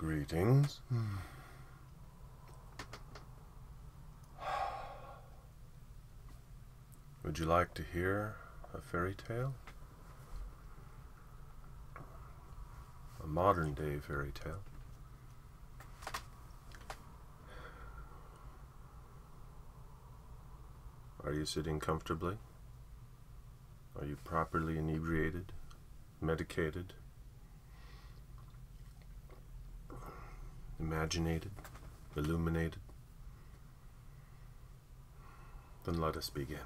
Greetings. Would you like to hear a fairy tale? A modern day fairy tale. Are you sitting comfortably? Are you properly inebriated? Medicated? Imaginated? Illuminated? Then let us begin.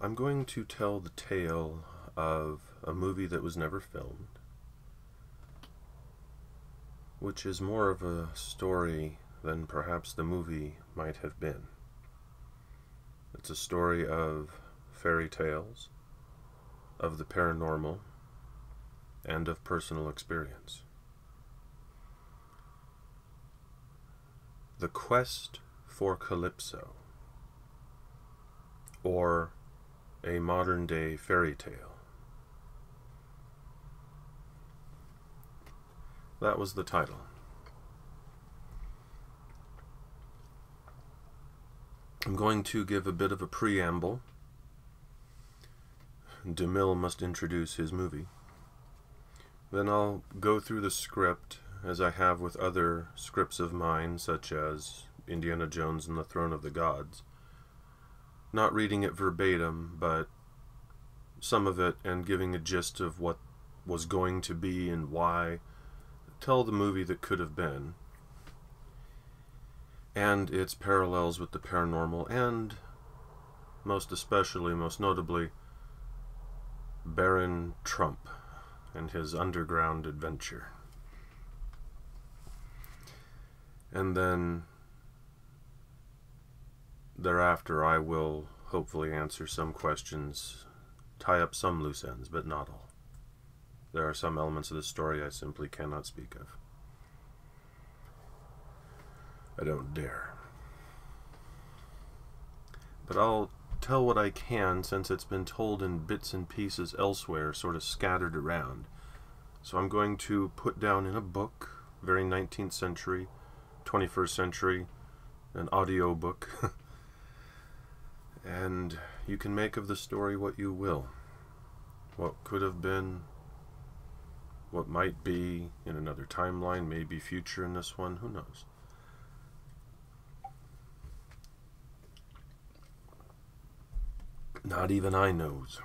I'm going to tell the tale of a movie that was never filmed, which is more of a story than perhaps the movie might have been. It's a story of fairy tales, of the paranormal, and of personal experience. The Quest for Calypso, or a modern-day fairy tale. That was the title. I'm going to give a bit of a preamble. DeMille must introduce his movie. Then I'll go through the script as I have with other scripts of mine, such as Indiana Jones and the Throne of the Gods. Not reading it verbatim, but some of it, and giving a gist of what was going to be and why. Tell the movie that could have been, and its parallels with the paranormal, and most especially, most notably, Baron Trump and his underground adventure. And then thereafter, I will hopefully answer some questions, tie up some loose ends, but not all. There are some elements of the story I simply cannot speak of. I don't dare. But I'll tell what I can, since it's been told in bits and pieces elsewhere, sort of scattered around. So I'm going to put down in a book, very 19th century, 21st century, an audio book. And you can make of the story what you will. What could have been, what might be in another timeline, maybe future in this one, who knows. Not even I knows.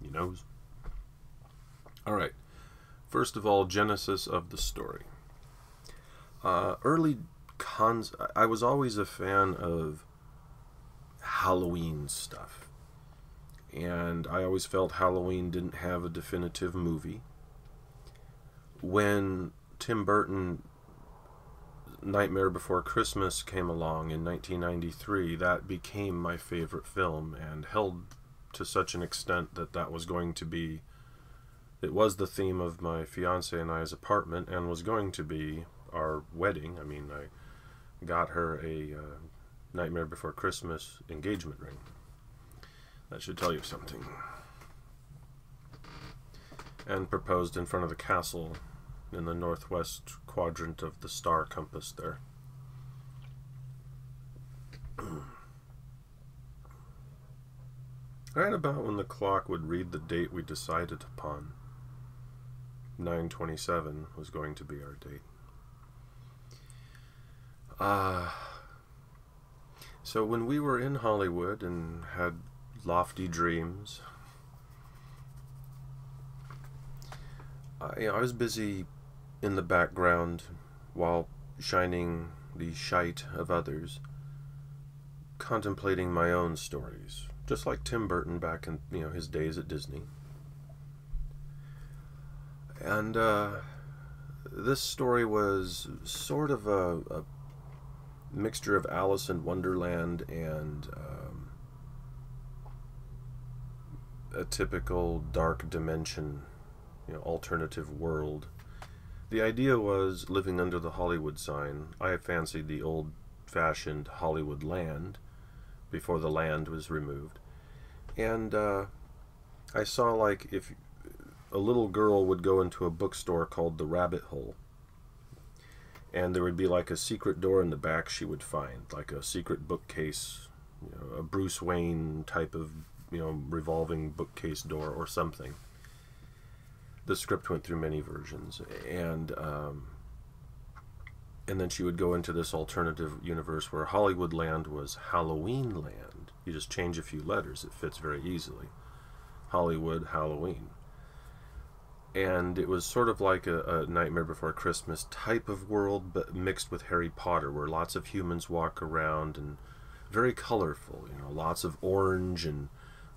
You knows? Alright. First of all, genesis of the story. I was always a fan of Halloween stuff, and I always felt Halloween didn't have a definitive movie. When Tim Burton Nightmare Before Christmas came along in 1993, that became my favorite film, and held to such an extent that that was going to be, it was the theme of my fiance and I's apartment, and was going to be our wedding. I mean, I got her a Nightmare Before Christmas engagement ring. That should tell you something. And proposed in front of the castle in the northwest quadrant of the star compass there. Right about when the clock would read the date we decided upon, 9/27 was going to be our date. So when we were in Hollywood and had lofty dreams, I was busy in the background while shining the shite of others, contemplating my own stories, just like Tim Burton back in his days at Disney. And this story was sort of a mixture of Alice in Wonderland and a typical dark dimension, alternative world. The idea was living under the Hollywood sign. I fancied the old-fashioned Hollywood Land before the land was removed. And I saw, like, if a little girl would go into a bookstore called The Rabbit Hole. And there would be like a secret door in the back she would find, like a secret bookcase, you know, a Bruce Wayne type of, you know, revolving bookcase door or something. The script went through many versions. And then she would go into this alternative universe where Hollywood Land was Halloween Land. You just change a few letters. It fits very easily. Hollywood, Halloween. And it was sort of like a Nightmare Before Christmas type of world, but mixed with Harry Potter, where lots of humans walk around and very colorful, you know, lots of orange and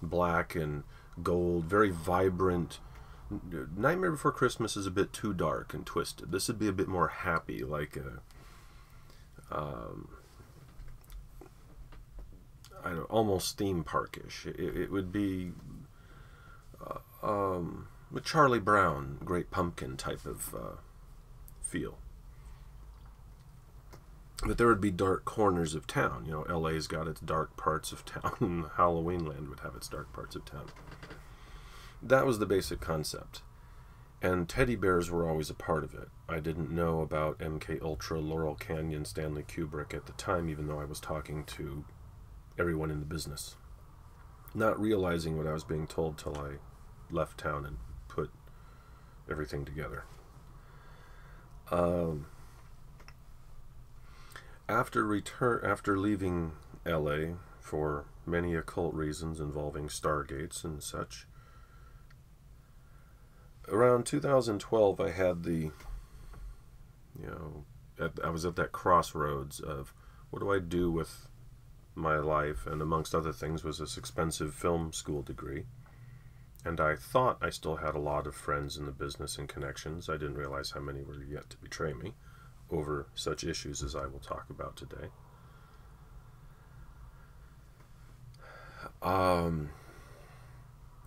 black and gold, very vibrant. Nightmare Before Christmas is a bit too dark and twisted. This would be a bit more happy, like a, I don't know, almost theme parkish. It would be a Charlie Brown, Great Pumpkin type of feel. But there would be dark corners of town. You know, LA's got its dark parts of town. Halloween Land would have its dark parts of town. That was the basic concept. And teddy bears were always a part of it. I didn't know about MKUltra, Laurel Canyon, Stanley Kubrick at the time, even though I was talking to everyone in the business. Not realizing what I was being told till I left town and put everything together. After leaving LA for many occult reasons involving stargates and such, around 2012, I had the, I was at that crossroads of what do I do with my life, and amongst other things was this expensive film school degree. And I thought I still had a lot of friends in the business and connections. I didn't realize how many were yet to betray me over such issues as I will talk about today.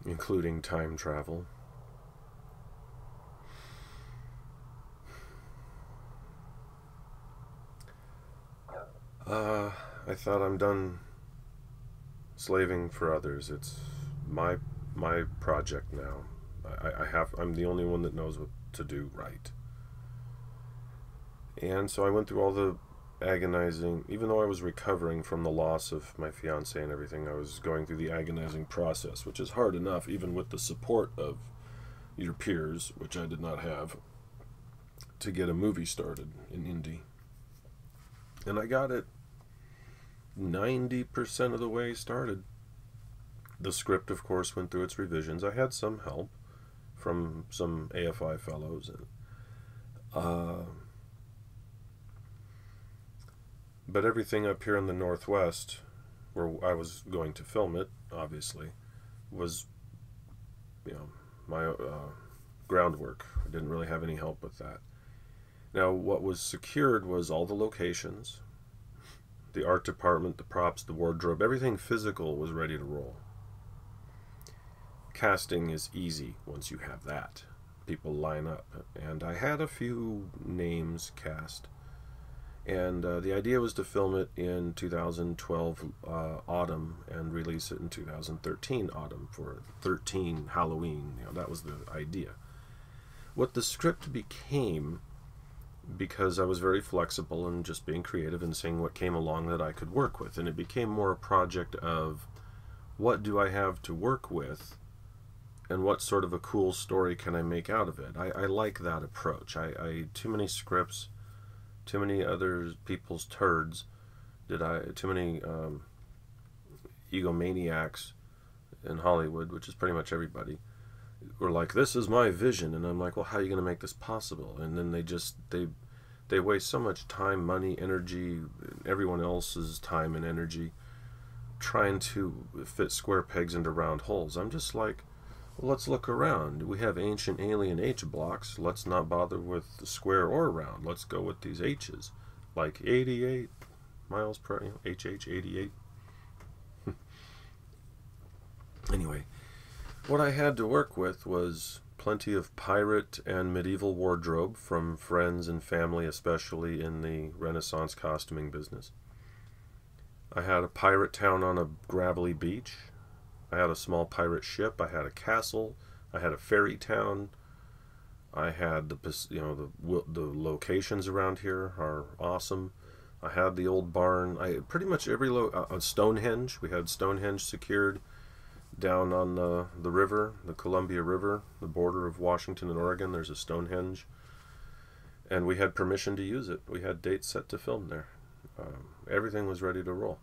Including time travel. I thought, I'm done slaving for others. It's my project now. I'm the only one that knows what to do right. And so I went through all the agonizing, even though I was recovering from the loss of my fiance and everything, I was going through the agonizing process, which is hard enough, even with the support of your peers, which I did not have, to get a movie started in Indy. And I got it 90% of the way started. The script, of course, went through its revisions. I had some help from some AFI fellows. But everything up here in the Northwest, where I was going to film it, obviously, was, my groundwork. I didn't really have any help with that. Now, what was secured was all the locations, the art department, the props, the wardrobe, everything physical was ready to roll. Casting is easy once you have that. People line up. And I had a few names cast. And the idea was to film it in 2012 autumn and release it in 2013 autumn for 13 Halloween. That was the idea. What the script became, because I was very flexible and just being creative and seeing what came along that I could work with. And it became more a project of what do I have to work with and what sort of a cool story can I make out of it. I like that approach. Too many scripts, too many other people's turds, too many egomaniacs in Hollywood, which is pretty much everybody, were like, this is my vision, and I'm like, well, how are you going to make this possible? And then they waste so much time, money, energy, everyone else's time and energy trying to fit square pegs into round holes. I'm just like, well, let's look around. We have ancient alien H blocks. Let's not bother with the square or round. Let's go with these H's, like 88 miles per hour, HH 88. Anyway. What I had to work with was plenty of pirate and medieval wardrobe from friends and family, especially in the Renaissance costuming business. I had a pirate town on a gravelly beach. I had a small pirate ship. I had a castle. I had a fairy town. I had the locations around here are awesome. I had the old barn. I pretty much every Stonehenge. We had Stonehenge secured down on the river, the Columbia River, the border of Washington and Oregon. There's a Stonehenge, and we had permission to use it. We had dates set to film there. Everything was ready to roll,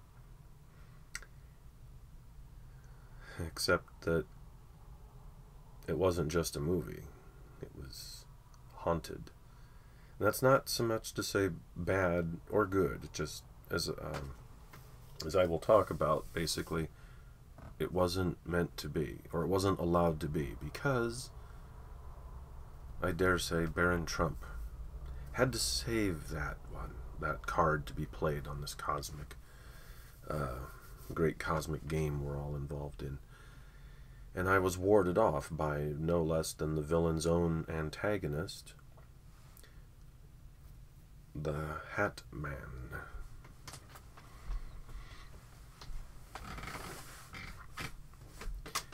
except that it wasn't just a movie. It was haunted. And that's not so much to say bad or good, just as I will talk about, basically, it wasn't meant to be, or it wasn't allowed to be, because, I dare say, Baron Trump had to save that one, that card to be played on this cosmic, great cosmic game we're all involved in. And I was warded off by no less than the villain's own antagonist, the Hat Man.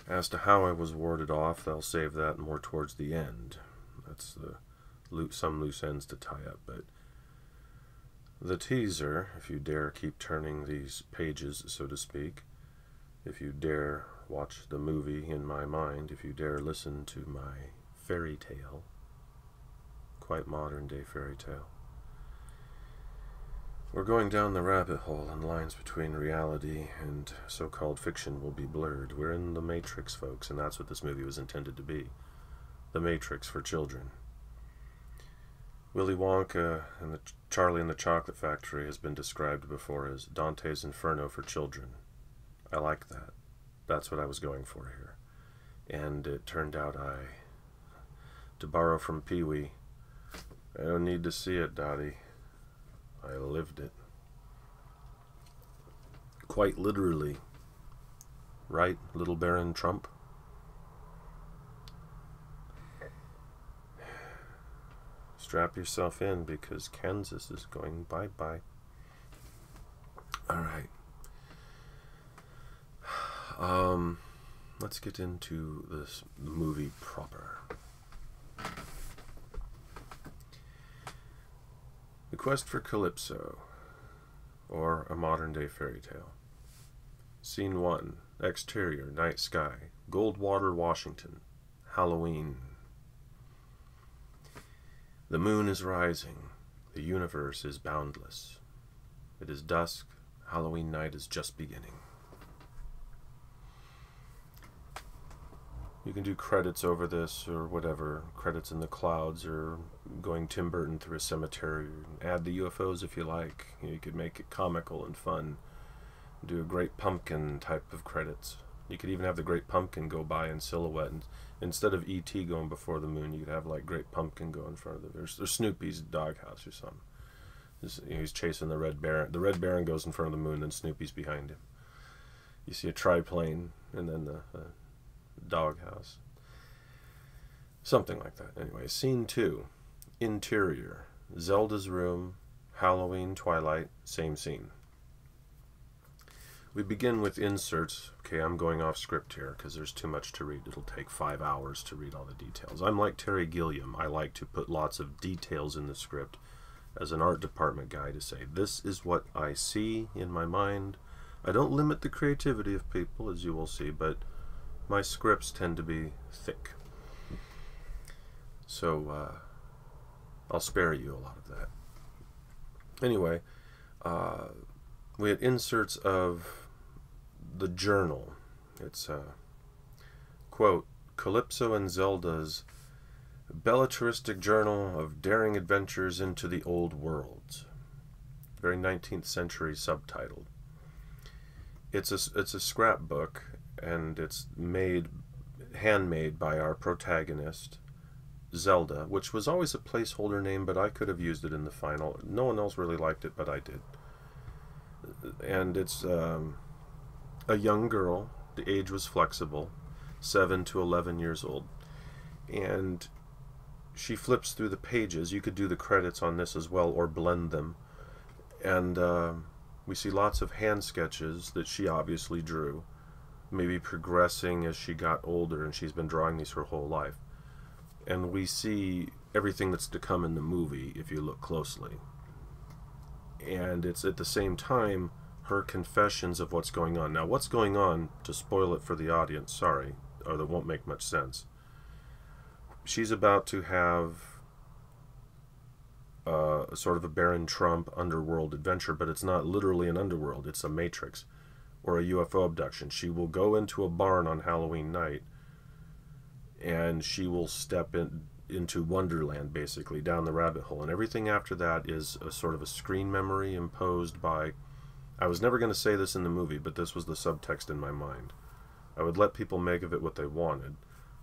As to how I was warded off, I'll save that more towards the end. That's the some loose ends to tie up, but the teaser, if you dare keep turning these pages, so to speak, if you dare watch the movie in my mind, if you dare listen to my fairy tale, quite modern day fairy tale. We're going down the rabbit hole, and lines between reality and so-called fiction will be blurred. We're in the Matrix, folks, and that's what this movie was intended to be. The Matrix for children. Willy Wonka and the Charlie and the Chocolate Factory has been described before as Dante's Inferno for children. I like that. That's what I was going for here. And it turned out to borrow from Pee-wee, I don't need to see it, Dottie. I lived it. Quite literally. Right, little Baron Trump? Strap yourself in, because Kansas is going bye-bye. Alright. Let's get into this movie proper. The Quest for Calypso, or A Modern Day Fairy Tale. Scene 1. Exterior, night sky. Goldwater, Washington. Halloween. The moon is rising. The universe is boundless. It is dusk. Halloween night is just beginning. You can do credits over this or whatever, credits in the clouds, or going Tim Burton through a cemetery. Add the UFOs if you like. You could make it comical and fun. Do a Great Pumpkin type of credits. You could even have the Great Pumpkin go by in silhouette. And instead of E.T. going before the moon, you could have like Great Pumpkin go in front of the, or Snoopy's doghouse or something. He's chasing the Red Baron. The Red Baron goes in front of the moon, then Snoopy's behind him. You see a triplane, and then the doghouse. Something like that. Anyway, scene 2. Interior. Zelda's room. Halloween, twilight, same scene. We begin with inserts. Okay, I'm going off script here because there's too much to read. It'll take 5 hours to read all the details. I'm like Terry Gilliam. I like to put lots of details in the script as an art department guy to say, this is what I see in my mind. I don't limit the creativity of people, as you will see, but my scripts tend to be thick, so I'll spare you a lot of that. Anyway, we had inserts of the journal. It's quote, Calypso and Zelda's belletristic journal of daring adventures into the old worlds. Very 19th century subtitled. It's a scrapbook. And it's handmade by our protagonist, Zelda, which was always a placeholder name, but I could have used it in the final. No one else really liked it, but I did. And it's a young girl. The age was flexible, 7 to 11 years old. And she flips through the pages. You could do the credits on this as well, or blend them. And we see lots of hand sketches that she obviously drew. maybe progressing as she got older, and she's been drawing these her whole life. And we see everything that's to come in the movie if you look closely. And it's at the same time her confessions of what's going on. Now, what's going on, to spoil it for the audience, sorry, or that won't make much sense. She's about to have sort of a Baron Trump underworld adventure, but it's not literally an underworld, it's a matrix or a UFO abduction. She will go into a barn on Halloween night, and she will step into Wonderland, basically, down the rabbit hole. And everything after that is a sort of a screen memory imposed by... I was never going to say this in the movie, but this was the subtext in my mind. I would let people make of it what they wanted,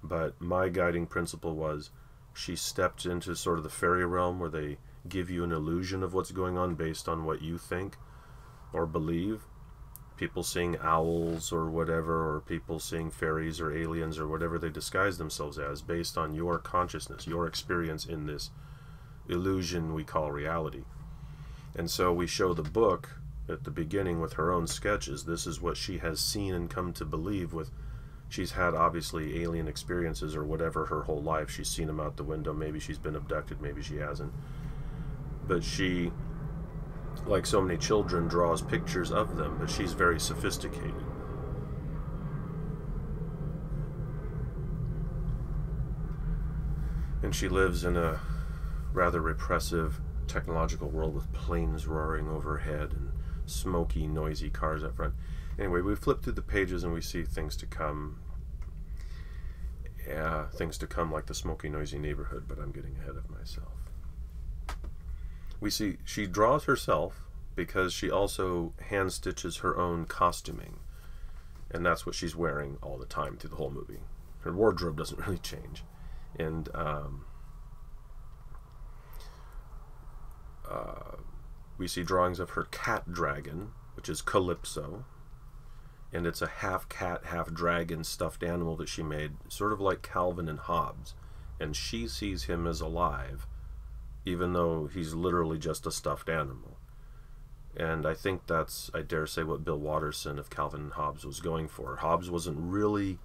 but my guiding principle was she stepped into sort of the fairy realm where they give you an illusion of what's going on based on what you think or believe. People seeing owls or whatever, or people seeing fairies or aliens or whatever they disguise themselves as, based on your consciousness, your experience in this illusion we call reality. And so we show the book at the beginning with her own sketches. This is what she has seen and come to believe. With she's had obviously alien experiences or whatever her whole life. She's seen them out the window. Maybe she's been abducted, maybe she hasn't, but she, like so many children, draws pictures of them, but she's very sophisticated. And she lives in a rather repressive technological world with planes roaring overhead and smoky, noisy cars up front. Anyway, we flip through the pages and we see things to come. Yeah, things to come, like the smoky, noisy neighborhood, but I'm getting ahead of myself. We see she draws herself because she also hand stitches her own costuming, and that's what she's wearing all the time through the whole movie. Her wardrobe doesn't really change, and we see drawings of her cat dragon, which is Calypso, and it's a half cat, half dragon stuffed animal that she made, sort of like Calvin and Hobbes, and she sees him as alive, even though he's literally just a stuffed animal. And I think that's, I dare say, what Bill Watterson of Calvin and Hobbes was going for. Hobbes wasn't really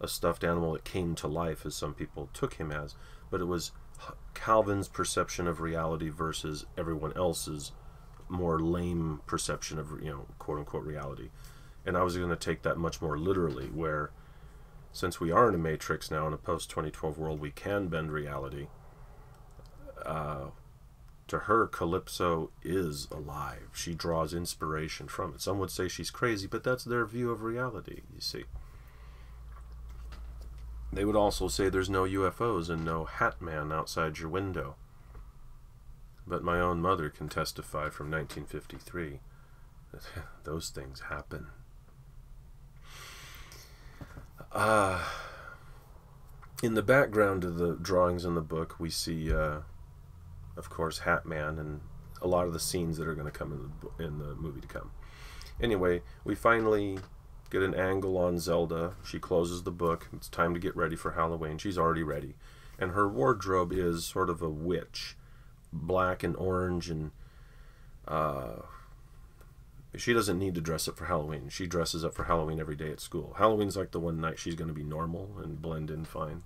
a stuffed animal that came to life, as some people took him as, but it was Calvin's perception of reality versus everyone else's more lame perception of, you know, quote-unquote reality. And I was going to take that much more literally, where since we are in a matrix now, in a post-2012 world, we can bend reality. To her, Calypso is alive. She draws inspiration from it. Some would say she's crazy, but that's their view of reality, you see. They would also say there's no UFOs and no Hat Man outside your window. But my own mother can testify from 1953 that those things happen. In the background of the drawings in the book, we see... of course, Hat Man, and a lot of the scenes that are going to come in the movie to come. Anyway, we finally get an angle on Zelda. She closes the book. It's time to get ready for Halloween. She's already ready. And her wardrobe is sort of a witch. Black and orange, and she doesn't need to dress up for Halloween. She dresses up for Halloween every day at school. Halloween's like the one night she's going to be normal and blend in fine.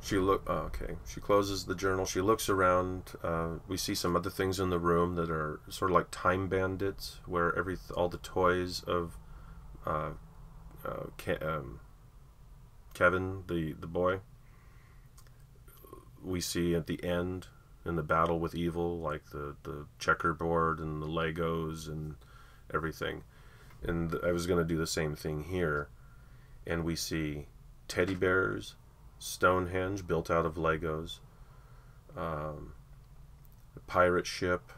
She closes the journal. She looks around. We see some other things in the room that are sort of like Time Bandits, where all the toys of Kevin, the boy. We see at the end in the battle with evil, like the checkerboard and the Legos and everything. And I was going to do the same thing here, and we see teddy bears. Stonehenge, built out of Legos, a pirate ship,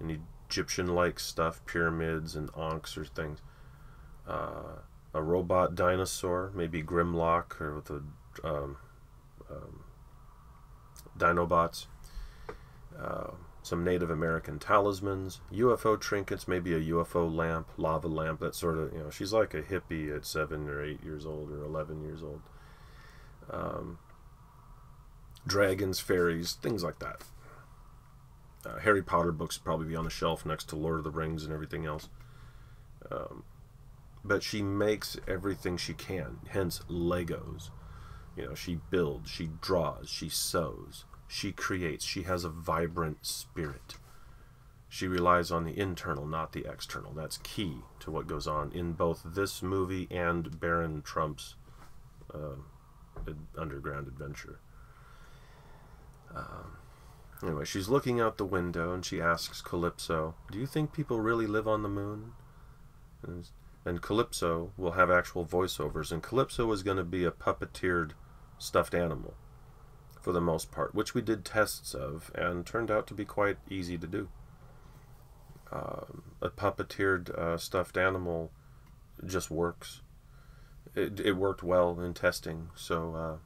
and Egyptian-like stuff, pyramids and onks or things, a robot dinosaur, maybe Grimlock, or with the Dinobots, some Native American talismans, UFO trinkets, maybe a UFO lamp, lava lamp, that sort of, you know, she's like a hippie at 7 or 8 years old, or 11 years old. Dragons, fairies, things like that. Harry Potter books would probably be on the shelf next to Lord of the Rings and everything else. But she makes everything she can, hence Legos. You know, she builds, she draws, she sews, she creates, she has a vibrant spirit. She relies on the internal, not the external. That's key to what goes on in both this movie and Baron Trump's underground adventure. Anyway, she's looking out the window and she asks Calypso, "Do you think people really live on the moon?" And Calypso will have actual voiceovers, and Calypso is going to be a puppeteered stuffed animal for the most part, which we did tests of and turned out to be quite easy to do. A puppeteered stuffed animal just works. It worked well in testing, so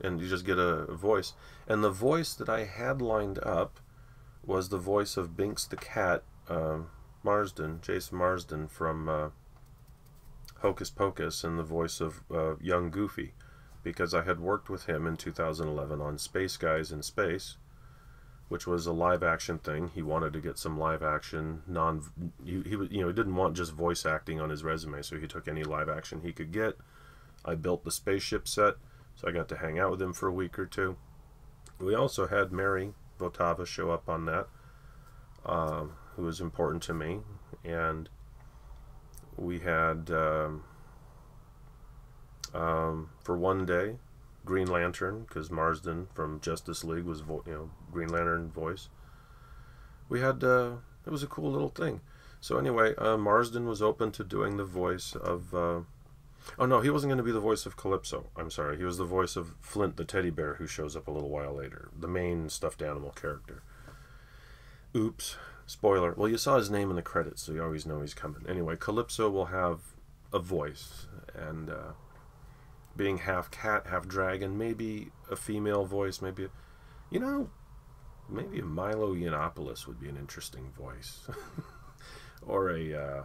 and you just get a voice. And the voice that I had lined up was the voice of Binks the Cat, Marsden, Jason Marsden from Hocus Pocus, and the voice of Young Goofy, because I had worked with him in 2011 on Space Guys in Space, which was a live-action thing. He wanted to get some live-action, he didn't want just voice acting on his resume, so he took any live-action he could get. I built the spaceship set, so I got to hang out with him for a week or two. We also had Mary Votava show up on that, who was important to me, and we had, for one day, Green Lantern, because Marsden from Justice League was, Green Lantern voice. We had, it was a cool little thing. So anyway, Marsden was open to doing the voice of, oh no, he wasn't going to be the voice of Calypso. I'm sorry, he was the voice of Flint the teddy bear, who shows up a little while later, the main stuffed animal character. Oops. Spoiler. Well, you saw his name in the credits, so you always know he's coming. Anyway, Calypso will have a voice, and being half cat, half dragon, maybe a female voice, maybe, maybe a Milo Yiannopoulos would be an interesting voice. Or a,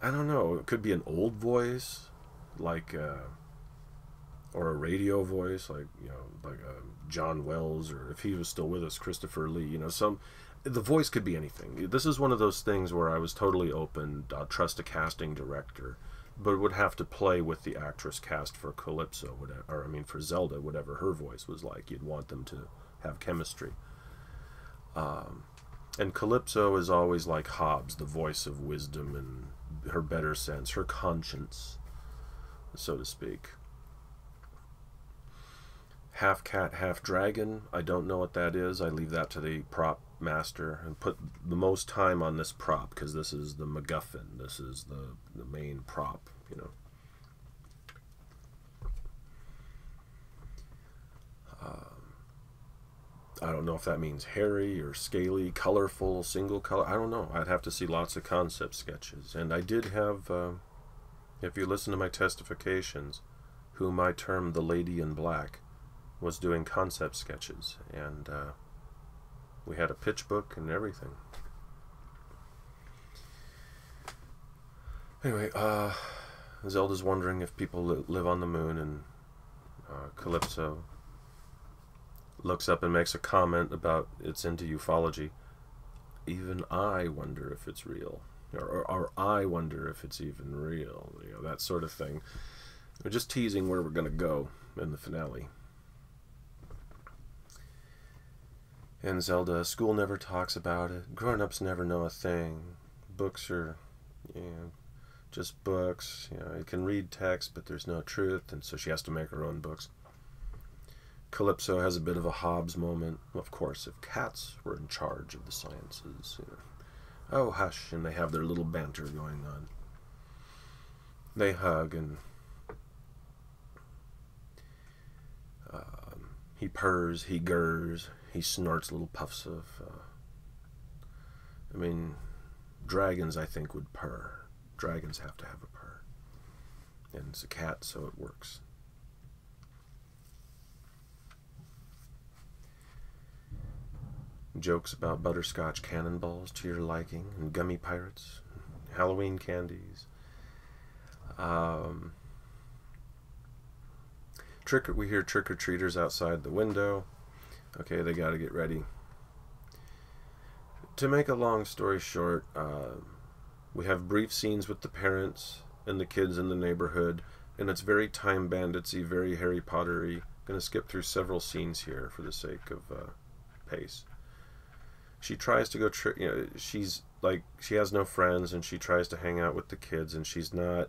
I don't know, it could be an old voice, like, or a radio voice, like, like John Wells, or if he was still with us, Christopher Lee, the voice could be anything. This is one of those things where I was totally open. I'll trust a casting director, but would have to play with the actress cast for Calypso, whatever, or I mean for Zelda, whatever her voice was like. You'd want them to have chemistry. And Calypso is always like Hobbes, the voice of wisdom and her better sense, her conscience, so to speak. Half cat, half dragon. I don't know what that is. I leave that to the prop master, and put the most time on this prop because this is the MacGuffin. This is the main prop, I don't know if that means hairy or scaly, colorful, single color. I don't know. I'd have to see lots of concept sketches. And I did have, if you listen to my testifications, whom I termed the Lady in Black, was doing concept sketches, and we had a pitch book and everything. Anyway, Zelda's wondering if people live on the moon, and Calypso looks up and makes a comment about it's into ufology. Even I wonder if it's real, or I wonder if it's even real, that sort of thing. We're just teasing where we're going to go in the finale. And Zelda, school never talks about it. Grown-ups never know a thing. Books are, just books. You can read text, but there's no truth, and so she has to make her own books. Calypso has a bit of a Hobbes moment. Of course, if cats were in charge of the sciences, oh, hush, and they have their little banter going on. They hug, and he purrs, he gurs. He snorts little puffs of, dragons, I think, would purr. Dragons have to have a purr. And it's a cat, so it works. Jokes about butterscotch cannonballs to your liking, and gummy pirates, and Halloween candies. We hear trick-or-treaters outside the window. Okay, they got to get ready. To make a long story short, We have brief scenes with the parents and the kids in the neighborhood, and it's very time banditsy, very Harry Pottery. Going to skip through several scenes here for the sake of pace. She tries to go she's like, she has no friends, and she tries to hang out with the kids, and she's not,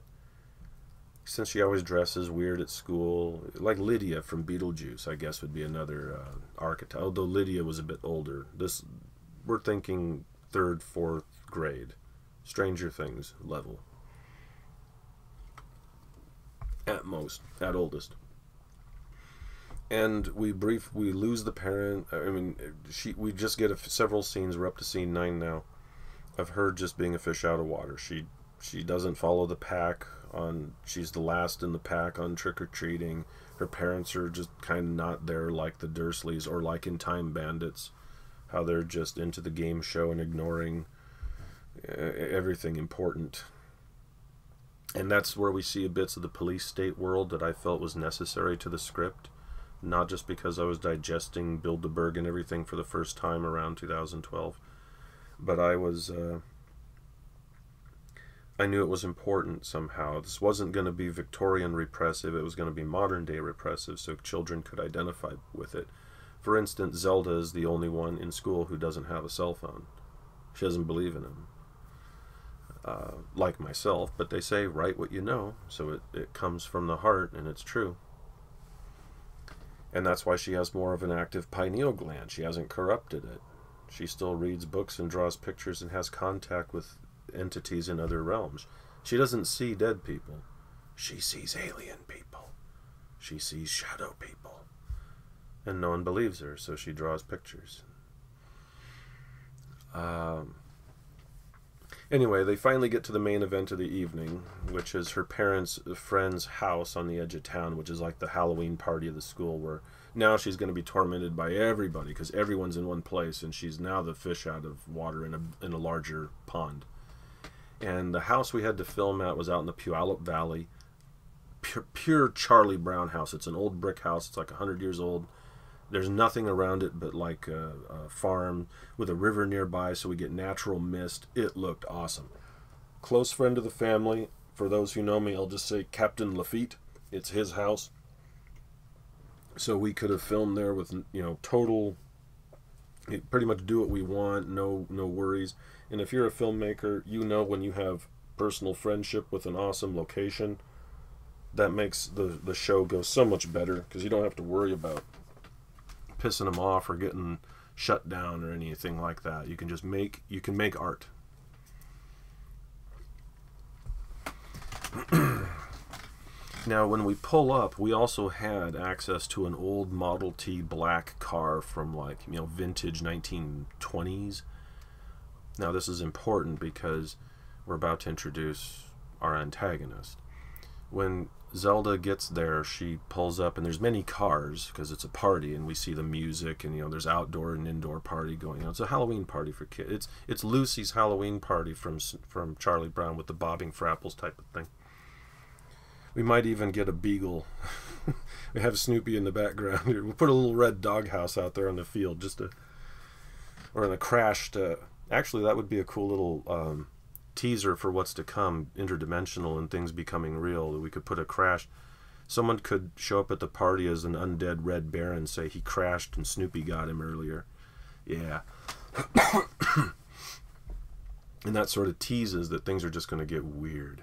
since she always dresses weird at school, like Lydia from Beetlejuice, I guess, would be another archetype. Although Lydia was a bit older. This, we're thinking third, fourth grade, Stranger Things level. At most, at oldest. And we lose the parent. I mean, we just get several scenes. We're up to scene 9 now, of her just being a fish out of water. She doesn't follow the pack on. She's the last in the pack on trick or treating. Her parents are just kind of not there, like the Dursleys or like in Time Bandits, how they're just into the game show and ignoring everything important. And that's where we see bits of the police state world that I felt was necessary to the script. Not just because I was digesting Bilderberg and everything for the first time around 2012, but I was, I knew it was important somehow. This wasn't going to be Victorian repressive, it was going to be modern day repressive, so children could identify with it. For instance, Zelda is the only one in school who doesn't have a cell phone. She doesn't believe in him. Like myself, but they say, write what you know, so it comes from the heart, and it's true. And that's why she has more of an active pineal gland. She hasn't corrupted it. She still reads books and draws pictures and has contact with entities in other realms. She doesn't see dead people. She sees alien people. She sees shadow people. And no one believes her, so she draws pictures. Anyway, they finally get to the main event of the evening, which is her parents' friend's house on the edge of town, which is like the Halloween party of the school, where now she's going to be tormented by everybody because everyone's in one place, and she's now the fish out of water in a larger pond. And the house we had to film at was out in the Puyallup Valley. Pure Charlie Brown house. It's an old brick house. It's like 100 years old. There's nothing around it but like a farm with a river nearby, so we get natural mist. It looked awesome. Close friend of the family. For those who know me, I'll just say Captain Lafitte. It's his house. So we could have filmed there with, you know, total, pretty much do what we want, no worries. And if you're a filmmaker, you know when you have personal friendship with an awesome location, that makes the show go so much better because you don't have to worry about pissing them off or getting shut down or anything like that. You can just make, you can make art. Now when we pull up, we also had access to an old Model T black car from, like, you know, vintage 1920s. Now this is important because we're about to introduce our antagonist. When Zelda gets there, she pulls up, and there's many cars because it's a party, and we see the music, and, you know, there's outdoor and indoor party going on. It's a Halloween party for kids. It's Lucy's Halloween party from Charlie Brown with the bobbing frapples type of thing. We might even get a beagle. We have Snoopy in the background. We'll put a little red doghouse out there on the field just to, or in a crash to, actually that would be a cool little teaser for what's to come, interdimensional and things becoming real. We could put a crash. Someone could show up at the party as an undead Red Baron and say he crashed and Snoopy got him earlier. Yeah. And that sort of teases that things are just going to get weird.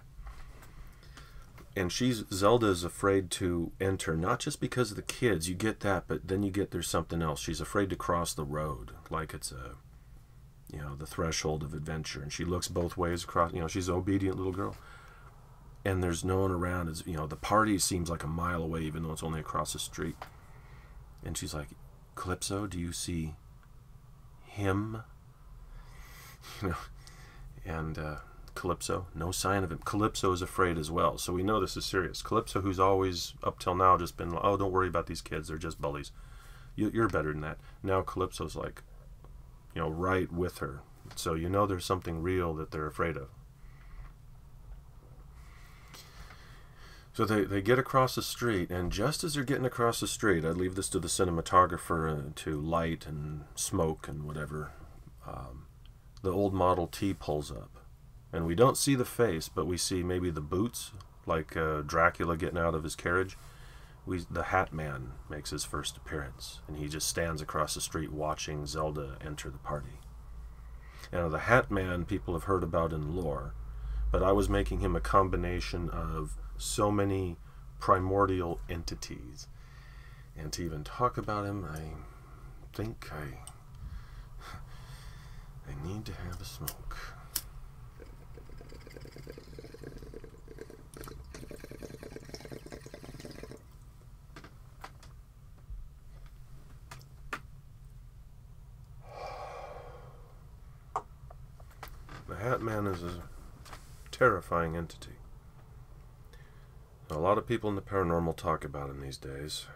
And Zelda's afraid to enter, not just because of the kids. You get that, but then you get there's something else. She's afraid to cross the road, like it's a, you know, the threshold of adventure, and she looks both ways across. You know, she's an obedient little girl, and there's no one around. As you know, the party seems like a mile away, even though it's only across the street. And she's like, "Calypso, do you see him?" You know, and Calypso, no sign of him. Calypso is afraid as well, so we know this is serious. Calypso, who's always up till now just been, "Oh, don't worry about these kids; they're just bullies. You're better than that." Now Calypso's like, you know, right with her. So you know there's something real that they're afraid of. So they get across the street, and just as they're getting across the street, I leave this to the cinematographer to light and smoke and whatever, the old Model T pulls up. And we don't see the face, but we see maybe the boots, like Dracula getting out of his carriage. The Hat Man makes his first appearance, and he just stands across the street watching Zelda enter the party. Now, the Hat Man people have heard about in lore, but I was making him a combination of so many primordial entities. And to even talk about him, I think I need to have a smoke. The Hat Man is a terrifying entity. A lot of people in the paranormal talk about him these days.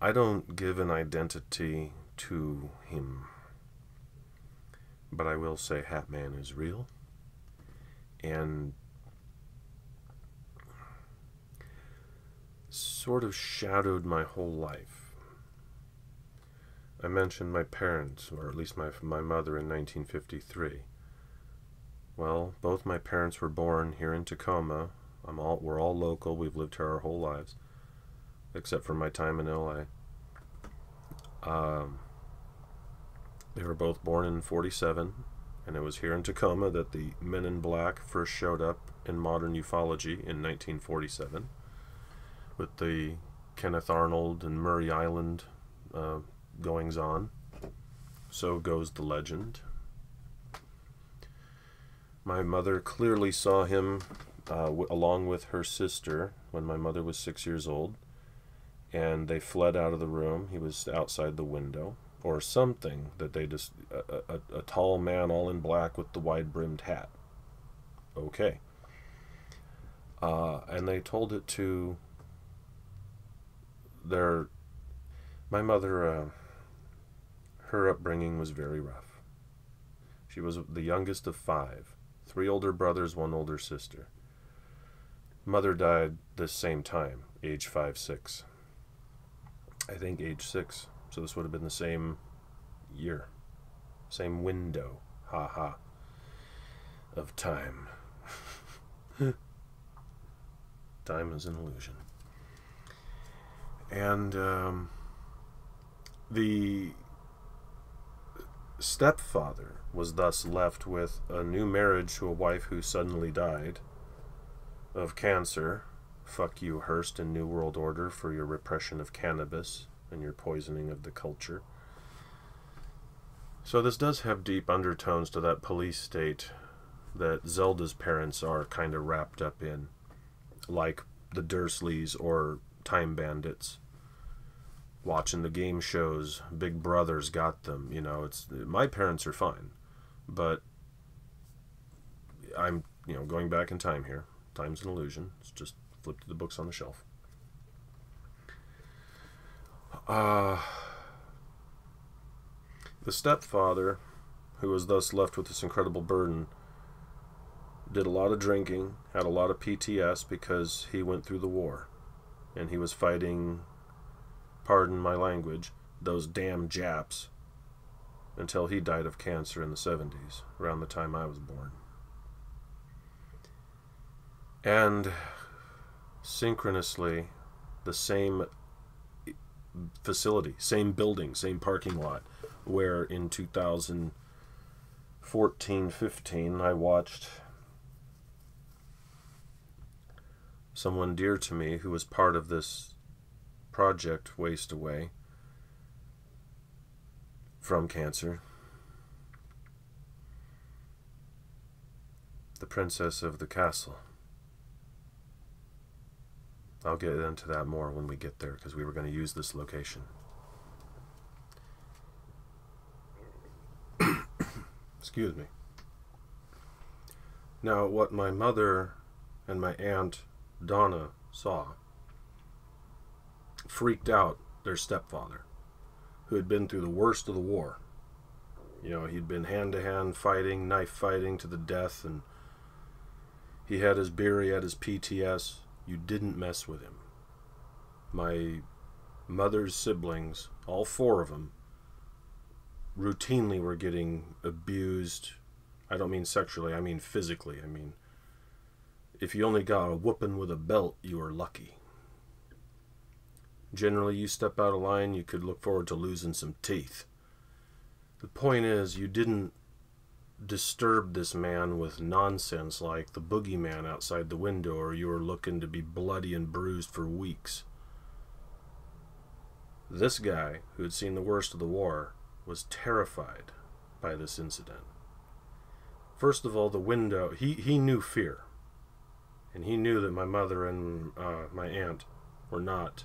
I don't give an identity to him, but I will say Hat Man is real, and sort of shadowed my whole life. I mentioned my parents, or at least my mother, in 1953. Well, both my parents were born here in Tacoma. We're all local. We've lived here our whole lives, except for my time in L.A. They were both born in '47, and it was here in Tacoma that the Men in Black first showed up in modern ufology in 1947, with the Kenneth Arnold and Murray Island goings-on. So goes the legend. My mother clearly saw him along with her sister when my mother was 6 years old, and they fled out of the room. He was outside the window, or something that they just... a tall man all in black with the wide-brimmed hat. Okay. And they told it to their... My mother, her upbringing was very rough. She was the youngest of five. Three older brothers, one older sister. Mother died the same time, age 5, 6. I think age 6, so this would have been the same year, same window, haha, of time. Time is an illusion. And the stepfather was thus left with a new marriage to a wife who suddenly died of cancer. Fuck you, Hearst and New World Order, for your repression of cannabis and your poisoning of the culture. So this does have deep undertones to that police state that Zelda's parents are kind of wrapped up in, like the Dursleys or Time Bandits. Watching the game shows, Big Brother's got them, you know. It's my parents are fine, but I'm, you know, going back in time here. Time's an illusion. It's just flip to the books on the shelf. The stepfather, who was thus left with this incredible burden, did a lot of drinking, had a lot of PTS because he went through the war, and he was fighting, pardon my language, those damn Japs, until he died of cancer in the 70s, around the time I was born. And synchronously, the same facility, same building, same parking lot, where in 2014-15 I watched someone dear to me who was part of this project waste away from cancer. The Princess of the Castle. I'll get into that more when we get there, because we were going to use this location. Excuse me. Now, what my mother and my aunt Donna saw freaked out their stepfather, who had been through the worst of the war. You know, he'd been hand-to-hand fighting, knife fighting to the death, and he had his beer, he had his PTS. You didn't mess with him. My mother's siblings, all four of them, routinely were getting abused, I don't mean sexually, I mean physically. I mean, if you only got a whooping with a belt, you are lucky. Generally, you step out of line, you could look forward to losing some teeth. The point is, you didn't disturb this man with nonsense like the boogeyman outside the window, or you were looking to be bloody and bruised for weeks. This guy, who had seen the worst of the war, was terrified by this incident. First of all, the window, he knew fear. And he knew that my mother and my aunt were not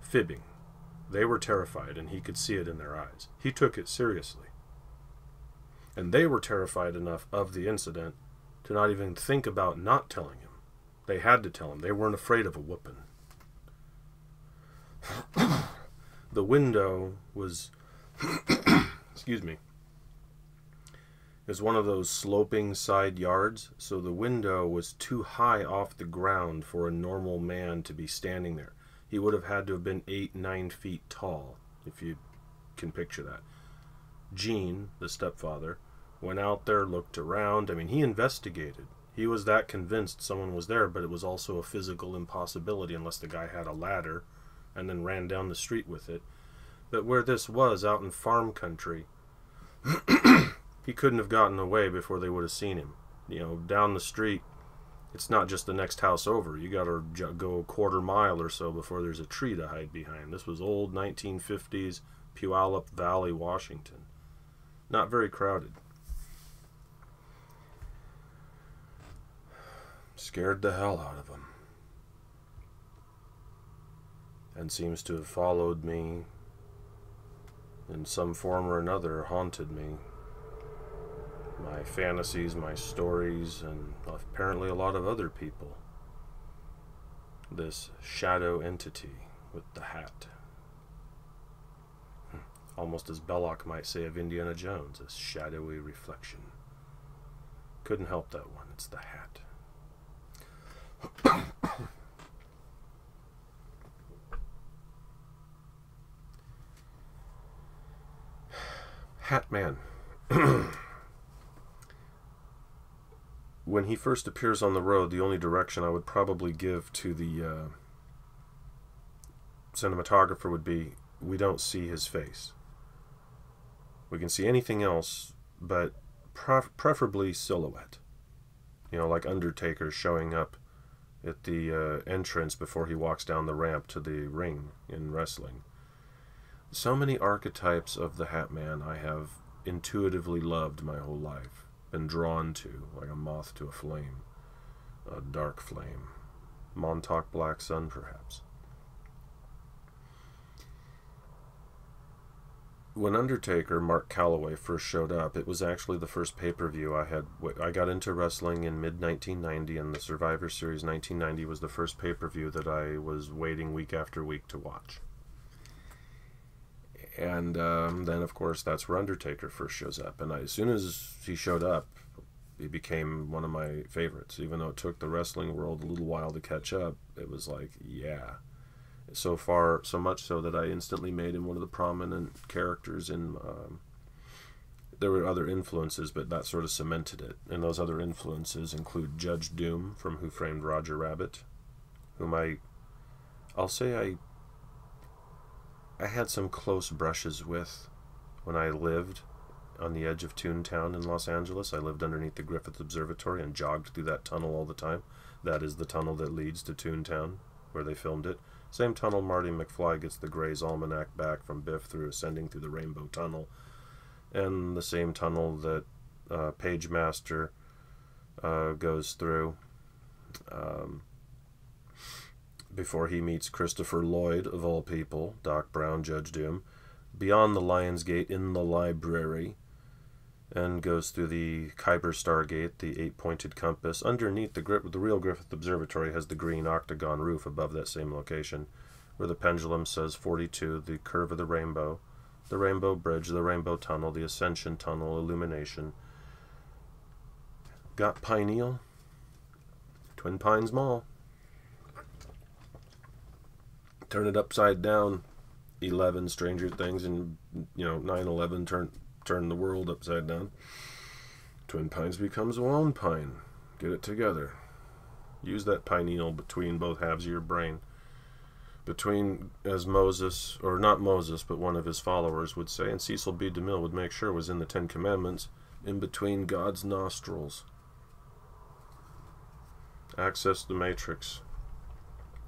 fibbing. They were terrified, and he could see it in their eyes. He took it seriously. And they were terrified enough of the incident to not even think about not telling him. They had to tell him. They weren't afraid of a whooping. The window was, excuse me, it was one of those sloping side yards, so the window was too high off the ground for a normal man to be standing there. He would have had to have been 8-9 feet tall, if you can picture that. Gene, the stepfather, went out there, looked around. I mean, he investigated. He was that convinced someone was there, but it was also a physical impossibility unless the guy had a ladder and then ran down the street with it. But where this was, out in farm country, he couldn't have gotten away before they would have seen him. You know, down the street, it's not just the next house over. You got to go a quarter mile or so before there's a tree to hide behind. This was old 1950s Puyallup Valley, Washington. Not very crowded. Scared the hell out of him. And seems to have followed me in some form or another, haunted me. My fantasies, my stories, and apparently a lot of other people. This shadow entity with the hat. Almost as Belloc might say of Indiana Jones, a shadowy reflection. Couldn't help that one, it's the hat. Hat Man. When he first appears on the road, the only direction I would probably give to the cinematographer would be, we don't see his face. We can see anything else, but preferably silhouette. You know, like Undertaker showing up at the entrance before he walks down the ramp to the ring in wrestling. So many archetypes of the Hat Man I have intuitively loved my whole life. Been drawn to, like a moth to a flame. A dark flame. Montauk Black Sun, perhaps. When Undertaker, Mark Calloway, first showed up, it was actually the first pay-per-view I had. I got into wrestling in mid-1990, and the Survivor Series 1990 was the first pay-per-view that I was waiting week after week to watch. And then, of course, that's where Undertaker first shows up. And as soon as he showed up, he became one of my favorites. Even though it took the wrestling world a little while to catch up, it was like, yeah. So far, so much so that I instantly made him one of the prominent characters in... there were other influences, but that sort of cemented it. And those other influences include Judge Doom from Who Framed Roger Rabbit, whom I'll say I had some close brushes with when I lived on the edge of Toontown in Los Angeles. I lived underneath the Griffith Observatory and jogged through that tunnel all the time. That is the tunnel that leads to Toontown, where they filmed it. Same tunnel Marty McFly gets the Gray's Almanac back from Biff through Ascending Through the Rainbow Tunnel. And the same tunnel that Page Master goes through. Before he meets Christopher Lloyd, of all people, Doc Brown, Judge Doom, beyond the Lion's Gate in the library, and goes through the Khyber Stargate, the eight-pointed compass. Underneath the real Griffith Observatory has the green octagon roof above that same location, where the pendulum says 42, the curve of the Rainbow Bridge, the Rainbow Tunnel, the Ascension Tunnel, Illumination. Got pineal. Twin Pines Mall. Turn it upside down, 11 Stranger Things, and, you know, 9/11 turn the world upside down. Twin Pines becomes Lone Pine. Get it together. Use that pineal between both halves of your brain. Between, as Moses, or not Moses, but one of his followers would say, and Cecil B. DeMille would make sure was in the Ten Commandments, in between God's nostrils. Access the Matrix.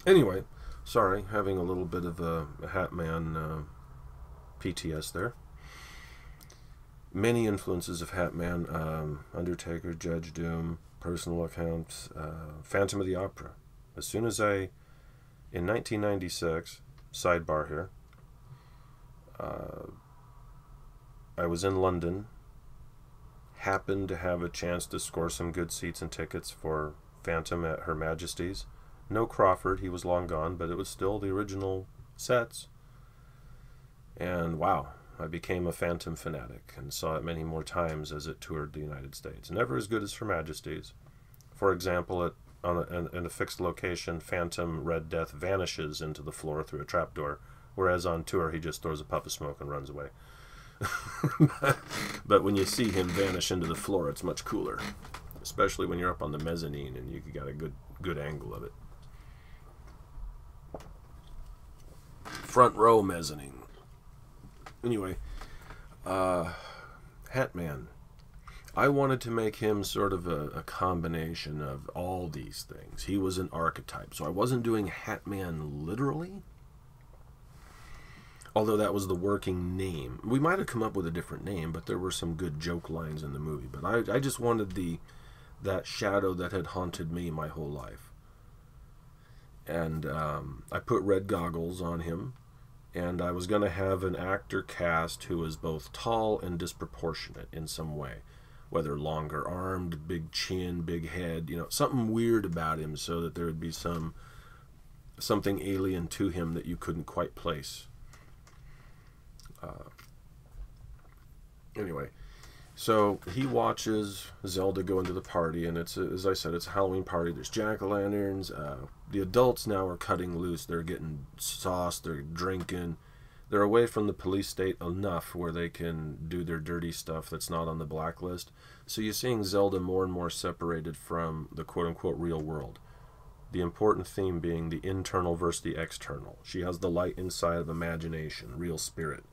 Anyway, sorry, having a little bit of a Hat Man PTS there. Many influences of Hat Man, Undertaker, Judge Doom, personal accounts, Phantom of the Opera. As soon as I, in 1996, sidebar here, I was in London, happened to have a chance to score some good seats and tickets for Phantom at Her Majesty's. No Crawford, he was long gone, but it was still the original sets. And wow, I became a Phantom fanatic and saw it many more times as it toured the United States. Never as good as Her Majesty's. For example, in a fixed location, Phantom Red Death vanishes into the floor through a trapdoor, whereas on tour he just throws a puff of smoke and runs away. But when you see him vanish into the floor, it's much cooler. Especially when you're up on the mezzanine and you got a good angle of it. Front row mezzanine. Anyway, Hat Man. I wanted to make him sort of a combination of all these things. He was an archetype, so I wasn't doing Hat Man literally, although that was the working name. We might have come up with a different name, but there were some good joke lines in the movie. But I just wanted that shadow that had haunted me my whole life. And I put red goggles on him, and I was going to have an actor cast who was both tall and disproportionate in some way, whether longer armed, big chin, big head, you know, something weird about him so that there would be something alien to him that you couldn't quite place. Anyway, so he watches Zelda go into the party, and it's, as I said, it's a Halloween party. There's jack-o'-lanterns. The adults now are cutting loose. They're getting sauce. They're drinking. They're away from the police state enough where they can do their dirty stuff that's not on the blacklist. So you're seeing Zelda more and more separated from the quote-unquote real world. The important theme being the internal versus the external. She has the light inside of imagination, real spirit.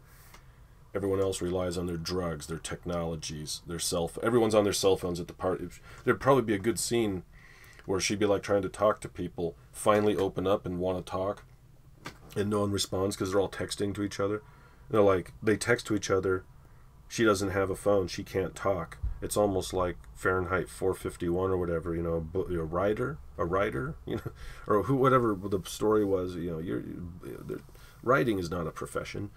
Everyone else relies on their drugs, their technologies, their everyone's on their cell phones at the party. There'd probably be a good scene where she'd be like trying to talk to people, finally open up and want to talk, and no one responds because they're all texting to each other. They're like, they text to each other, she doesn't have a phone, she can't talk. It's almost like Fahrenheit 451 or whatever, you know, a writer, you know, or whatever the story was, you know, writing is not a profession.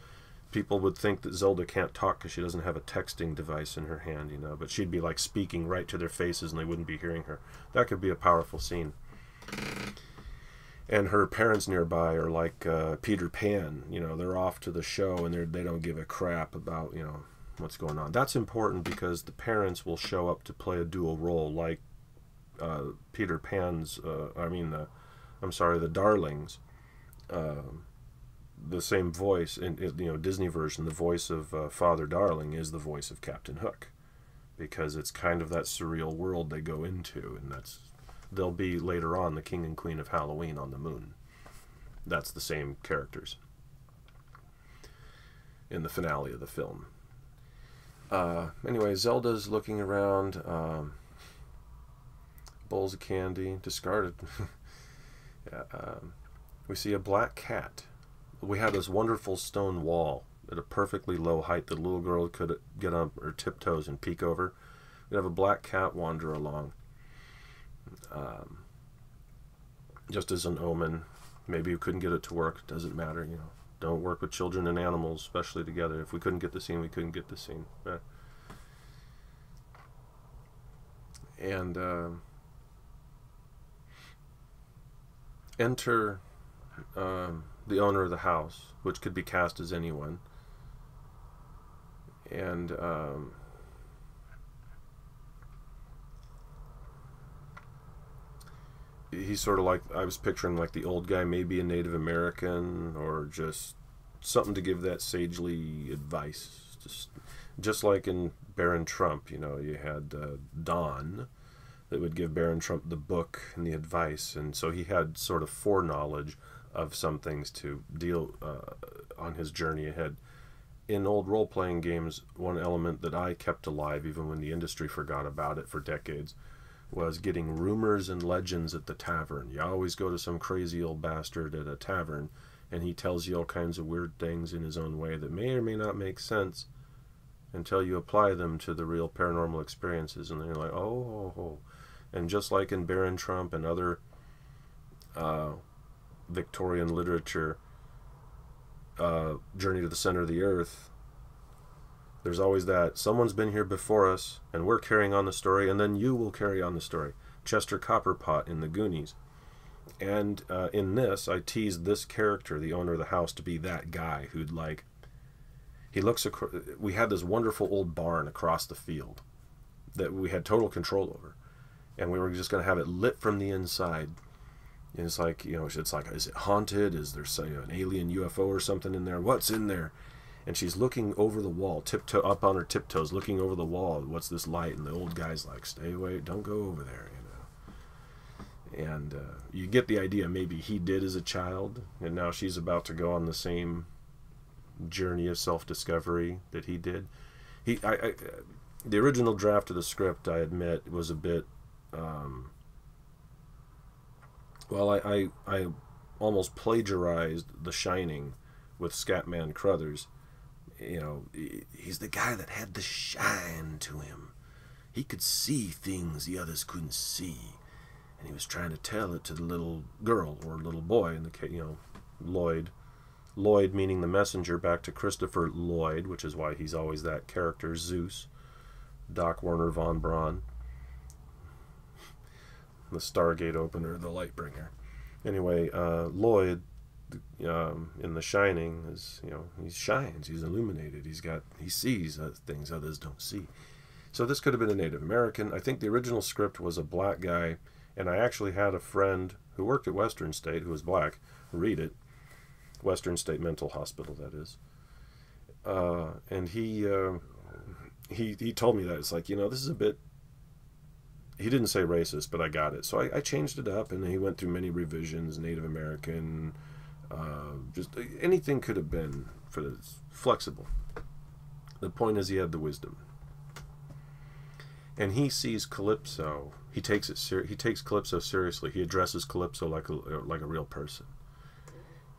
People would think that Zelda can't talk because she doesn't have a texting device in her hand, you know, but she'd be like speaking right to their faces and they wouldn't be hearing her. That could be a powerful scene. And her parents nearby are like Peter Pan, you know, they're off to the show and they don't give a crap about, you know, what's going on. That's important because the parents will show up to play a dual role like Peter Pan's, the Darlings. The same voice in, you know, Disney version, the voice of Father Darling is the voice of Captain Hook, because it's kind of that surreal world they go into, and that's, they'll be later on the King and Queen of Halloween on the moon. That's the same characters in the finale of the film. Anyway, Zelda's looking around, bowls of candy, discarded. Yeah, we see a black cat. We had this wonderful stone wall at a perfectly low height that a little girl could get on her tiptoes and peek over. We'd have a black cat wander along, just as an omen. Maybe you couldn't get it to work. Doesn't matter, you know. Don't work with children and animals, especially together. If we couldn't get the scene, we couldn't get the scene. And enter. The owner of the house, which could be cast as anyone, and he's sort of like, I was picturing like the old guy, maybe a Native American, or just something to give that sagely advice. Just Just like in Baron Trump, you know, you had Don that would give Baron Trump the book and the advice, and so he had sort of foreknowledge of some things to deal on his journey ahead. In old role-playing games, one element that I kept alive, even when the industry forgot about it for decades, was getting rumors and legends at the tavern. You always go to some crazy old bastard at a tavern, and he tells you all kinds of weird things in his own way that may or may not make sense until you apply them to the real paranormal experiences, and they're like, oh. And just like in Baron Trump and other Victorian literature, Journey to the Center of the Earth, there's always that someone's been here before us and we're carrying on the story, and then you will carry on the story. Chester Copperpot in the Goonies. And in this, I teased this character, the owner of the house, to be that guy who'd like, he looks across, we had this wonderful old barn across the field that we had total control over, and we were just going to have it lit from the inside. And it's like, you know, it's like, is it haunted? Is there, you know, an alien UFO or something in there? What's in there? And she's looking over the wall, tiptoe up on her tiptoes, looking over the wall. What's this light? And the old guy's like, stay away, don't go over there, you know. And you get the idea. Maybe he did as a child, and now she's about to go on the same journey of self-discovery that he did. The original draft of the script, I admit, was a bit... well, I almost plagiarized The Shining with Scatman Crothers. You know, he's the guy that had the shine to him. He could see things the others couldn't see, and he was trying to tell it to the little girl or little boy. In the case, you know, Lloyd meaning the messenger, back to Christopher Lloyd, which is why he's always that character, Zeus, Doc Werner von Braun, the Stargate opener, the Lightbringer. Anyway, Lloyd in The Shining is, you know, he shines, he's illuminated, he sees things others don't see. So this could have been a Native American. I think the original script was a black guy, and I actually had a friend who worked at Western State who was black read it, Western State Mental Hospital, that is, and he told me that, it's like, you know, this is a bit... He didn't say racist, but I got it. So I changed it up, and he went through many revisions, Native American, just anything could have been, for this, flexible. The point is he had the wisdom. And he sees Calypso. He takes it he takes Calypso seriously. He addresses Calypso like a real person,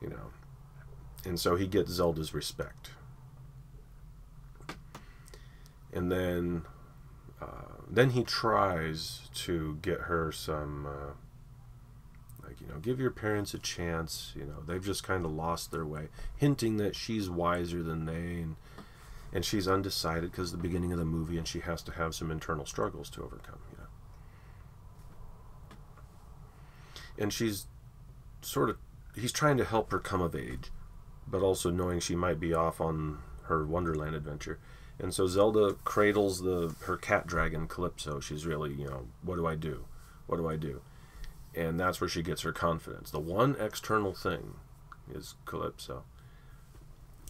you know. And so he gets Zelda's respect. And then he tries to get her some, like, you know, give your parents a chance, you know, they've just kind of lost their way, hinting that she's wiser than they, and she's undecided because of the beginning of the movie, and she has to have some internal struggles to overcome, you know. And she's sort of, he's trying to help her come of age, but also knowing she might be off on her Wonderland adventure. And so Zelda cradles her cat dragon, Calypso. She's really, you know, what do I do? What do I do? And that's where she gets her confidence. The one external thing is Calypso.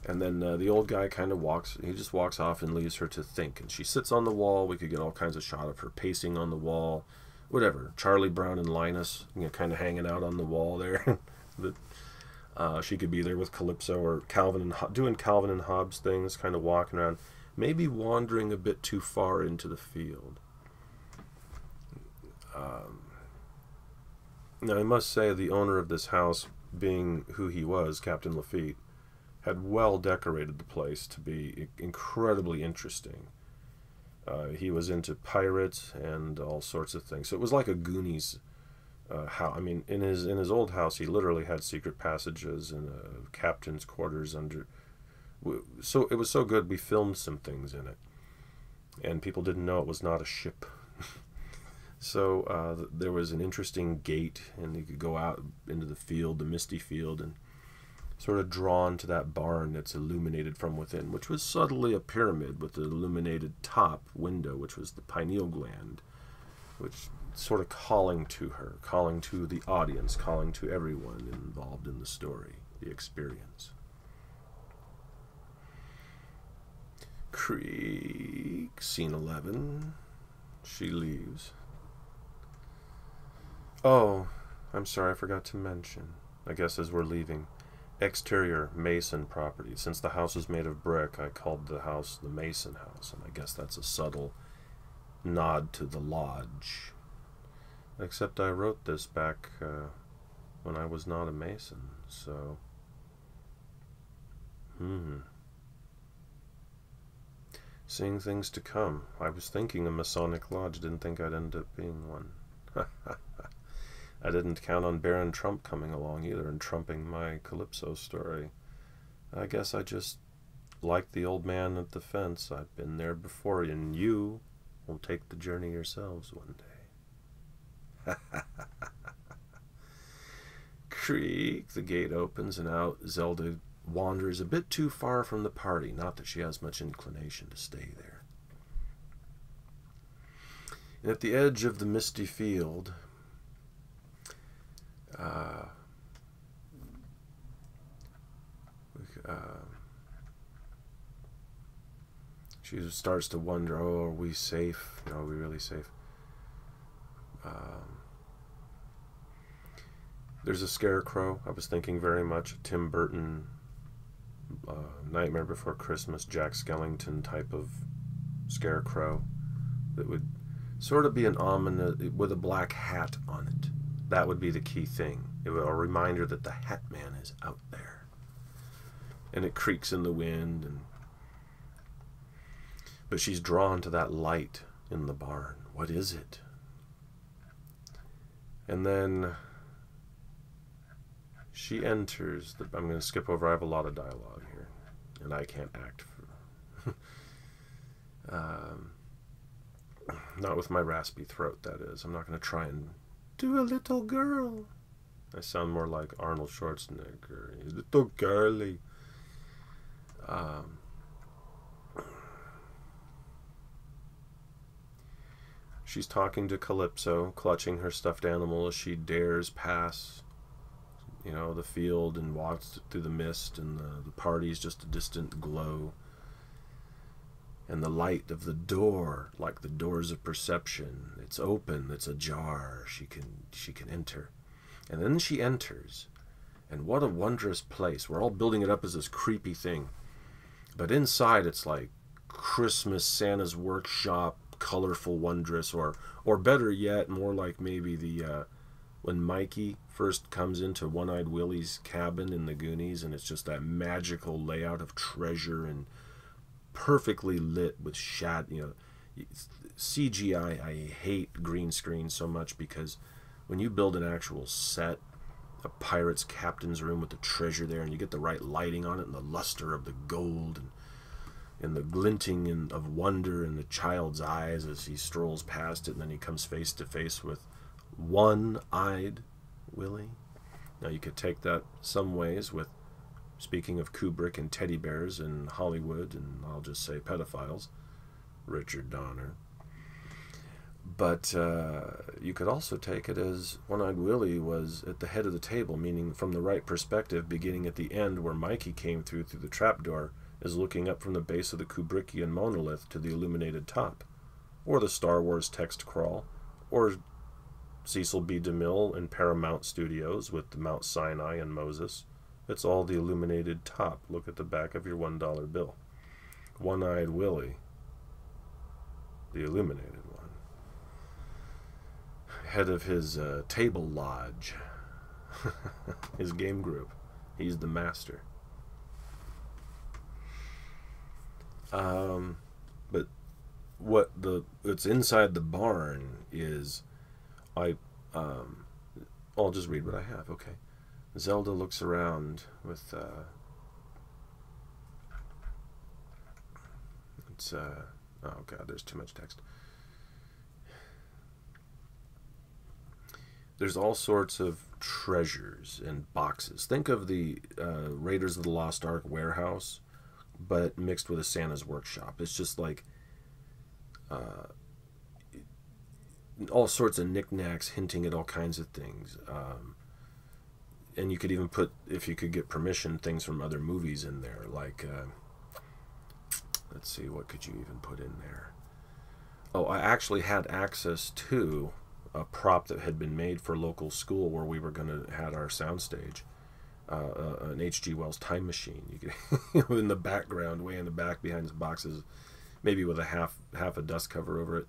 And then the old guy kind of walks, he just walks off and leaves her to think. And she sits on the wall. We could get all kinds of shots of her pacing on the wall, whatever. Charlie Brown and Linus, you know, kind of hanging out on the wall there. She could be there with Calypso, or doing Calvin and Hobbes things, kind of walking around. Maybe wandering a bit too far into the field. Now, I must say, the owner of this house, being who he was, Captain Lafitte, had well decorated the place to be incredibly interesting. He was into pirates and all sorts of things. So it was like a Goonies house. I mean, in his old house, he literally had secret passages and a captain's quarters under... So it was so good we filmed some things in it, and people didn't know it was not a ship. So there was an interesting gate, and you could go out into the field, the misty field, and sort of drawn to that barn that's illuminated from within, which was subtly a pyramid with an illuminated top window, which was the pineal gland, which sort of calling to her, calling to the audience, calling to everyone involved in the story, the experience. Creek, scene 11. She leaves. Oh, I'm sorry, I forgot to mention. I guess as we're leaving. Exterior, Mason property. Since the house is made of brick, I called the house the Mason house, and I guess that's a subtle nod to the lodge. Except I wrote this back when I was not a Mason, so... Seeing things to come. I was thinking a Masonic lodge, didn't think I'd end up being one. I didn't count on Baron Trump coming along either and trumping my Calypso story. I guess I just, like the old man at the fence, I've been there before, and you will take the journey yourselves one day. Creak, the gate opens, and out Zelda wanders a bit too far from the party, not that she has much inclination to stay there. And at the edge of the misty field, she starts to wonder, oh, are we safe? No, are we really safe? There's a scarecrow. I was thinking very much of Tim Burton, Nightmare Before Christmas, Jack Skellington type of scarecrow that would sort of be an ominous, with a black hat on it. That would be the key thing. It was a reminder that the Hat Man is out there. And it creaks in the wind. But she's drawn to that light in the barn. What is it? And then she enters the... I'm going to skip over. I have a lot of dialogue here. And I can't act for... not with my raspy throat, that is. I'm not going to try and... do a little girl. I sound more like Arnold Schwarzenegger. Little girly. She's talking to Calypso, clutching her stuffed animal as she dares past, you know, the field and walks through the mist, and the party's just a distant glow. And the light of the door, like the doors of perception, it's open, it's ajar, she can enter. And then she enters, and what a wondrous place. We're all building it up as this creepy thing, but inside it's like Christmas, Santa's workshop, colorful, wondrous, or better yet, more like maybe the when Mikey first comes into One-Eyed Willie's cabin in the Goonies, and it's just that magical layout of treasure and perfectly lit with CGI. I hate green screen so much, because when you build an actual set, a pirate's captain's room with the treasure there, and you get the right lighting on it, and the luster of the gold, and the glinting of wonder in the child's eyes as he strolls past it, and then he comes face to face with One-Eyed Willie. Now you could take that some ways with, speaking of Kubrick and teddy bears and Hollywood, and I'll just say pedophiles, Richard Donner. But you could also take it as One-Eyed Willie was at the head of the table, meaning from the right perspective, beginning at the end where Mikey came through the trapdoor, is looking up from the base of the Kubrickian monolith to the illuminated top, or the Star Wars text crawl, or Cecil B. DeMille in Paramount Studios with the Mount Sinai and Moses. It's all the illuminated top. Look at the back of your $1 bill. One-Eyed Willie, the illuminated one. Head of his table lodge, his game group. He's the master. But what it's inside the barn is, I'll just read what I have, okay. Zelda looks around with, oh god, there's too much text. There's all sorts of treasures and boxes. Think of the Raiders of the Lost Ark warehouse, but mixed with a Santa's workshop. It's just like all sorts of knickknacks hinting at all kinds of things. And you could even put, if you could get permission, things from other movies in there, like Let's see, what could you even put in there? Oh, I actually had access to a prop that had been made for local school where we were going to have our soundstage. An HG Wells time machine. You could, in the background, way in the back behind his boxes, maybe with a half a dust cover over it.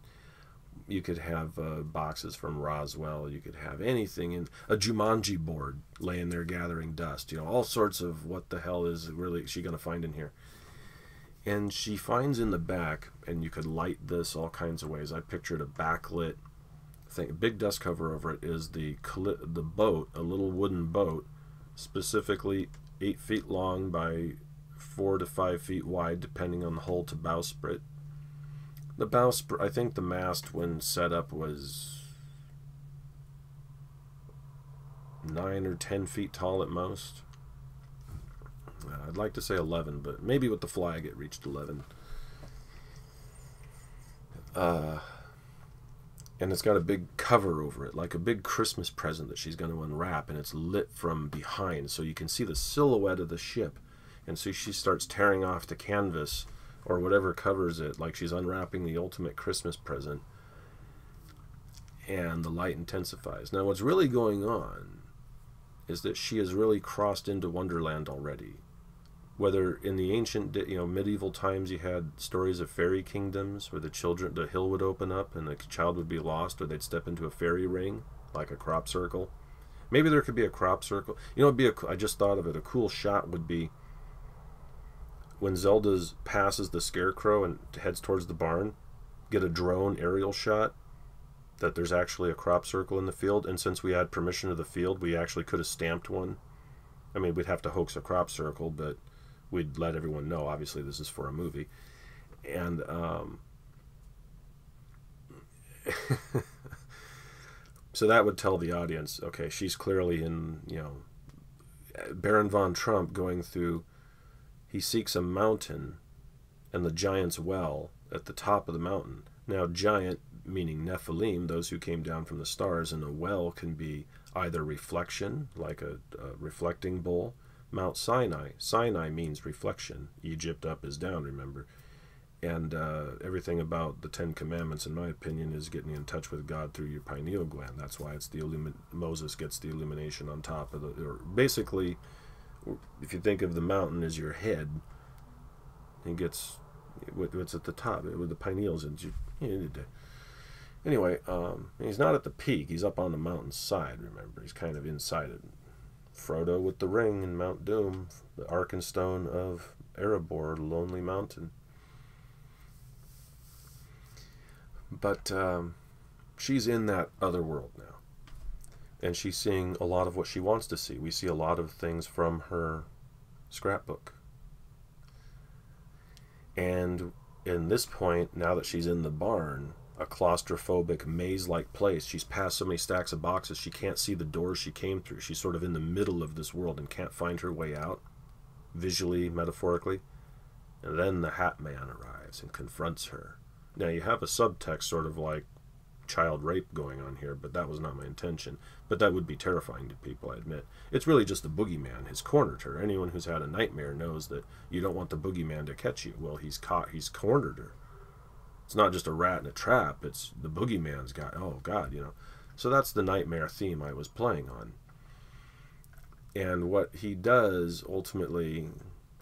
You could have boxes from Roswell. You could have anything in a Jumanji board laying there gathering dust. You know, all sorts of what the hell is really she going to find in here. And she finds in the back, and you could light this all kinds of ways. I pictured a backlit thing. A big dust cover over it is the boat, a little wooden boat, specifically 8 feet long by 4 to 5 feet wide, depending on the hull to bowsprit. The bowsprit, I think the mast when set up was 9 or 10 feet tall at most. I'd like to say 11, but maybe with the flag it reached 11. And it's got a big cover over it, like a big Christmas present that she's going to unwrap, and it's lit from behind, so you can see the silhouette of the ship. And so she starts tearing off the canvas, or whatever covers it, like she's unwrapping the ultimate Christmas present. And the light intensifies. Now what's really going on is that she has really crossed into Wonderland already. Whether in the ancient, medieval times, you had stories of fairy kingdoms where the hill would open up and the child would be lost, or they'd step into a fairy ring, like a crop circle. Maybe there could be a crop circle. You know, I just thought of it. A cool shot would be when Zelda passes the scarecrow and heads towards the barn, get a drone aerial shot that there's actually a crop circle in the field. And since we had permission to the field, we actually could have stamped one. I mean, we'd have to hoax a crop circle, but we'd let everyone know, obviously, this is for a movie. And so that would tell the audience, okay, she's clearly in, Baron von Trump going through, he seeks a mountain and the giant's well at the top of the mountain. Now, giant, meaning Nephilim, those who came down from the stars, and a well can be either reflection, like a reflecting bowl, Mount Sinai. Sinai means reflection. Egypt up is down, remember. And everything about the Ten Commandments, in my opinion, is getting in touch with God through your pineal gland. That's why it's Moses gets the illumination on top of the... Or basically, if you think of the mountain as your head, it gets... What's at the top? With the pineals. Anyway, he's not at the peak. He's up on the mountain's side, remember. He's kind of inside it. Frodo with the ring in Mount Doom, the Arkenstone of Erebor, Lonely Mountain. But she's in that other world now. And she's seeing a lot of what she wants to see. We see a lot of things from her scrapbook. And in this point, now that she's in the barn, a claustrophobic, maze-like place. She's passed so many stacks of boxes, she can't see the door she came through. She's sort of in the middle of this world and can't find her way out, visually, metaphorically. And then the Hat Man arrives and confronts her. Now, you have a subtext sort of like child rape going on here, but that was not my intention. But that would be terrifying to people, I admit. It's really just the boogeyman has cornered her. Anyone who's had a nightmare knows that you don't want the boogeyman to catch you. Well, he's caught, he's cornered her. It's not just a rat in a trap, it's the boogeyman's guy. Oh, God, So that's the nightmare theme I was playing on. And what he does, ultimately,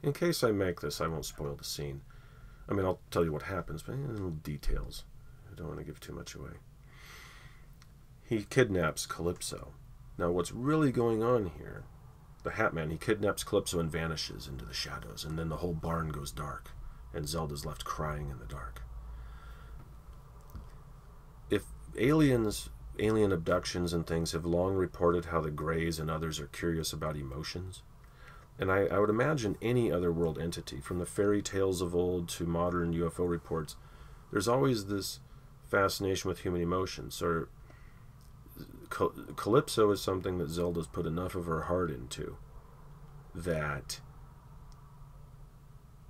in case I make this, I won't spoil the scene. I mean, I'll tell you what happens, but little details. I don't want to give too much away. He kidnaps Calypso. Now, what's really going on here, the Hat Man, he kidnaps Calypso and vanishes into the shadows, and then the whole barn goes dark, and Zelda's left crying in the dark. If alien abductions and things have long reported how the Greys and others are curious about emotions, and I would imagine any other world entity, from the fairy tales of old to modern UFO reports, there's always this fascination with human emotions. So Calypso is something that Zelda's put enough of her heart into that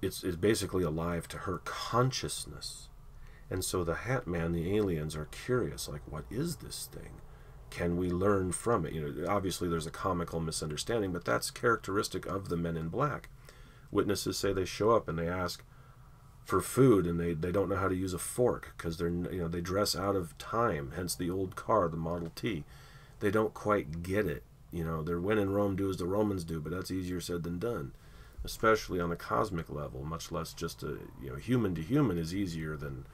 it's basically alive to her consciousness. And so the Hat Man, the aliens, are curious, like, what is this thing? Can we learn from it? Obviously there's a comical misunderstanding, but that's characteristic of the Men in Black. Witnesses say they show up and they ask, for food, and they don't know how to use a fork because they're, you know, they dress out of time, hence the old car, the Model T. They don't quite get it. You know, they're when in Rome, do as the Romans do, but that's easier said than done, especially on a cosmic level, much less just a, you know, human to human is easier than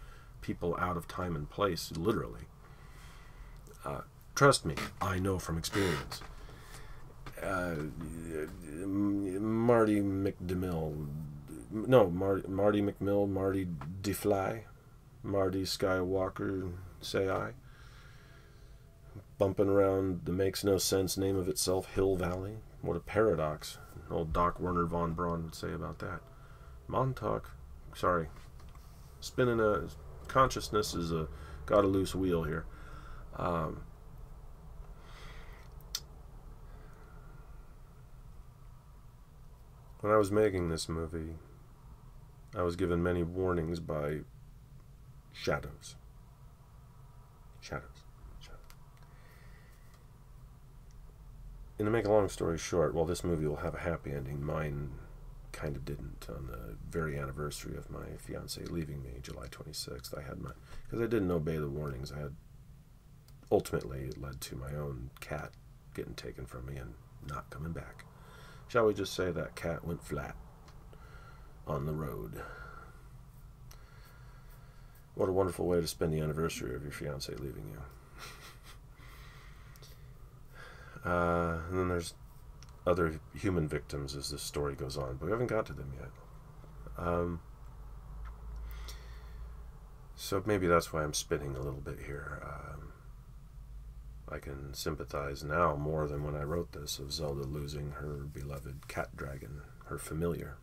people out of time and place, literally. Trust me, I know from experience. Marty DeFly, Marty Skywalker, say I. Bumping around the makes no sense name of itself, Hill Valley. What a paradox. Old Doc Werner von Braun would say about that. Montauk, sorry. Spinning a consciousness is a got a loose wheel here. When I was making this movie, I was given many warnings by shadows. And to make a long story short, while this movie will have a happy ending, mine kind of didn't. On the very anniversary of my fiancée leaving me, July 26th, I had my... Because I didn't obey the warnings, I had... Ultimately, it led to my own cat getting taken from me and not coming back. Shall we just say that cat went flat on the road. What a wonderful way to spend the anniversary of your fiancée leaving you. And then there's other human victims as this story goes on, but we haven't got to them yet. So maybe that's why I'm spinning a little bit here. I can sympathize now more than when I wrote this of Zelda losing her beloved cat dragon, her familiar.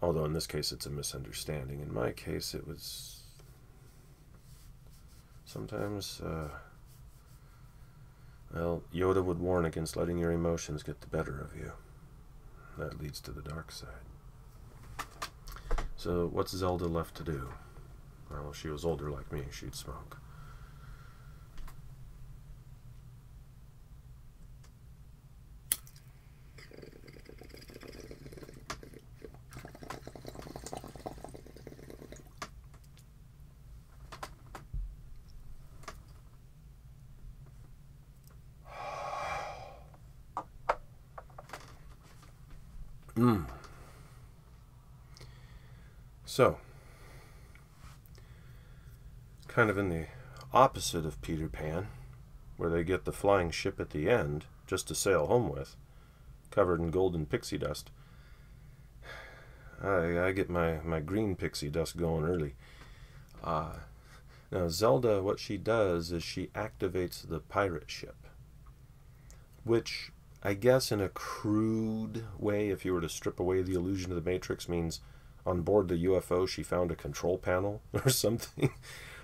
Although in this case it's a misunderstanding. In my case it was... Sometimes, well, Yoda would warn against letting your emotions get the better of you. That leads to the dark side. So what's Zelda left to do? Well, she was older like me, she'd smoke. So, kind of in the opposite of Peter Pan, where they get the flying ship at the end, just to sail home with, covered in golden pixie dust, I get my green pixie dust going early. Now, Zelda, what she does is she activates the pirate ship, which I guess in a crude way, if you were to strip away the illusion of the Matrix, means... On board the UFO, she found a control panel or something.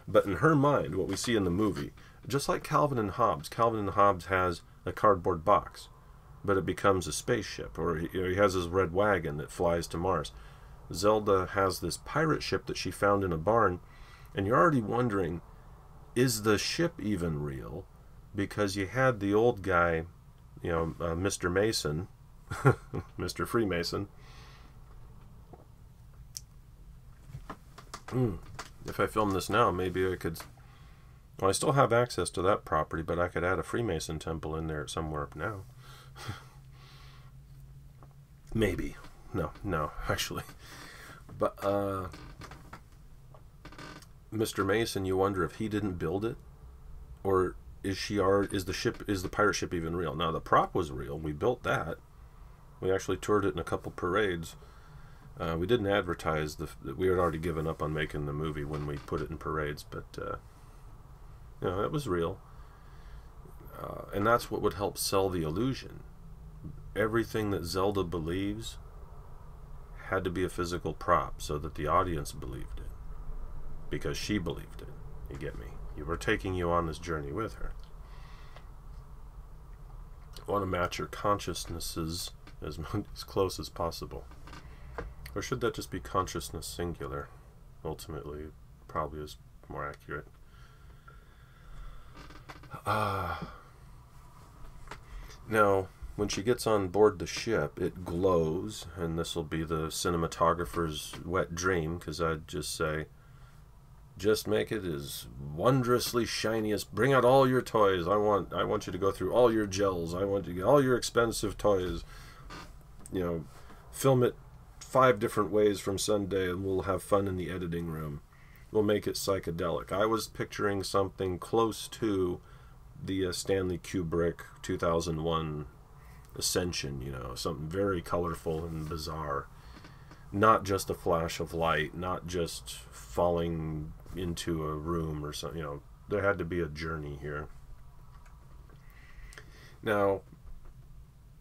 But in her mind, what we see in the movie, just like Calvin and Hobbes has a cardboard box, but it becomes a spaceship, or he has his red wagon that flies to Mars. Zelda has this pirate ship that she found in a barn, and you're already wondering, is the ship even real? Because you had the old guy, you know, Mr. Mason, Mr. Freemason, if I film this now, maybe I could... Well, I still have access to that property, but I could add a Freemason temple in there somewhere up now. Maybe. No, actually. But, Mr. Mason, you wonder if he didn't build it? Or is the pirate ship even real? Now, the prop was real. We built that. We actually toured it in a couple parades. We didn't advertise we had already given up on making the movie when we put it in parades, but you know, it was real, and that's what would help sell the illusion. Everything that Zelda believes had to be a physical prop so that the audience believed it, because she believed it. You get me? We're taking you on this journey with her. I want to match her consciousnesses as close as possible. Or should that just be consciousness singular? Ultimately, it probably is more accurate. Now, When she gets on board the ship, it glows, and this will be the cinematographer's wet dream, because I'd just say, just make it as wondrously shiny as, bring out all your toys, I want you to go through all your gels, I want you to get all your expensive toys, you know, film it 5 different ways from Sunday, and we'll have fun in the editing room. We'll make it psychedelic. I was picturing something close to the Stanley Kubrick 2001 Ascension, you know, something very colorful and bizarre. Not just a flash of light, not just falling into a room or something, you know, there had to be a journey here. Now,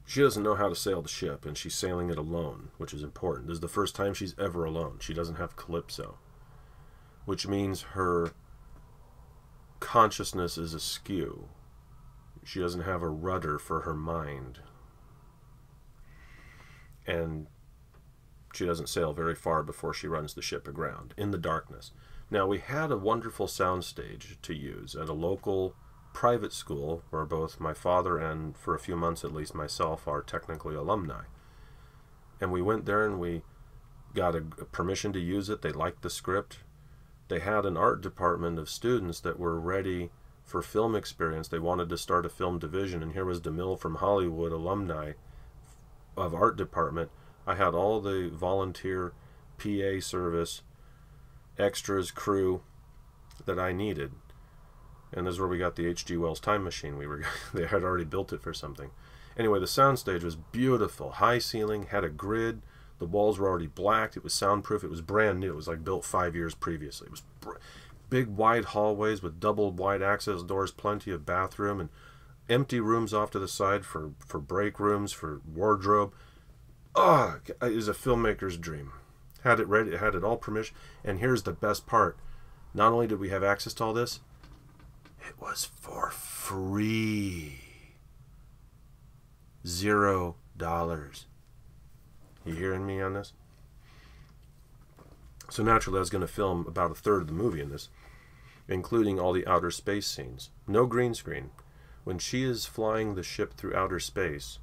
she doesn't know how to sail the ship, and she's sailing it alone, which is important. This is the first time she's ever alone. She doesn't have Calypso, which means her consciousness is askew. She doesn't have a rudder for her mind. And she doesn't sail very far before she runs the ship aground in the darkness. Now, we had a wonderful soundstage to use at a local private school where both my father and, for a few months at least, myself are technically alumni. And we went there and we got a permission to use it. They liked the script. They had an art department of students that were ready for film experience. They wanted to start a film division, and here was DeMille from Hollywood, alumni of art department. I had all the volunteer PA service, extras, crew that I needed. And this is where we got the HG Wells time machine. They had already built it for something. Anyway, the soundstage was beautiful. High ceiling, had a grid. The walls were already blacked. It was soundproof. It was brand new. It was like built 5 years previously. It was big wide hallways with double wide access doors, plenty of bathroom, and empty rooms off to the side for break rooms, for wardrobe. Oh, it is a filmmaker's dream. Had it ready. It had it all permission. And here's the best part. Not only did we have access to all this, it was for free. $0. You hearing me on this? So naturally I was going to film about 1/3 of the movie in this, including all the outer space scenes. No green screen. When she is flying the ship through outer space,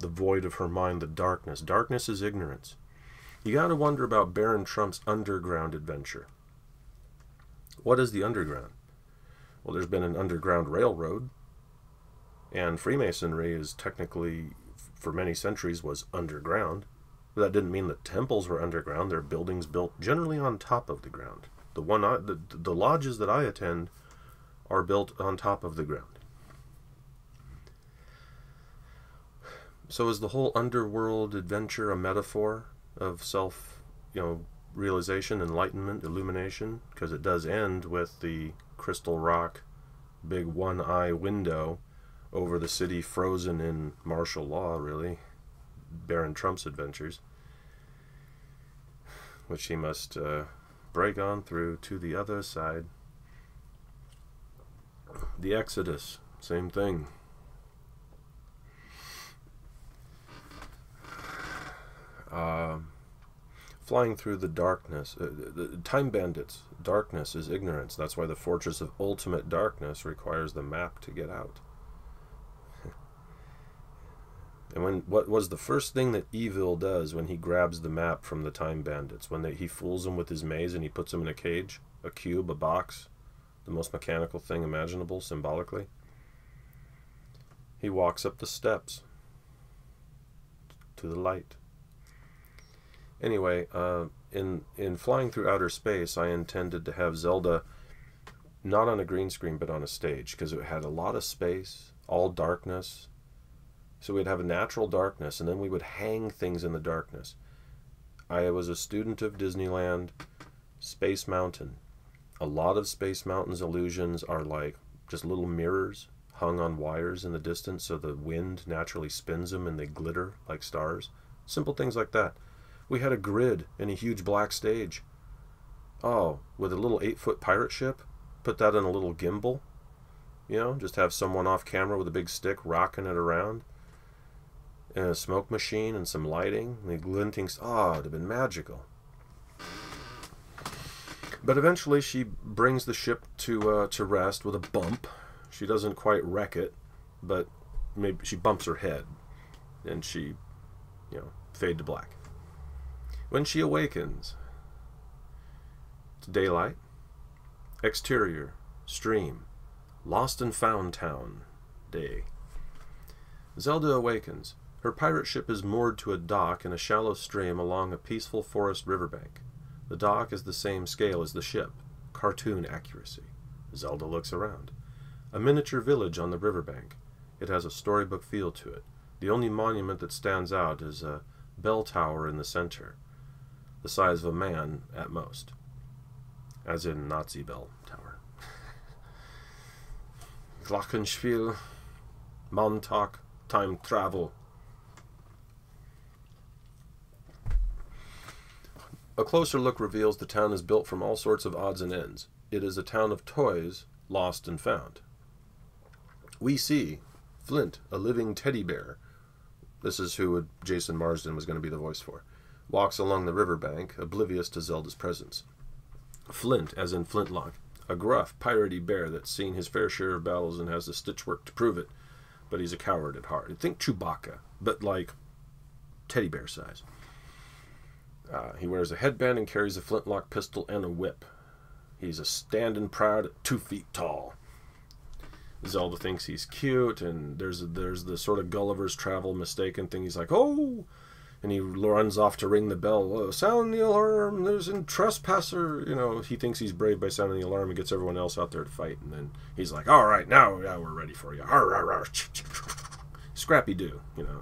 the void of her mind, the darkness. Darkness is ignorance. You got to wonder about Baron Trump's underground adventure. What is the underground? Well, there's been an underground railroad, and Freemasonry is technically, for many centuries, was underground. That didn't mean the temples were underground. They're buildings built generally on top of the ground. The lodges that I attend are built on top of the ground. So is the whole underworld adventure a metaphor of self, you know, realization, enlightenment, illumination? Because it does end with the crystal rock, big one-eye window over the city frozen in martial law, really. Baron Trump's adventures, which he must break on through to the other side. The Exodus, same thing. Flying through the darkness, the time bandits. Darkness is ignorance. That's why the fortress of ultimate darkness requires the map to get out. And what was the first thing that Evil does when he grabs the map from the time bandits? When he fools them with his maze and he puts them in a cage, a cube, a box, the most mechanical thing imaginable, symbolically. He walks up the steps to the light. Anyway, in flying through outer space, I intended to have Zelda not on a green screen but on a stage, because it had a lot of space, all darkness. So we'd have a natural darkness, and then we would hang things in the darkness. I was a student of Disneyland, Space Mountain. A lot of Space Mountain's illusions are like just little mirrors hung on wires in the distance, so the wind naturally spins them and they glitter like stars. Simple things like that. We had a grid and a huge black stage. Oh, with a little 8-foot pirate ship, put that in a little gimbal. You know, just have someone off camera with a big stick rocking it around. And a smoke machine and some lighting. And the glinting, oh, it would have been magical. But eventually she brings the ship to rest with a bump. She doesn't quite wreck it, but maybe she bumps her head. and she, you know, fade to black. When she awakens, it's daylight, exterior, stream, lost and found town, day. Zelda awakens. Her pirate ship is moored to a dock in a shallow stream along a peaceful forest riverbank. The dock is the same scale as the ship. Cartoon accuracy. Zelda looks around. A miniature village on the riverbank. It has a storybook feel to it. The only monument that stands out is a bell tower in the center, the size of a man at most. As in Nazi bell tower. Glockenspiel, Montauk, time travel. A closer look reveals the town is built from all sorts of odds and ends. It is a town of toys, lost and found. We see Flint, a living teddy bear. This is who Jason Marsden was going to be the voice for. Walks along the riverbank, oblivious to Zelda's presence. Flint, as in Flintlock, a gruff, piratey bear that's seen his fair share of battles and has the stitchwork to prove it, but he's a coward at heart. Think Chewbacca, but like teddy bear size. He wears a headband and carries a flintlock pistol and a whip. He's a standing proud at 2 feet tall. Zelda thinks he's cute, and there's the sort of Gulliver's Travel mistaken thing. He's like, oh! And he runs off to ring the bell. Oh, sound the alarm, there's a trespasser. You know, he thinks he's brave by sounding the alarm and gets everyone else out there to fight. And then he's like, all right, now we're ready for you. Scrappy-Doo, you know.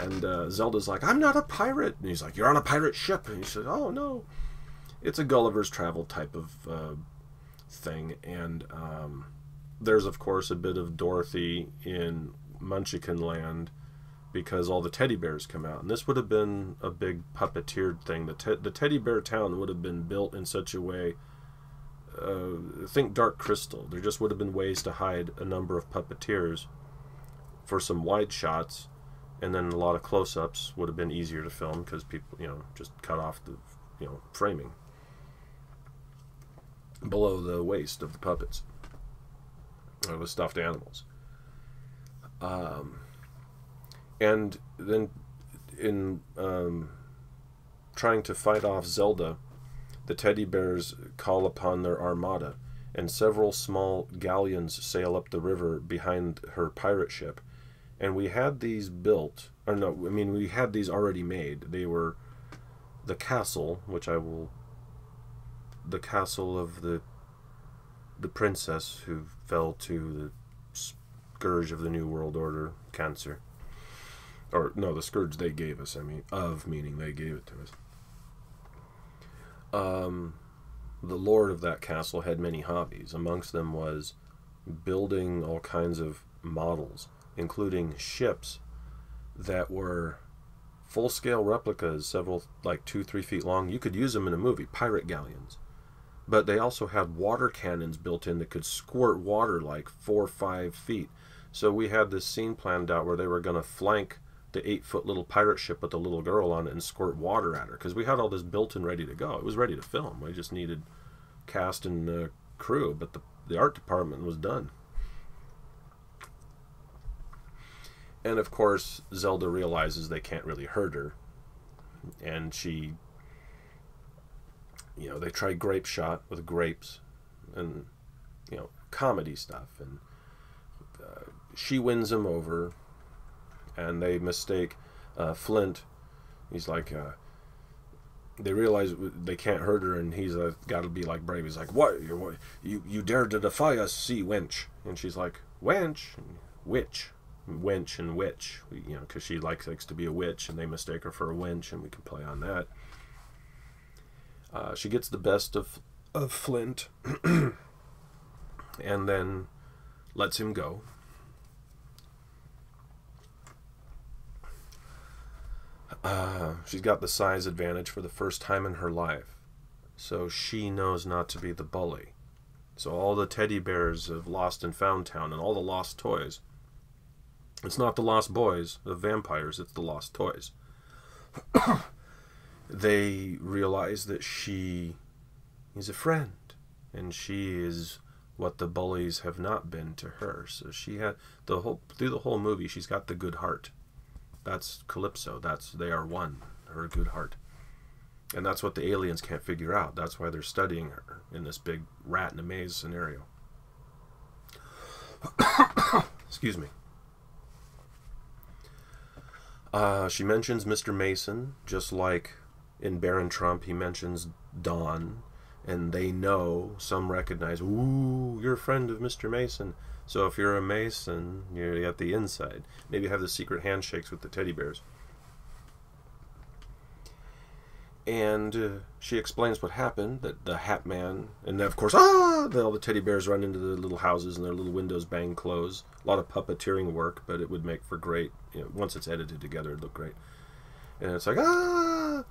And Zelda's like, I'm not a pirate. And he's like, you're on a pirate ship. And he says, oh, no. It's a Gulliver's Travel type of thing. And there's, of course, a bit of Dorothy in Munchkin Land because all the teddy bears come out. And this would have been a big puppeteered thing. The teddy bear town would have been built in such a way, think Dark Crystal. There just would have been ways to hide a number of puppeteers for some wide shots. And then a lot of close-ups would have been easier to film because people, you know, just cut off the, you know, framing below the waist of the puppets or the stuffed animals. And then in trying to fight off Zelda, the teddy bears call upon their armada, and several small galleons sail up the river behind her pirate ship. And we had these built, or no, I mean, we had these already made. They were the castle, which I will, the castle of the princess who fell to the scourge of the New World Order, cancer. Or, no, the scourge they gave us, I mean, of, meaning they gave it to us. The lord of that castle had many hobbies. Amongst them was building all kinds of models, including ships that were full-scale replicas, several, like 2-3 feet long. You could use them in a movie, pirate galleons. But they also had water cannons built in that could squirt water like 4 or 5 feet. So we had this scene planned out where they were going to flank the 8-foot little pirate ship with the little girl on it and squirt water at her. Because we had all this built and ready to go. It was ready to film. We just needed cast and crew, but the art department was done. And, of course, Zelda realizes they can't really hurt her. And she, you know, they try grape shot with grapes and, you know, comedy stuff. And she wins him over. And they mistake Flint. He's like, they realize they can't hurt her. And he's got to be, like, brave. He's like, what? You dare to defy us, sea wench. And she's like, wench? Witch. Wench and witch, you know, because she likes to be a witch, and they mistake her for a wench, and we can play on that. She gets the best of Flint, and then lets him go. She's got the size advantage for the first time in her life, so she knows not to be the bully. So all the teddy bears of Lost and Found Town and all the lost toys. It's not the lost boys of vampires, it's the lost toys. They realize that she is a friend, and she is what the bullies have not been to her. So she had, through the whole movie, she's got the good heart. That's Calypso. That's they are one, her good heart. And that's what the aliens can't figure out. That's why they're studying her in this big rat in a maze scenario. Excuse me. She mentions Mr. Mason, just like in Baron Trump, he mentions Don, and they know, some recognize, ooh, you're a friend of Mr. Mason. So if you're a Mason, you're at the inside. Maybe have the secret handshakes with the teddy bears. And she explains what happened, that the hat man, and of course, all the teddy bears run into their little houses and their little windows bang close. A lot of puppeteering work, but it would make for great, you know, once it's edited together, it'd look great. And it's like, ah!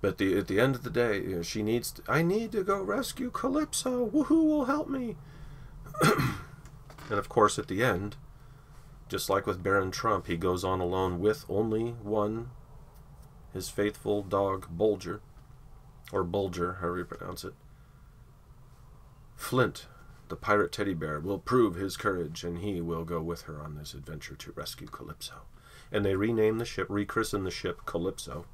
But at the end of the day, you know, she needs, I need to go rescue Calypso, woohoo will help me. And of course, at the end, just like with Baron Trump, he goes on alone with only one, his faithful dog, Bulger, or Bulger, however you pronounce it. Flint, the pirate teddy bear, will prove his courage, and he will go with her on this adventure to rescue Calypso. And they rename the ship, rechristen the ship Calypso.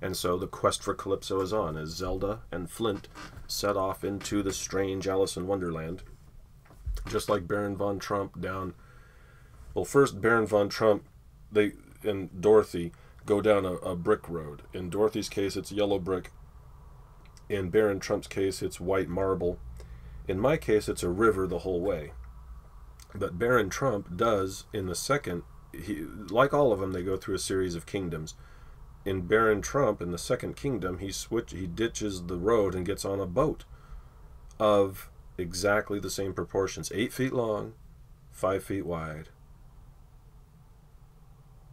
And so the quest for Calypso is on, as Zelda and Flint set off into the strange Alice in Wonderland, just like Baron von Trump down... Well, first, Baron von Trump and Dorothy go down a brick road. In Dorothy's case, it's yellow brick. In Baron Trump's case, it's white marble. In my case, it's a river the whole way. But Baron Trump does, in the second, like all of them, they go through a series of kingdoms. In Baron Trump, in the second kingdom, he ditches the road and gets on a boat of exactly the same proportions. 8 feet long, 5 feet wide.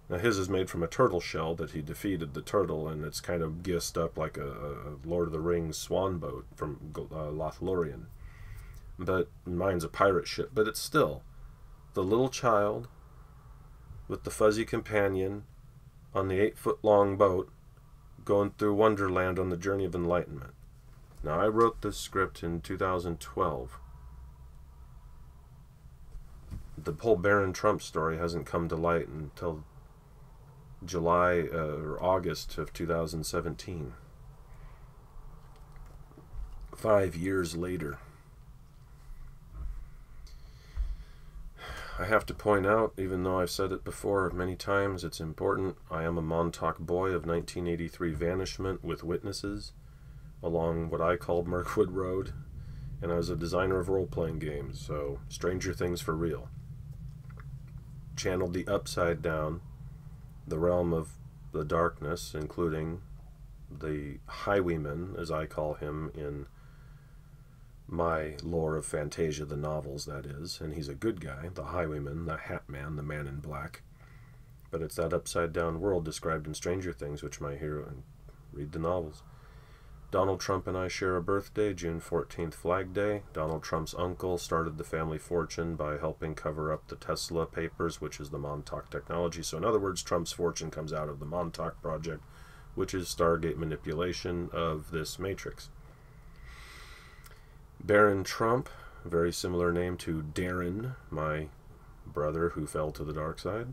Now his is made from a turtle shell that he defeated the turtle, and it's kind of gissed up like a Lord of the Rings swan boat from Lothlorien. But mine's a pirate ship, but it's still the little child with the fuzzy companion on the 8-foot-long boat going through Wonderland on the journey of enlightenment. Now I wrote this script in 2012. The whole Baron Trump story hasn't come to light until July or August of 2017. 5 years later. I have to point out, even though I've said it before many times, it's important, I am a Montauk boy of 1983 vanishment with witnesses along what I call Mirkwood Road, and I was a designer of role-playing games, so Stranger Things for real. Channeled the Upside Down, the realm of the darkness, including the Highwayman, as I call him in my lore of Fantasia, the novels, that is. And he's a good guy, the Highwayman, the Hat Man, the Man in Black. But it's that upside-down world described in Stranger Things, which my hero... And read the novels. Donald Trump and I share a birthday, June 14th, Flag Day. Donald Trump's uncle started the family fortune by helping cover up the Tesla papers, which is the Montauk technology. So in other words, Trump's fortune comes out of the Montauk Project, which is Stargate manipulation of this matrix. Baron Trump, very similar name to Darren, my brother who fell to the dark side.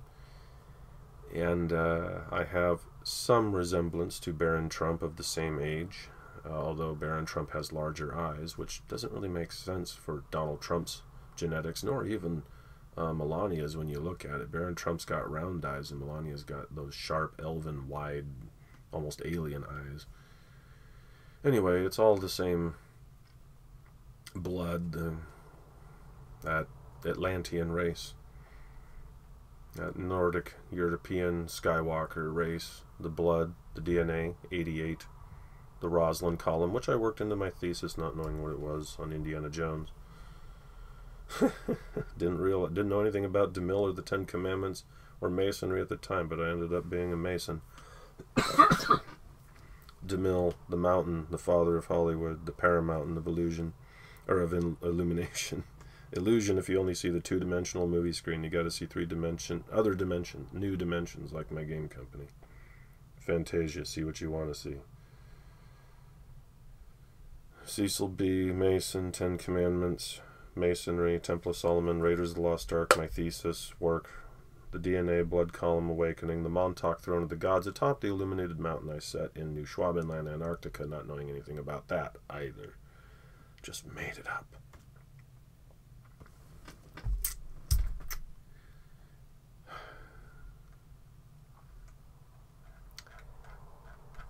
And I have some resemblance to Baron Trump of the same age. Although Baron Trump has larger eyes, which doesn't really make sense for Donald Trump's genetics, nor even Melania's when you look at it. Baron Trump's got round eyes, and Melania's got those sharp, elven, wide, almost alien eyes. Anyway, it's all the same blood, that Atlantean race, that Nordic, European, Skywalker race, the blood, the DNA, 88. The Roslyn column, which I worked into my thesis not knowing what it was on Indiana Jones. Didn't know anything about DeMille or the Ten Commandments or Masonry at the time, but I ended up being a Mason. DeMille, the mountain, the father of Hollywood, the paramountain of illusion, or of illumination. Illusion, if you only see the two-dimensional movie screen, you got to see new dimensions, like my game company. Fantasia, see what you want to see. Cecil B. Mason, Ten Commandments, Masonry, Temple of Solomon, Raiders of the Lost Ark, my thesis work, the DNA blood column awakening, the Montauk throne of the gods atop the illuminated mountain I set in New Schwabenland, Antarctica, not knowing anything about that either. Just made it up.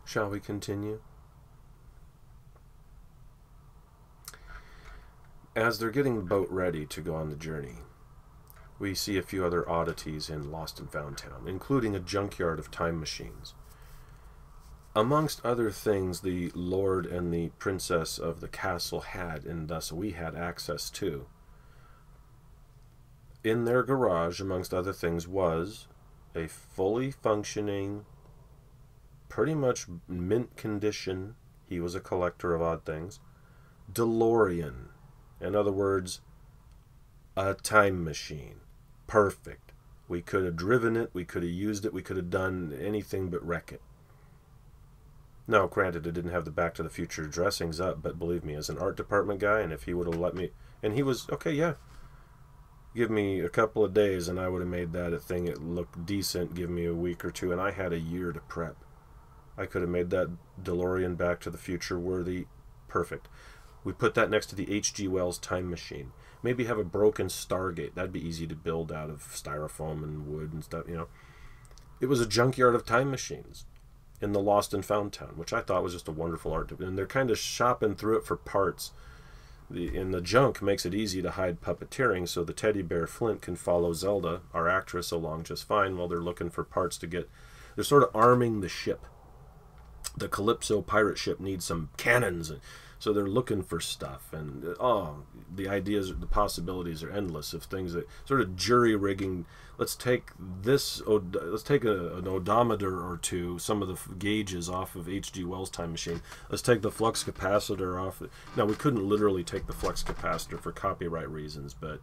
Shall we continue? As they're getting the boat ready to go on the journey, we see a few other oddities in Lost and Found Town, including a junkyard of time machines. Amongst other things the lord and the princess of the castle had, and thus we had access to. In their garage, amongst other things, was a fully functioning, pretty much mint condition, he was a collector of odd things, DeLorean. In other words, a time machine. Perfect. We could have driven it, we could have used it, we could have done anything but wreck it. Now, granted, it didn't have the Back to the Future dressings up, but believe me, as an art department guy, and if he would have let me, and he was, okay, yeah, give me a couple of days and I would have made that a thing. It looked decent. Give me a week or two, and I had a year to prep. I could have made that DeLorean Back to the Future worthy perfect. We put that next to the HG Wells time machine. Maybe have a broken Stargate. That'd be easy to build out of styrofoam and wood and stuff, you know. It was a junkyard of time machines in the Lost and Found Town, which I thought was just a wonderful art. And they're kind of shopping through it for parts. The junk makes it easy to hide puppeteering, so the teddy bear Flint can follow Zelda, our actress, along just fine while they're looking for parts to get. They're sort of arming the ship. The Calypso pirate ship needs some cannons, so they're looking for stuff, and oh, the ideas, the possibilities are endless of things that sort of jury rigging. Let's take this, let's take an odometer or two, some of the gauges off of H.G. Wells' time machine. Let's take the flux capacitor off. Now, we couldn't literally take the flux capacitor for copyright reasons, but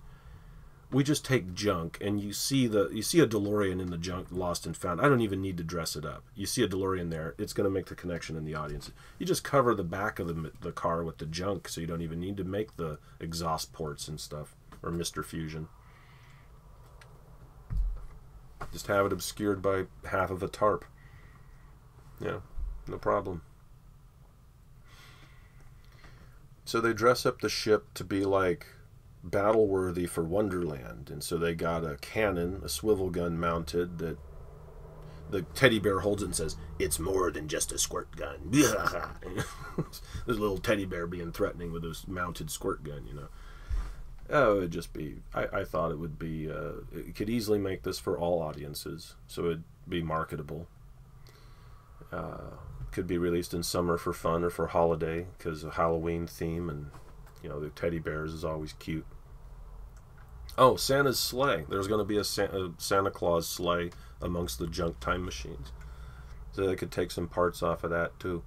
we just take junk, and you see a DeLorean in the junk, Lost and Found. I don't even need to dress it up. You see a DeLorean there, it's going to make the connection in the audience. You just cover the back of the car with the junk, so you don't even need to make the exhaust ports and stuff, or Mr. Fusion. Just have it obscured by half of a tarp. Yeah, no problem. So they dress up the ship to be like battle-worthy for Wonderland, and so they got a cannon, a swivel gun mounted that the teddy bear holds it and says, "It's more than just a squirt gun." There's a little teddy bear being threatening with this mounted squirt gun, you know. Oh, it would just be, I thought it would be, it could easily make this for all audiences, so it'd be marketable. Could be released in summer for fun or for holiday, because of Halloween theme, and you know, the teddy bears is always cute. Oh, Santa's sleigh. There's going to be a Santa Claus sleigh amongst the junk time machines. So they could take some parts off of that, too.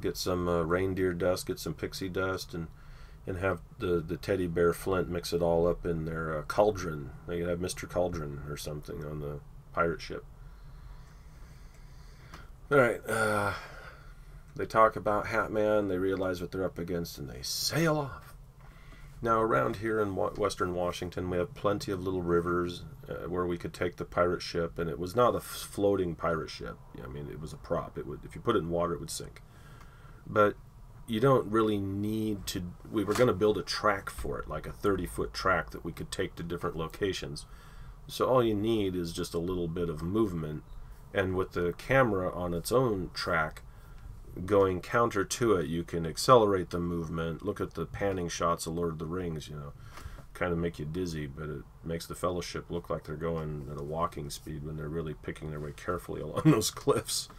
Get some reindeer dust, get some pixie dust, and have the teddy bear Flint mix it all up in their cauldron. They could have Mr. Cauldron or something on the pirate ship. All right, they talk about Hat Man, they realize what they're up against, and they sail off. Now, around here in western Washington, we have plenty of little rivers where we could take the pirate ship, and it was not a floating pirate ship. I mean, it was a prop. It would, if you put it in water, it would sink. But you don't really need to. We were going to build a track for it, like a 30-foot track that we could take to different locations. So all you need is just a little bit of movement, and with the camera on its own track, going counter to it, you can accelerate the movement. Look at the panning shots of Lord of the Rings, you know, kind of make you dizzy, but it makes the Fellowship look like they're going at a walking speed when they're really picking their way carefully along those cliffs.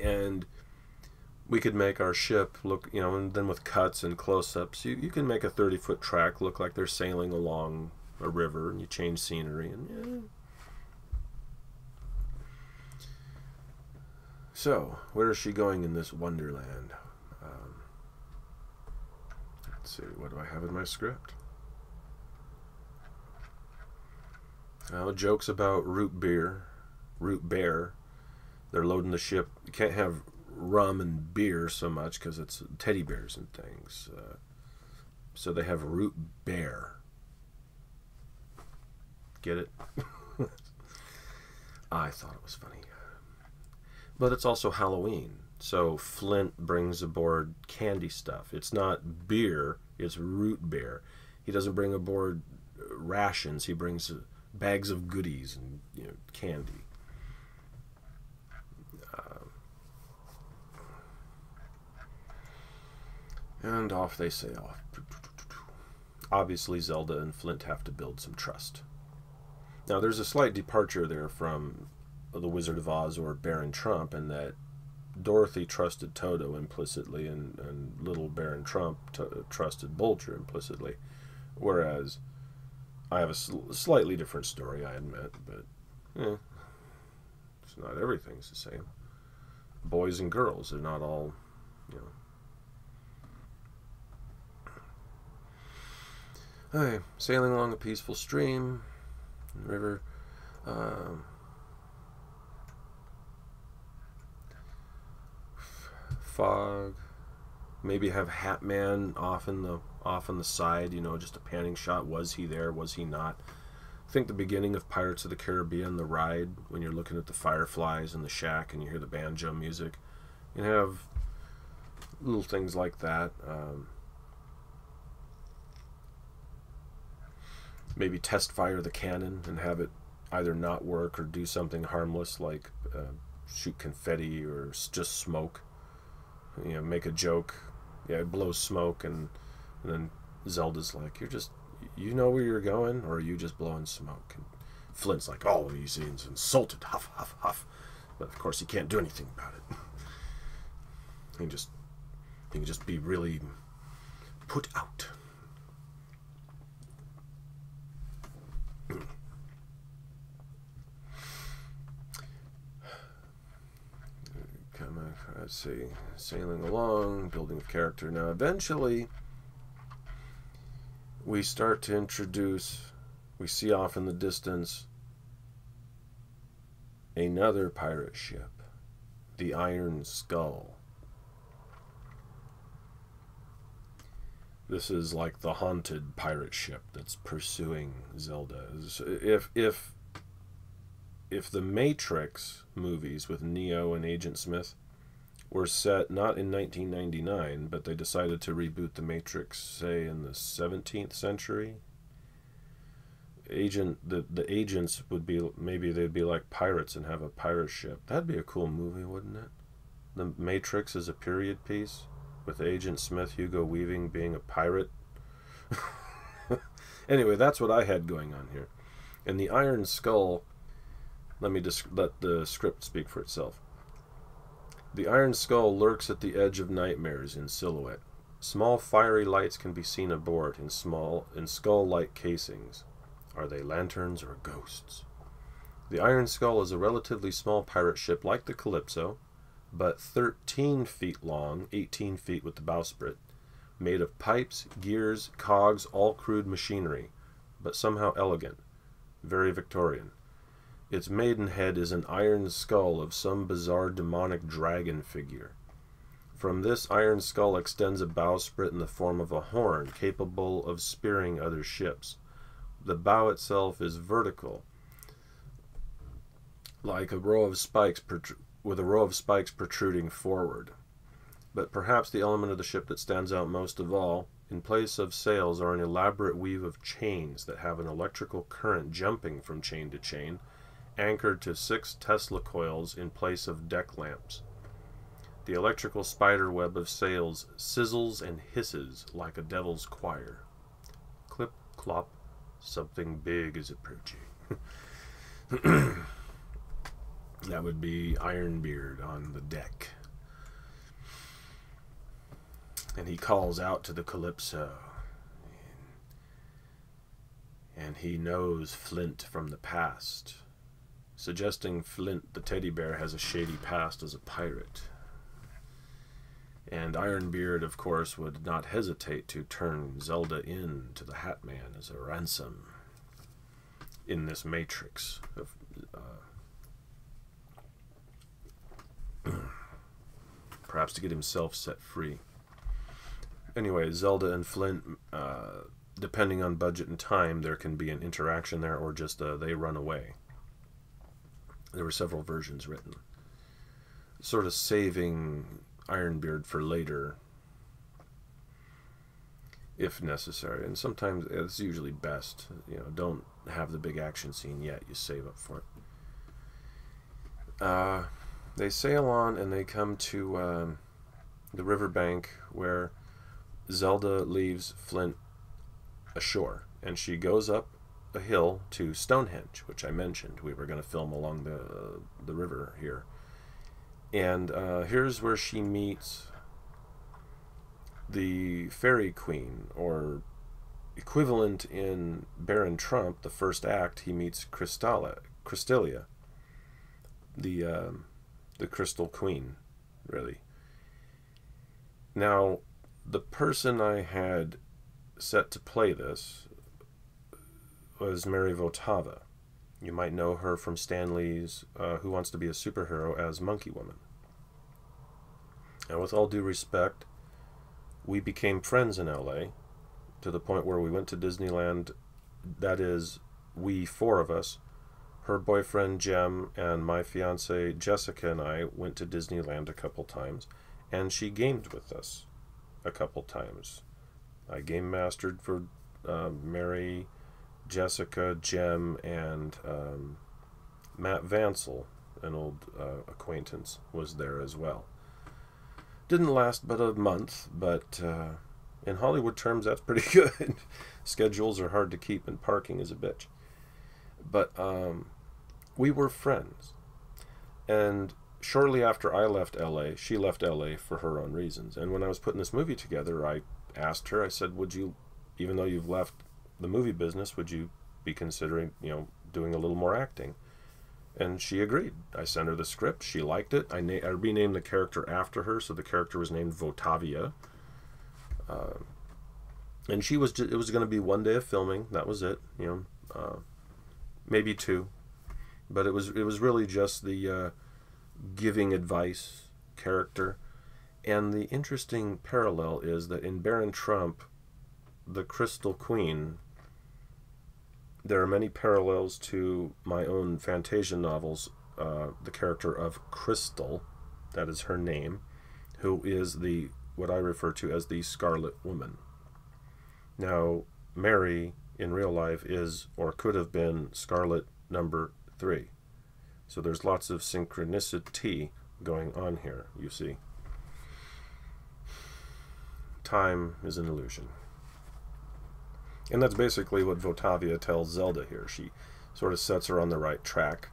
And we could make our ship look, you know, and then with cuts and close-ups, you can make a 30-foot track look like they're sailing along a river, and you change scenery, and yeah. So, where is she going in this Wonderland? Let's see, what do I have in my script? Jokes about root beer. They're loading the ship. You can't have rum and beer so much because it's teddy bears and things. So they have root bear. get it. I thought it was funny. But it's also Halloween, so Flint brings aboard candy stuff. It's not beer, it's root beer. He doesn't bring aboard rations, he brings bags of goodies and, you know, candy. And off they sail. Obviously, Zelda and Flint have to build some trust. Now, there's a slight departure there from The Wizard of Oz or Baron Trump, in that Dorothy trusted Toto implicitly, and little Baron Trump trusted Bulger implicitly. Whereas, I have a slightly different story, I admit, but it's not everything's the same. Boys and girls, they're not all, you know. Okay, sailing along a peaceful stream, river. Fog. Maybe have Hat Man off in the side. You know, just a panning shot. Was he there? Was he not? I think the beginning of Pirates of the Caribbean, the ride, when you're looking at the fireflies in the shack and you hear the banjo music, you have little things like that. Maybe test fire the cannon and have it either not work or do something harmless like shoot confetti or just smoke. You know, make a joke. Yeah, it blows smoke, and then Zelda's like, "You're just, you know where you're going, or are you just blowing smoke?" And Flint's like, "Oh, he's insulted. Huff, huff, huff." But of course, he can't do anything about it. He can just be really put out. Let's see, sailing along, building of character. Now, eventually, we start to introduce, we see off in the distance, another pirate ship, the Iron Skull. This is like the haunted pirate ship that's pursuing Zelda. If the Matrix movies with Neo and Agent Smith were set not in 1999, but they decided to reboot the Matrix, say, in the 17th century, the agents would be, maybe they'd be like pirates and have a pirate ship. That'd be a cool movie, wouldn't it? The Matrix is a period piece with Agent Smith, Hugo Weaving being a pirate. Anyway, that's what I had going on here. And the Iron Skull, let me just let the script speak for itself. The Iron Skull lurks at the edge of nightmares in silhouette. Small fiery lights can be seen aboard in skull-like casings. Are they lanterns or ghosts? The Iron Skull is a relatively small pirate ship like the Calypso, but 13 feet long, 18 feet with the bowsprit, made of pipes, gears, cogs, all crude machinery, but somehow elegant, very Victorian. Its maidenhead is an iron skull of some bizarre demonic dragon figure. From this iron skull extends a bowsprit in the form of a horn, capable of spearing other ships. The bow itself is vertical, like a row of spikes with a row of spikes protruding forward. But perhaps the element of the ship that stands out most of all, in place of sails, are an elaborate weave of chains that have an electrical current jumping from chain to chain, anchored to 6 Tesla coils in place of deck lamps. The electrical spider web of sails sizzles and hisses like a devil's choir. Clip, clop, something big is approaching. That would be Ironbeard on the deck. And he calls out to the Calypso. And he knows Flint from the past, suggesting Flint the teddy bear has a shady past as a pirate. And Ironbeard, of course, would not hesitate to turn Zelda in to the Hat Man as a ransom in this Matrix. Perhaps to get himself set free. Anyway, Zelda and Flint, depending on budget and time, there can be an interaction there, or just they run away. There were several versions written. Sort of saving Ironbeard for later, if necessary. And sometimes it's usually best. You know, don't have the big action scene yet. You save up for it. They sail on and they come to the riverbank where Zelda leaves Flint ashore, and she goes up a hill to Stonehenge, which I mentioned we were going to film along the river here. And here's where she meets the Fairy Queen, or equivalent in Baron Trump, the first act, he meets Cristalia, the Crystal Queen, really. Now, the person I had set to play this was Mary Votava. You might know her from Stan Lee's Who Wants to Be a Superhero as Monkey Woman. And with all due respect, we became friends in LA to the point where we went to Disneyland. That is, we four of us, her boyfriend Jem and my fiance Jessica and I went to Disneyland a couple times, and she gamed with us a couple times. I game mastered for Mary, Jessica, Jem, and Matt Vansell, an old acquaintance, was there as well. Didn't last but a month, but in Hollywood terms, that's pretty good. Schedules are hard to keep, and parking is a bitch. But we were friends. And shortly after I left L.A., she left L.A. for her own reasons. And when I was putting this movie together, I asked her, I said, would you, even though you've left the movie business, would you be considering, you know, doing a little more acting? And she agreed. I sent her the script. She liked it. I renamed the character after her, so the character was named Votavia. And she was it was going to be one day of filming. That was it, you know, maybe two. But it was really just the giving advice character. And the interesting parallel is that in Baron Trump, the Crystal Queen, there are many parallels to my own Fantasia novels. The character of Crystal, that is her name, who is the what I refer to as the Scarlet Woman. Now, Mary in real life is, or could have been, Scarlet number 3. So there's lots of synchronicity going on here, you see. Time is an illusion. And that's basically what Votavia tells Zelda here. She sort of sets her on the right track.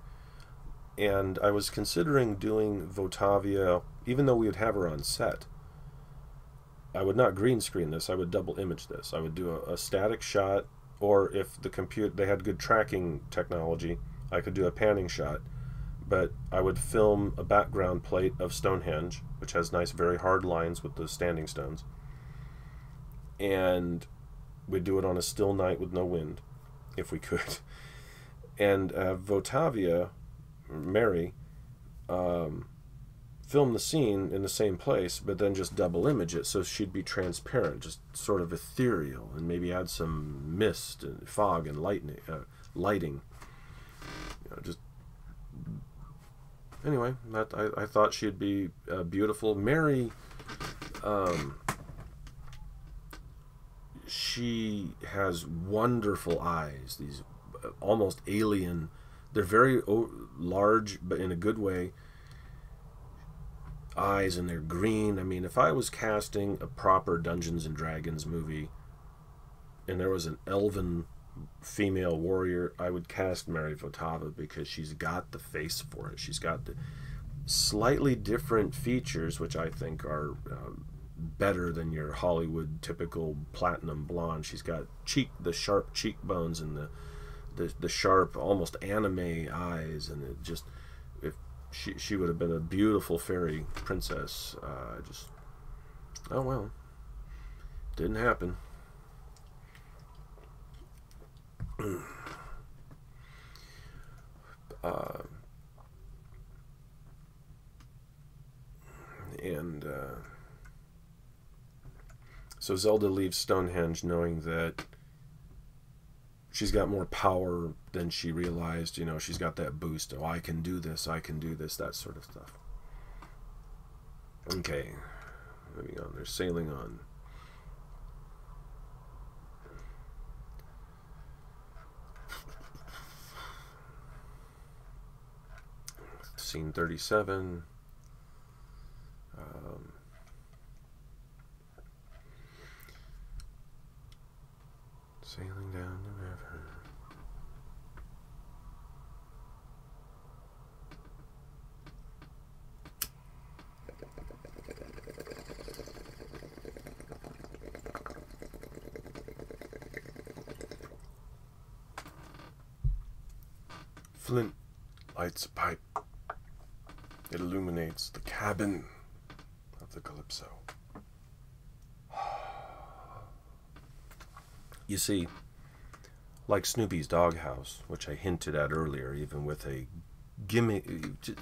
And I was considering doing Votavia, even though we would have her on set. I would not green screen this. I would double image this. I would do a static shot, or if the computer, they had good tracking technology, I could do a panning shot. But I would film a background plate of Stonehenge, which has nice, very hard lines with the standing stones. And we'd do it on a still night with no wind, if we could. And Votavia, Mary, filmed the scene in the same place, but then just double image it, so she'd be transparent, just sort of ethereal, and maybe add some mist and fog and lighting. You know, just anyway, that I thought she'd be beautiful. Mary. She has wonderful eyes, these almost alien. They're very large, but in a good way, eyes, and they're green. I mean, if I was casting a proper Dungeons and Dragons movie and there was an elven female warrior, I would cast Mary Votava because she's got the face for it. She's got the slightly different features, which I think are better than your Hollywood typical platinum blonde. She's got the sharp cheekbones and the sharp, almost anime eyes, and it just, if she would have been a beautiful fairy princess. Just, oh well, didn't happen. So Zelda leaves Stonehenge knowing that she's got more power than she realized. You know, she's got that boost. Oh, I can do this, that sort of stuff. Okay, moving on. They're sailing on. Scene 37. Sailing down the river. Flint lights a pipe. It illuminates the cabin of the Calypso. You see, like Snoopy's doghouse, which I hinted at earlier, even with a gimmick,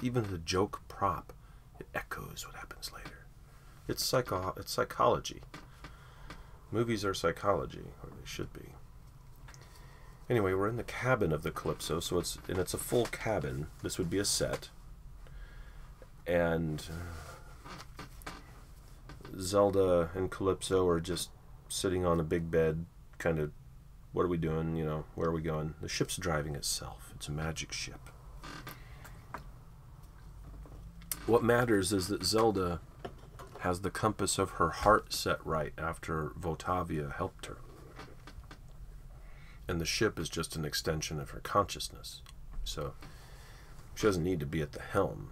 even a joke prop, it echoes what happens later. It's psychology. Movies are psychology, or they should be. Anyway, we're in the cabin of the Calypso, so it's a full cabin. This would be a set. And Zelda and Calypso are just sitting on a big bed, kind of, what are we doing, you know, where are we going? The ship's driving itself. It's a magic ship. What matters is that Zelda has the compass of her heart set right after Votavia helped her. And the ship is just an extension of her consciousness. So she doesn't need to be at the helm.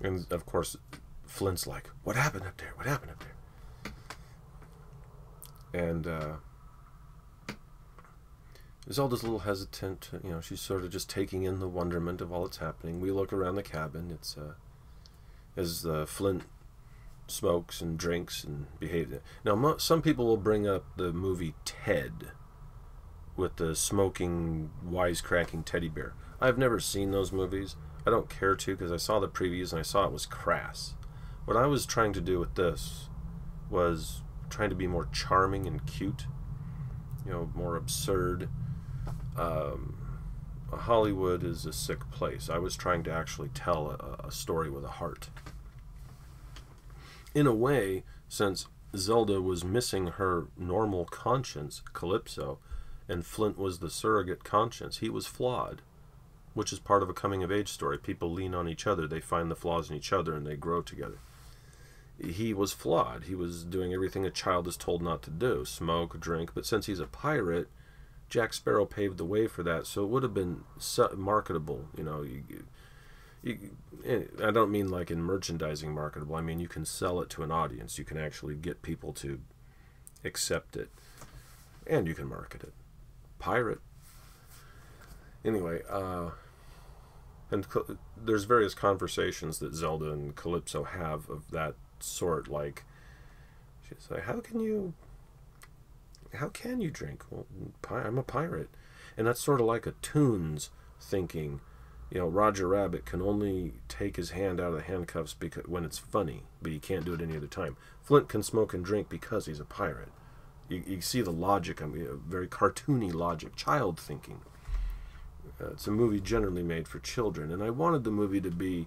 And of course Flint's like, what happened up there? What happened up there? And Zelda's a little hesitant, you know, she's sort of just taking in the wonderment of all that's happening. We look around the cabin. It's as Flint smokes and drinks and behaves. Now some people will bring up the movie Ted with the smoking, wisecracking teddy bear. I've never seen those movies. I don't care to, because I saw the previews and I saw it was crass. What I was trying to do with this was trying to be more charming and cute, you know, more absurd. Hollywood is a sick place. I was trying to actually tell a story with a heart. In a way, since Zelda was missing her normal conscience, Calypso, and Flint was the surrogate conscience, he was flawed, which is part of a coming-of-age story. People lean on each other. They find the flaws in each other, and they grow together. He was flawed. He was doing everything a child is told not to do, smoke, drink. But since he's a pirate, Jack Sparrow paved the way for that, so it would have been marketable. You know, I don't mean like in merchandising marketable. I mean you can sell it to an audience. You can actually get people to accept it, and you can market it. Pirate. Anyway, and there's various conversations that Zelda and Calypso have of that sort. Like, she's like, how can you drink? Well, I'm a pirate. And that's sort of like a Toons thinking, you know, Roger Rabbit can only take his hand out of the handcuffs because when it's funny, but he can't do it any other time. Flint can smoke and drink because he's a pirate. You see the logic, I mean, very cartoony logic, child thinking. It's a movie generally made for children, and I wanted the movie to be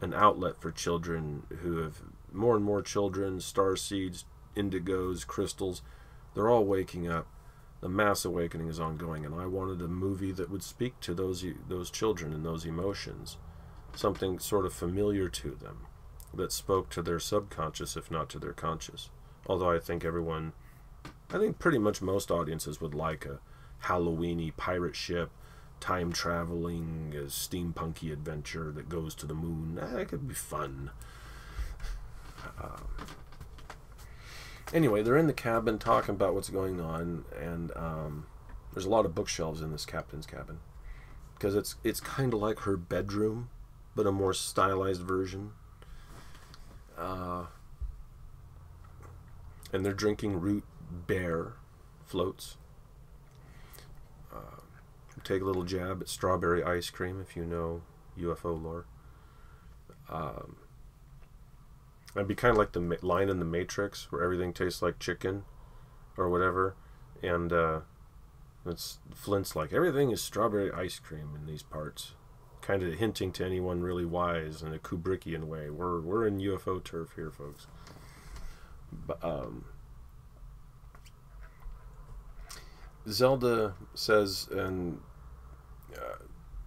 an outlet for children who have more and more children, star seeds, indigos, crystals. They're all waking up. The mass awakening is ongoing, and I wanted a movie that would speak to those children and those emotions, something sort of familiar to them, that spoke to their subconscious, if not to their conscious. Although I think pretty much most audiences would like a Halloween-y pirate ship, time-traveling, steampunky adventure that goes to the moon. That could be fun. Anyway, they're in the cabin talking about what's going on, and there's a lot of bookshelves in this captain's cabin, because it's kind of like her bedroom, but a more stylized version. And they're drinking root beer floats. Take a little jab at strawberry ice cream if you know UFO lore. It'd be kind of like the line in the Matrix where everything tastes like chicken or whatever, and it's Flint's like, everything is strawberry ice cream in these parts, kind of hinting to anyone really wise in a Kubrickian way, we're in UFO turf here, folks. But, Zelda says, and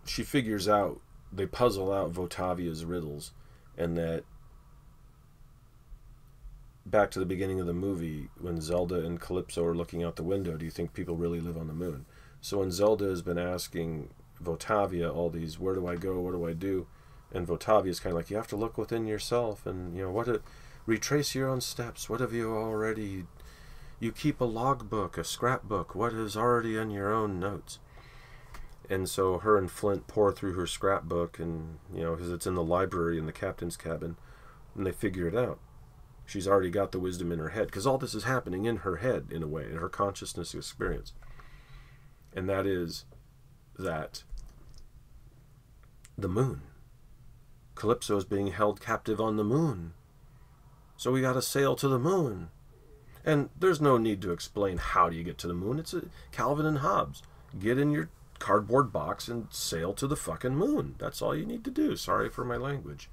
she figures out, they puzzle out Votavia's riddles, and that back to the beginning of the movie when Zelda and Calypso are looking out the window, do you think people really live on the moon? So when Zelda has been asking Votavia all these, where do I go, what do I do, and Votavia's kind of like, you have to look within yourself, and you know what, retrace your own steps, what have you already, you keep a logbook, a scrapbook, what is already in your own notes. And so her and Flint pour through her scrapbook, and you know, because it's in the library in the captain's cabin, and they figure it out. She's already got the wisdom in her head, because all this is happening in her head, in a way, in her consciousness experience. And that is that the moon. Calypso is being held captive on the moon. So we got to sail to the moon. And there's no need to explain how do you get to the moon. It's Calvin and Hobbes. Get in your cardboard box and sail to the fucking moon. That's all you need to do. Sorry for my language.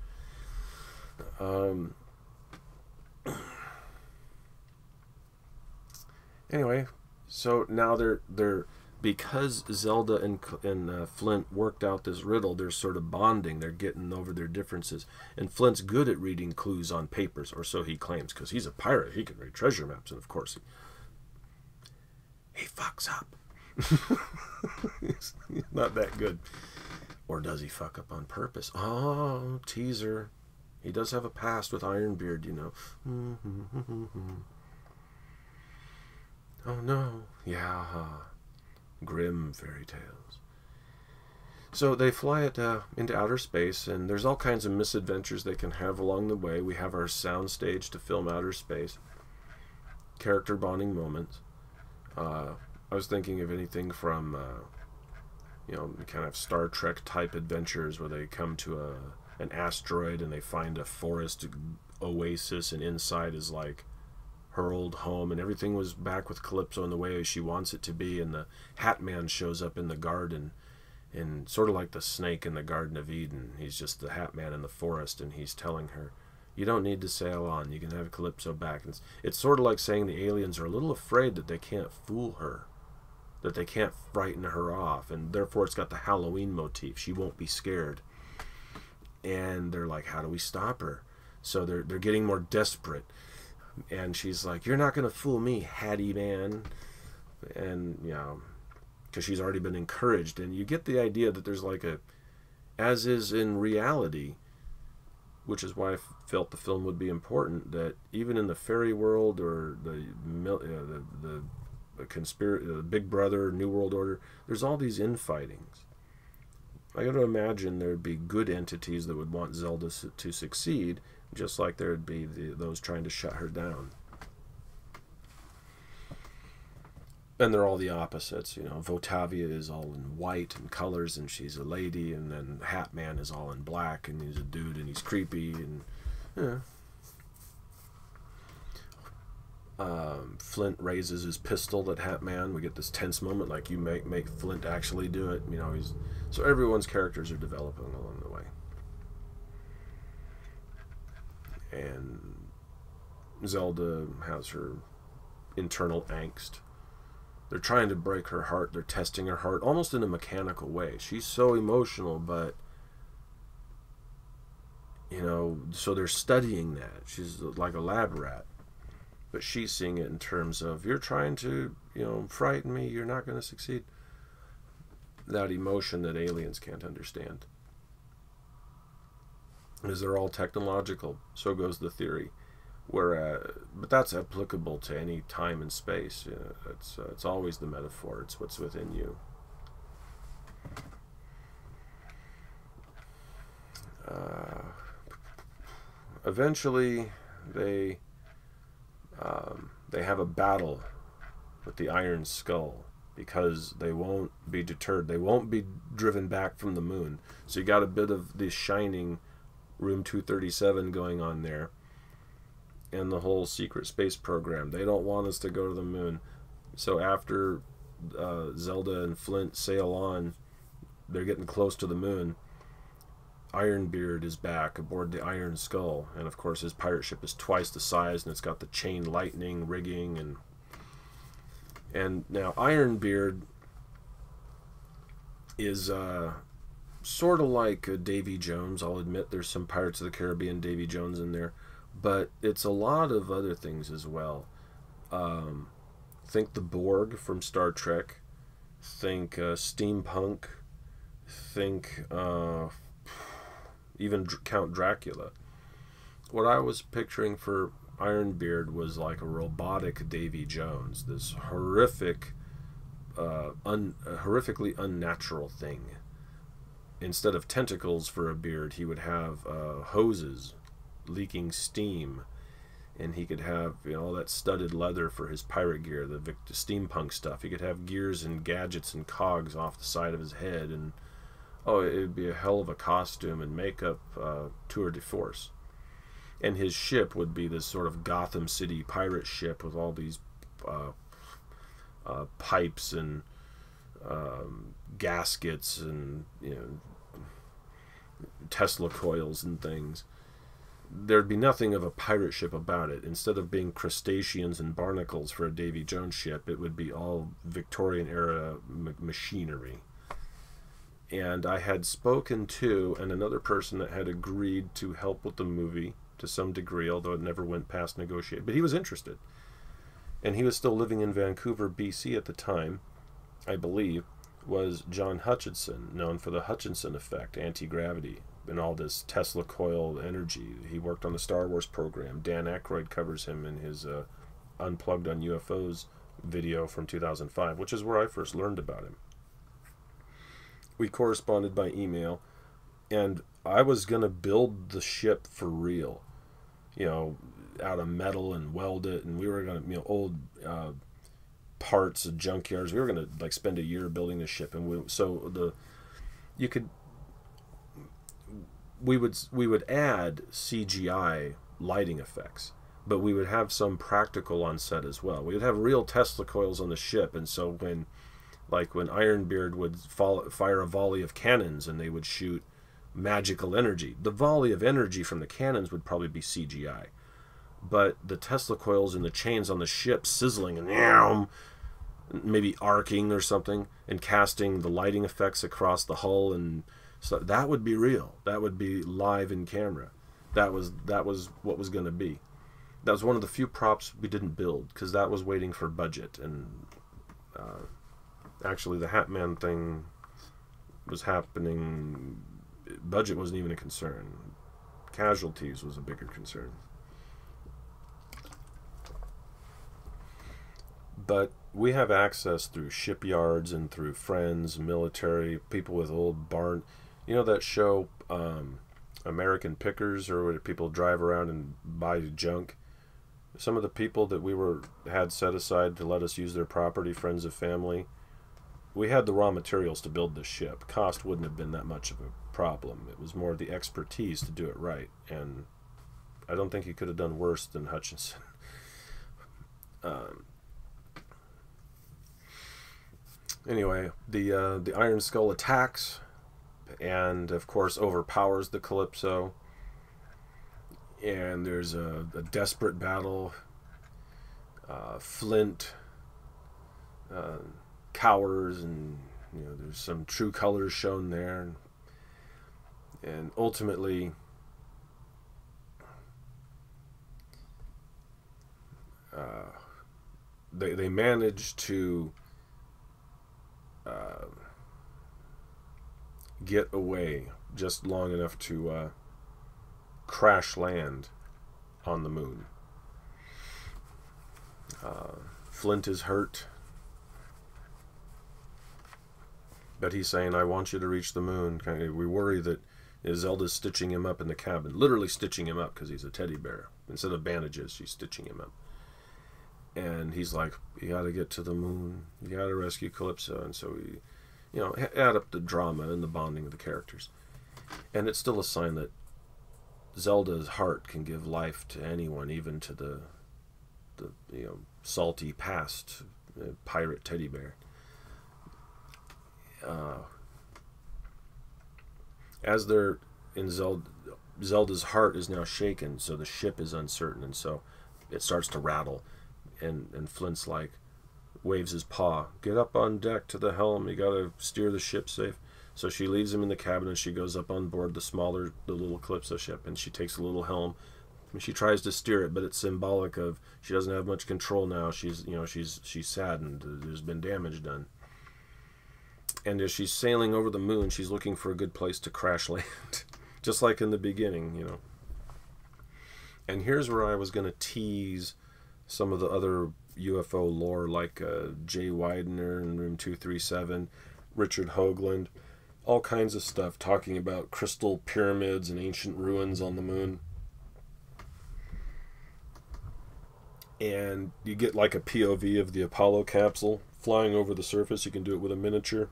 Anyway, so now they're because Zelda and Flint worked out this riddle, they're sort of bonding, they're getting over their differences, and Flint's good at reading clues on papers, or so he claims, because he's a pirate, he can read treasure maps, and of course he fucks up. He's not that good. Or does he fuck up on purpose? Oh, teaser. He does have a past with Ironbeard, you know. Oh no, yeah, grim fairy tales. So they fly it into outer space, and there's all kinds of misadventures they can have along the way. We have our soundstage to film outer space, character bonding moments. I was thinking of anything from, you know, kind of Star Trek type adventures where they come to an asteroid and they find a forest oasis, and inside is like her old home, and everything was back with Calypso in the way she wants it to be, and the Hat Man shows up in the garden, and sort of like the snake in the Garden of Eden, he's just the Hat Man in the forest, and he's telling her, you don't need to sail on, you can have Calypso back. And it's sort of like saying the aliens are a little afraid that they can't fool her, that they can't frighten her off, and therefore it's got the Halloween motif, she won't be scared. And they're like, how do we stop her? So they're getting more desperate. And she's like, you're not going to fool me, Hattie Man. And, you know, because she's already been encouraged. And you get the idea that there's like a, as is in reality, which is why I felt the film would be important, that even in the fairy world or the Big Brother, New World Order, there's all these infightings. I got to imagine there'd be good entities that would want Zelda to succeed, just like there'd be those trying to shut her down. And they're all the opposites, you know. Votavia is all in white and colors, and she's a lady, and then Hat Man is all in black, and he's a dude, and he's creepy, and yeah. Flint raises his pistol at Hat Man. We get this tense moment, like you make Flint actually do it. You know, he's so everyone's characters are developing along the way, and Zelda has her internal angst. They're trying to break her heart. They're testing her heart almost in a mechanical way. She's so emotional, but you know, so they're studying that. She's like a lab rat. But she's seeing it in terms of, you're trying to, you know, frighten me, you're not going to succeed. That emotion that aliens can't understand. Because they're all technological, so goes the theory. But that's applicable to any time and space. You know, it's always the metaphor, it's what's within you. Eventually, they have a battle with the Iron Skull because they won't be deterred. They won't be driven back from the moon. So you got a bit of the Shining, room 237 going on there. and the whole secret space program. They don't want us to go to the moon. So after Zelda and Flint sail on, they're getting close to the moon. Ironbeard is back aboard the Iron Skull, and of course his pirate ship is twice the size, and it's got the chain lightning rigging. And now Ironbeard is sort of like Davy Jones. I'll admit there's some Pirates of the Caribbean Davy Jones in there, but it's a lot of other things as well. Think the Borg from Star Trek. Think steampunk. Think even Count Dracula. What I was picturing for Ironbeard was like a robotic Davy Jones, this horrific, horrifically unnatural thing. Instead of tentacles for a beard, he would have hoses leaking steam, and he could have, you know, all that studded leather for his pirate gear, the steampunk stuff. He could have gears and gadgets and cogs off the side of his head, and oh, it would be a hell of a costume and makeup tour de force. And his ship would be this sort of Gotham City pirate ship with all these pipes and gaskets and, you know, Tesla coils and things. There'd be nothing of a pirate ship about it. Instead of being crustaceans and barnacles for a Davy Jones ship, it would be all Victorian-era machinery. And I had spoken to, and another person that had agreed to help with the movie to some degree, although it never went past negotiate, but he was interested. And he was still living in Vancouver, BC at the time, I believe, was John Hutchinson, known for the Hutchinson effect, anti-gravity, and all this Tesla coil energy. He worked on the Star Wars program. Dan Aykroyd covers him in his Unplugged on UFOs video from 2005, which is where I first learned about him. We corresponded by email, and I was going to build the ship for real, you know, out of metal and weld it, and we were going to, you know, old parts of junkyards. We were going to like spend a year building the ship, and we would add CGI lighting effects, but we would have some practical on set as well. We would have real Tesla coils on the ship, and so when, like when Ironbeard would fire a volley of cannons and they would shoot magical energy, the volley of energy from the cannons would probably be CGI. But the Tesla coils and the chains on the ship sizzling and maybe arcing or something and casting the lighting effects across the hull, and so that would be real. That would be live in camera. That was what was going to be. That was one of the few props we didn't build because that was waiting for budget. And actually, the Hat Man thing was happening. Budget wasn't even a concern. Casualties was a bigger concern. But we have access through shipyards and through friends, military, people with old barn. You know that show, American Pickers, or where people drive around and buy junk? Some of the people that we had set aside to let us use their property, friends of family, we had the raw materials to build this ship. Cost wouldn't have been that much of a problem. It was more the expertise to do it right. And I don't think he could have done worse than Hutchinson. Anyway, the Iron Skull attacks and, of course, overpowers the Calypso. And there's a desperate battle. Flint cowers, and, you know, there's some true colors shown there. And ultimately, they manage to get away just long enough to crash land on the moon. Flint is hurt, but he's saying, "I want you to reach the moon." We worry that Zelda's stitching him up in the cabin, literally stitching him up because he's a teddy bear. Instead of bandages, she's stitching him up. And he's like, "You gotta get to the moon. You gotta rescue Calypso." And so we, you know, add up the drama and the bonding of the characters. And it's still a sign that Zelda's heart can give life to anyone, even to the salty past pirate teddy bear. As they're in Zelda's heart is now shaken, so the ship is uncertain, and so it starts to rattle, and Flint's like, waves his paw, get up on deck to the helm, you gotta steer the ship safe. So she leaves him in the cabin, and she goes up on board the little Calypso ship, and she takes a little helm, and she tries to steer it, but it's symbolic of, she doesn't have much control now, she's saddened, there's been damage done. And as she's sailing over the moon, she's looking for a good place to crash land. Just like in the beginning, And here's where I was going to tease some of the other UFO lore, like Jay Widener in Room 237, Richard Hoagland, all kinds of stuff, talking about crystal pyramids and ancient ruins on the moon. And you get like a POV of the Apollo capsule flying over the surface. You can do it with a miniature.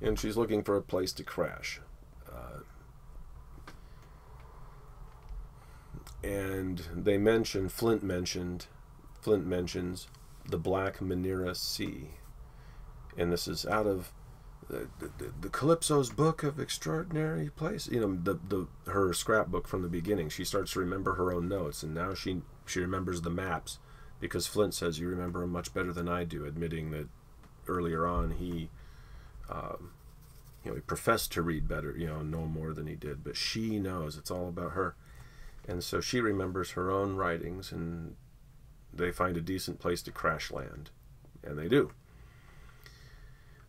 And she's looking for a place to crash. And they mentioned, Flint mentions the Black Manira Sea. And this is out of the Calypso's Book of Extraordinary Places. Her scrapbook from the beginning. She starts to remember her own notes, and now she remembers the maps, because Flint says, you remember them much better than I do, admitting that earlier on he professed to read better, no more than he did, but she knows, it's all about her. And so she remembers her own writings, and they find a decent place to crash land, and they do.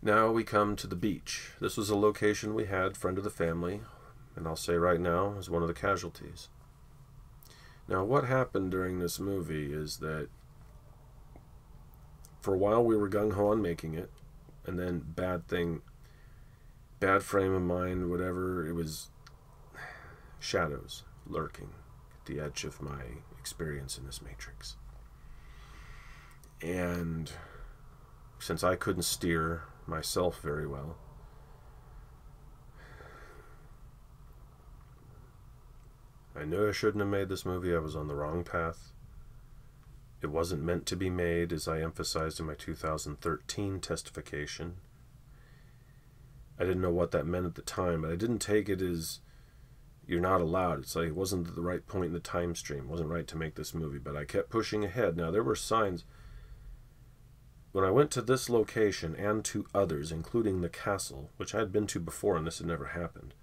Now we come to the beach. This was a location we had, friend of the family, and I'll say right now, is one of the casualties. Now what happened during this movie is that for a while we were gung-ho on making it, and then bad frame of mind, whatever, it was shadows lurking at the edge of my experience in this matrix. And since I couldn't steer myself very well, I knew I shouldn't have made this movie. I was on the wrong path. It wasn't meant to be made, as I emphasized in my 2013 testification. I didn't know what that meant at the time, but I didn't take it as you're not allowed. It's like it wasn't at the right point in the time stream. It wasn't right to make this movie, but I kept pushing ahead. Now, there were signs. When I went to this location and to others, including the castle, which I had been to before and this had never happened,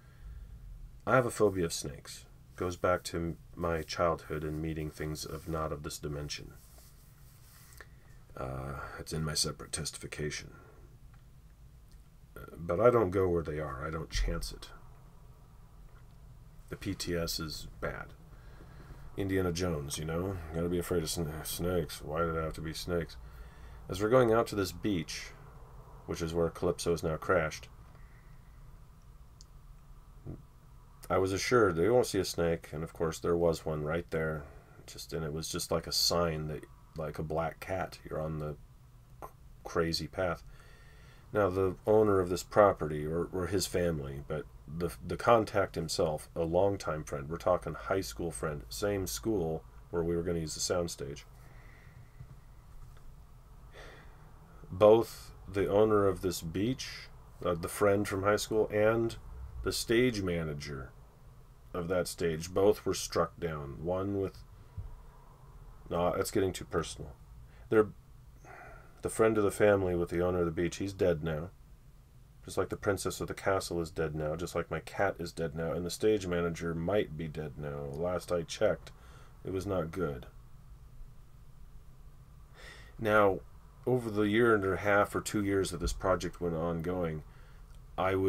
I have a phobia of snakes. It goes back to my childhood and meeting things not of this dimension. It's in my separate testification. But I don't go where they are. I don't chance it. The PTS is bad. Indiana Jones, gotta be afraid of snakes. Why did it have to be snakes? As we're going out to this beach, which is where Calypso is now crashed, I was assured that you won't see a snake, and of course there was one right there. And it was just like a sign that, like a black cat, you're on the crazy path. Now the owner of this property, or his family, but the contact himself, a longtime friend, we're talking high school friend, same school where we were going to use the soundstage. Both the owner of this beach, the friend from high school, and the stage manager of that stage, both were struck down. One with... No, that's getting too personal. The friend of the family with the owner of the beach, he's dead now. Just like the princess of the castle is dead now. Just like my cat is dead now. And the stage manager might be dead now. Last I checked, it was not good. Now, over the year and a half or 2 years that this project went ongoing, it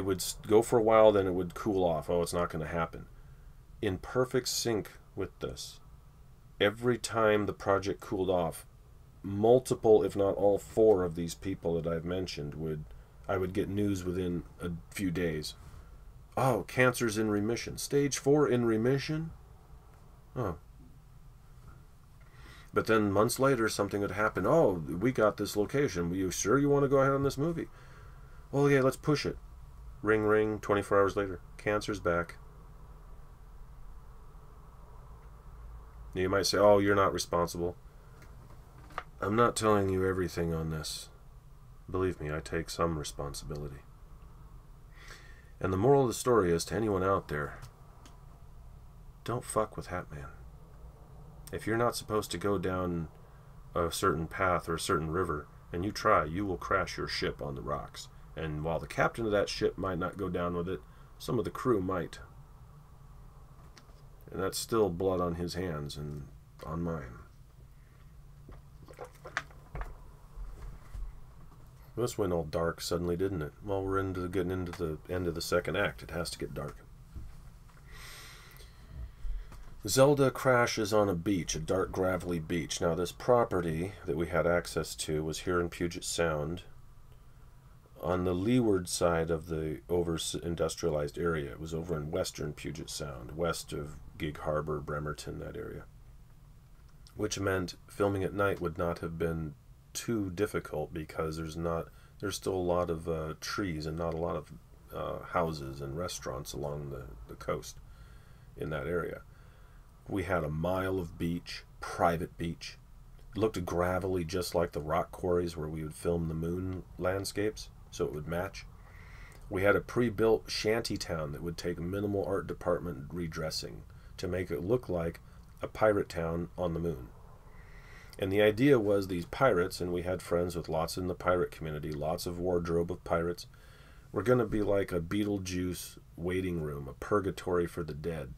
would go for a while, then it would cool off. Oh, it's not going to happen. In perfect sync with this, every time the project cooled off, multiple, if not all four of these people that I've mentioned, I would get news within a few days. Oh, cancer's in remission. Stage 4 in remission? Oh. But then months later, something would happen. Oh, we got this location. Are you sure you want to go ahead on this movie? Well, yeah, let's push it. Ring, ring, 24 hours later. Cancer's back. You might say, oh, you're not responsible. I'm not telling you everything on this. Believe me, I take some responsibility. And the moral of the story is, to anyone out there, don't fuck with Hat Man. If you're not supposed to go down a certain path or a certain river, and you try, you will crash your ship on the rocks. And while the captain of that ship might not go down with it, some of the crew might. And that's still blood on his hands and on mine. This went all dark suddenly, didn't it? Well, we're getting into the end of the second act. It has to get dark. Zelda crashes on a beach, a dark, gravelly beach. Now, this property that we had access to was here in Puget Sound, on the leeward side of the over-industrialized area. It was over in western Puget Sound, west of Gig Harbor, Bremerton, that area. Which meant filming at night would not have been too difficult, because there's still a lot of trees and not a lot of houses and restaurants along the coast in that area. We had a mile of beach, private beach. It looked gravelly, just like the rock quarries where we would film the moon landscapes, so it would match. We had a pre-built shanty town that would take minimal art department redressing to make it look like a pirate town on the moon. And the idea was, these pirates, and we had friends with lots in the pirate community, lots of wardrobe of pirates, were going to be like a Beetlejuice waiting room, a purgatory for the dead,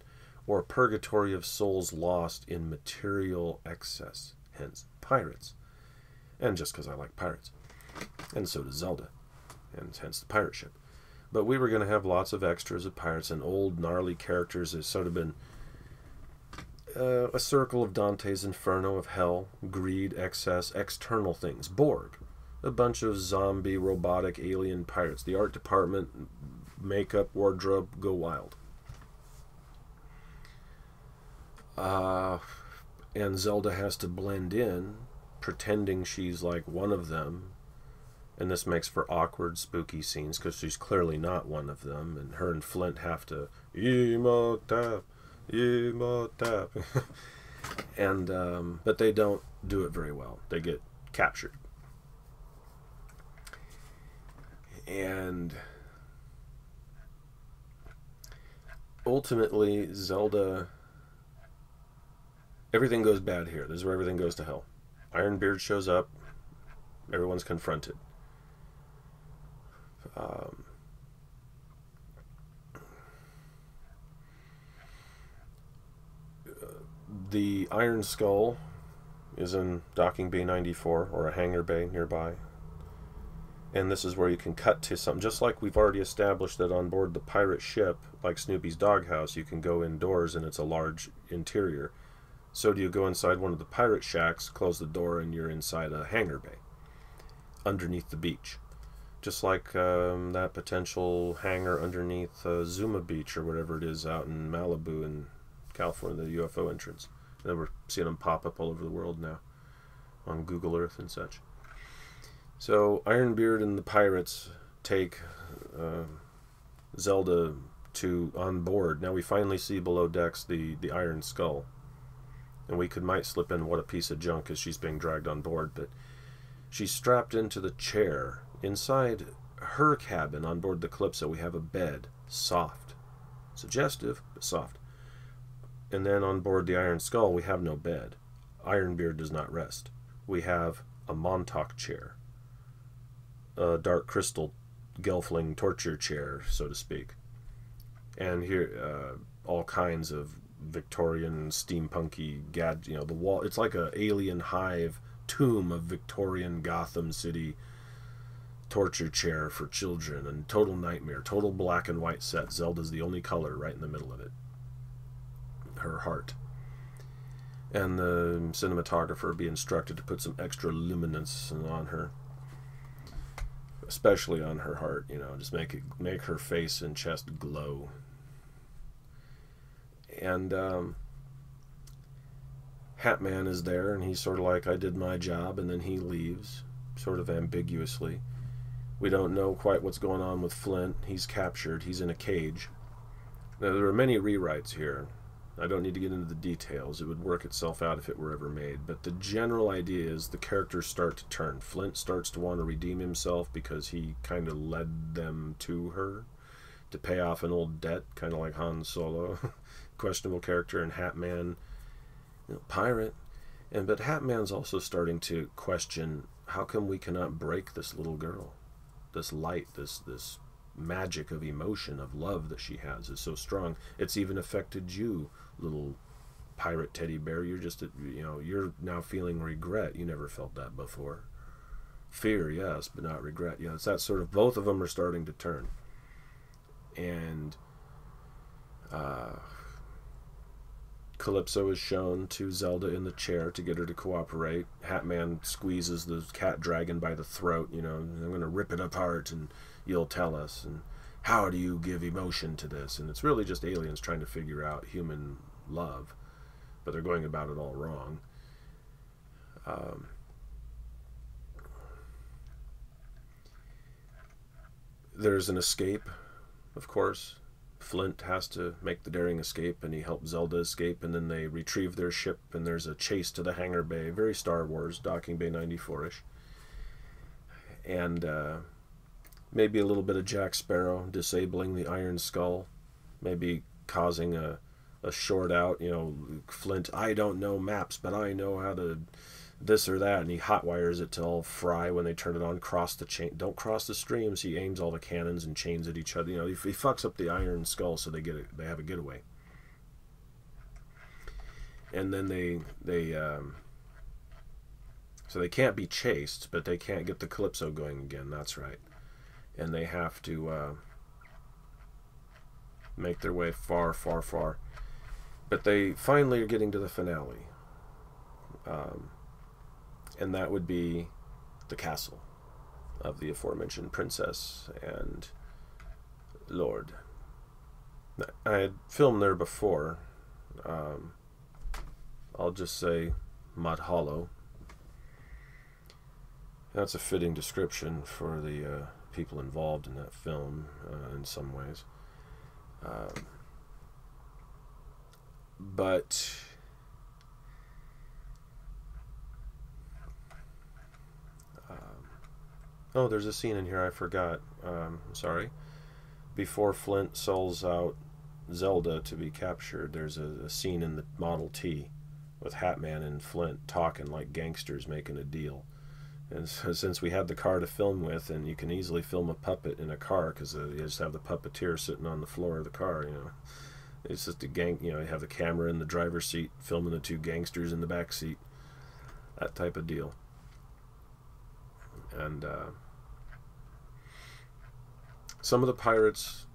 or a purgatory of souls lost in material excess, hence pirates. And just because I like pirates. And so does Zelda, and hence the pirate ship. But we were going to have lots of extras of pirates and old gnarly characters. It sort of been a circle of Dante's Inferno, of hell, greed, excess, external things. Borg, a bunch of zombie, robotic, alien pirates. The art department, makeup, wardrobe, go wild. And Zelda has to blend in, pretending she's like one of them. And this makes for awkward, spooky scenes, because she's clearly not one of them. And her and Flint have to emote. And but they don't do it very well. They get captured. And ultimately, Zelda, everything goes bad here. This is where everything goes to hell. Ironbeard shows up. Everyone's confronted. The Iron Skull is in docking bay 94, or a hangar bay nearby. And this is where you can cut to something. Just like we've already established that on board the pirate ship, like Snoopy's doghouse, you can go indoors and it's a large interior. So do you go inside one of the pirate shacks, close the door, and you're inside a hangar bay underneath the beach. Just like that potential hangar underneath Zuma Beach or whatever it is out in Malibu in California, the UFO entrance. And we're seeing them pop up all over the world now on Google Earth and such. So Ironbeard and the pirates take Zelda on board. Now we finally see below decks the Iron Skull. And we might slip in what a piece of junk as she's being dragged on board. But she's strapped into the chair. Inside her cabin on board the Calypso, we have a bed. Soft. Suggestive, but soft. And then on board the Iron Skull, we have no bed. Ironbeard does not rest. We have a Montauk chair. A dark crystal gelfling torture chair, so to speak. And here, all kinds of Victorian, steampunky, you know, the wall. It's like an alien hive tomb of Victorian Gotham City torture chair for children. And total nightmare, total black and white set. Zelda's the only color right in the middle of it. Her heart. And the cinematographer would be instructed to put some extra luminance on her, especially on her heart, you know, just make her face and chest glow. And Hat Man is there, and he's sort of like, I did my job, and then he leaves, sort of ambiguously. We don't know quite what's going on with Flint. He's captured. He's in a cage. Now, there are many rewrites here. I don't need to get into the details. It would work itself out if it were ever made. But the general idea is the characters start to turn. Flint starts to want to redeem himself because he kind of led them to her to pay off an old debt, kind of like Han Solo. Questionable character, and Hat Man, you know, pirate. But Hat Man's also starting to question, how come we cannot break this little girl? This light, this magic of emotion, of love that she has is so strong. It's even affected you, little pirate teddy bear. You're just, you know, you're now feeling regret. You never felt that before. Fear, yes, but not regret. You know, it's that sort of, both of them are starting to turn. And Calypso is shown to Zelda in the chair to get her to cooperate. Hat Man squeezes the cat dragon by the throat, you know, I'm going to rip it apart and you'll tell us. And how do you give emotion to this? And it's really just aliens trying to figure out human love, but they're going about it all wrong. There's an escape, of course. Flint has to make the daring escape, and he helps Zelda escape, and then they retrieve their ship, and there's a chase to the hangar bay. Very Star Wars, Docking Bay 94-ish. And maybe a little bit of Jack Sparrow disabling the Iron Skull, maybe causing a short out. You know, Flint, I don't know maps, but I know how to this or that, and he hotwires it to all fry when they turn it on. Cross the chain, don't cross the streams. He aims all the cannons and chains at each other. You know, he fucks up the Iron Skull, so they have a getaway. And then so they can't be chased, but they can't get the Calypso going again. That's right. And they have to make their way far, far, far. But they finally are getting to the finale. And that would be the castle of the aforementioned princess and lord. I had filmed there before. I'll just say Mud Hollow. That's a fitting description for the people involved in that film in some ways. But oh, there's a scene in here I forgot. Sorry. Before Flint sells out Zelda to be captured, there's a scene in the Model T with Hat Man and Flint talking like gangsters making a deal. And so, since we had the car to film with, and you can easily film a puppet in a car because they just have the puppeteer sitting on the floor of the car, you know. It's just a gang, you know, you have the camera in the driver's seat filming the two gangsters in the back seat. That type of deal. And some of the pirates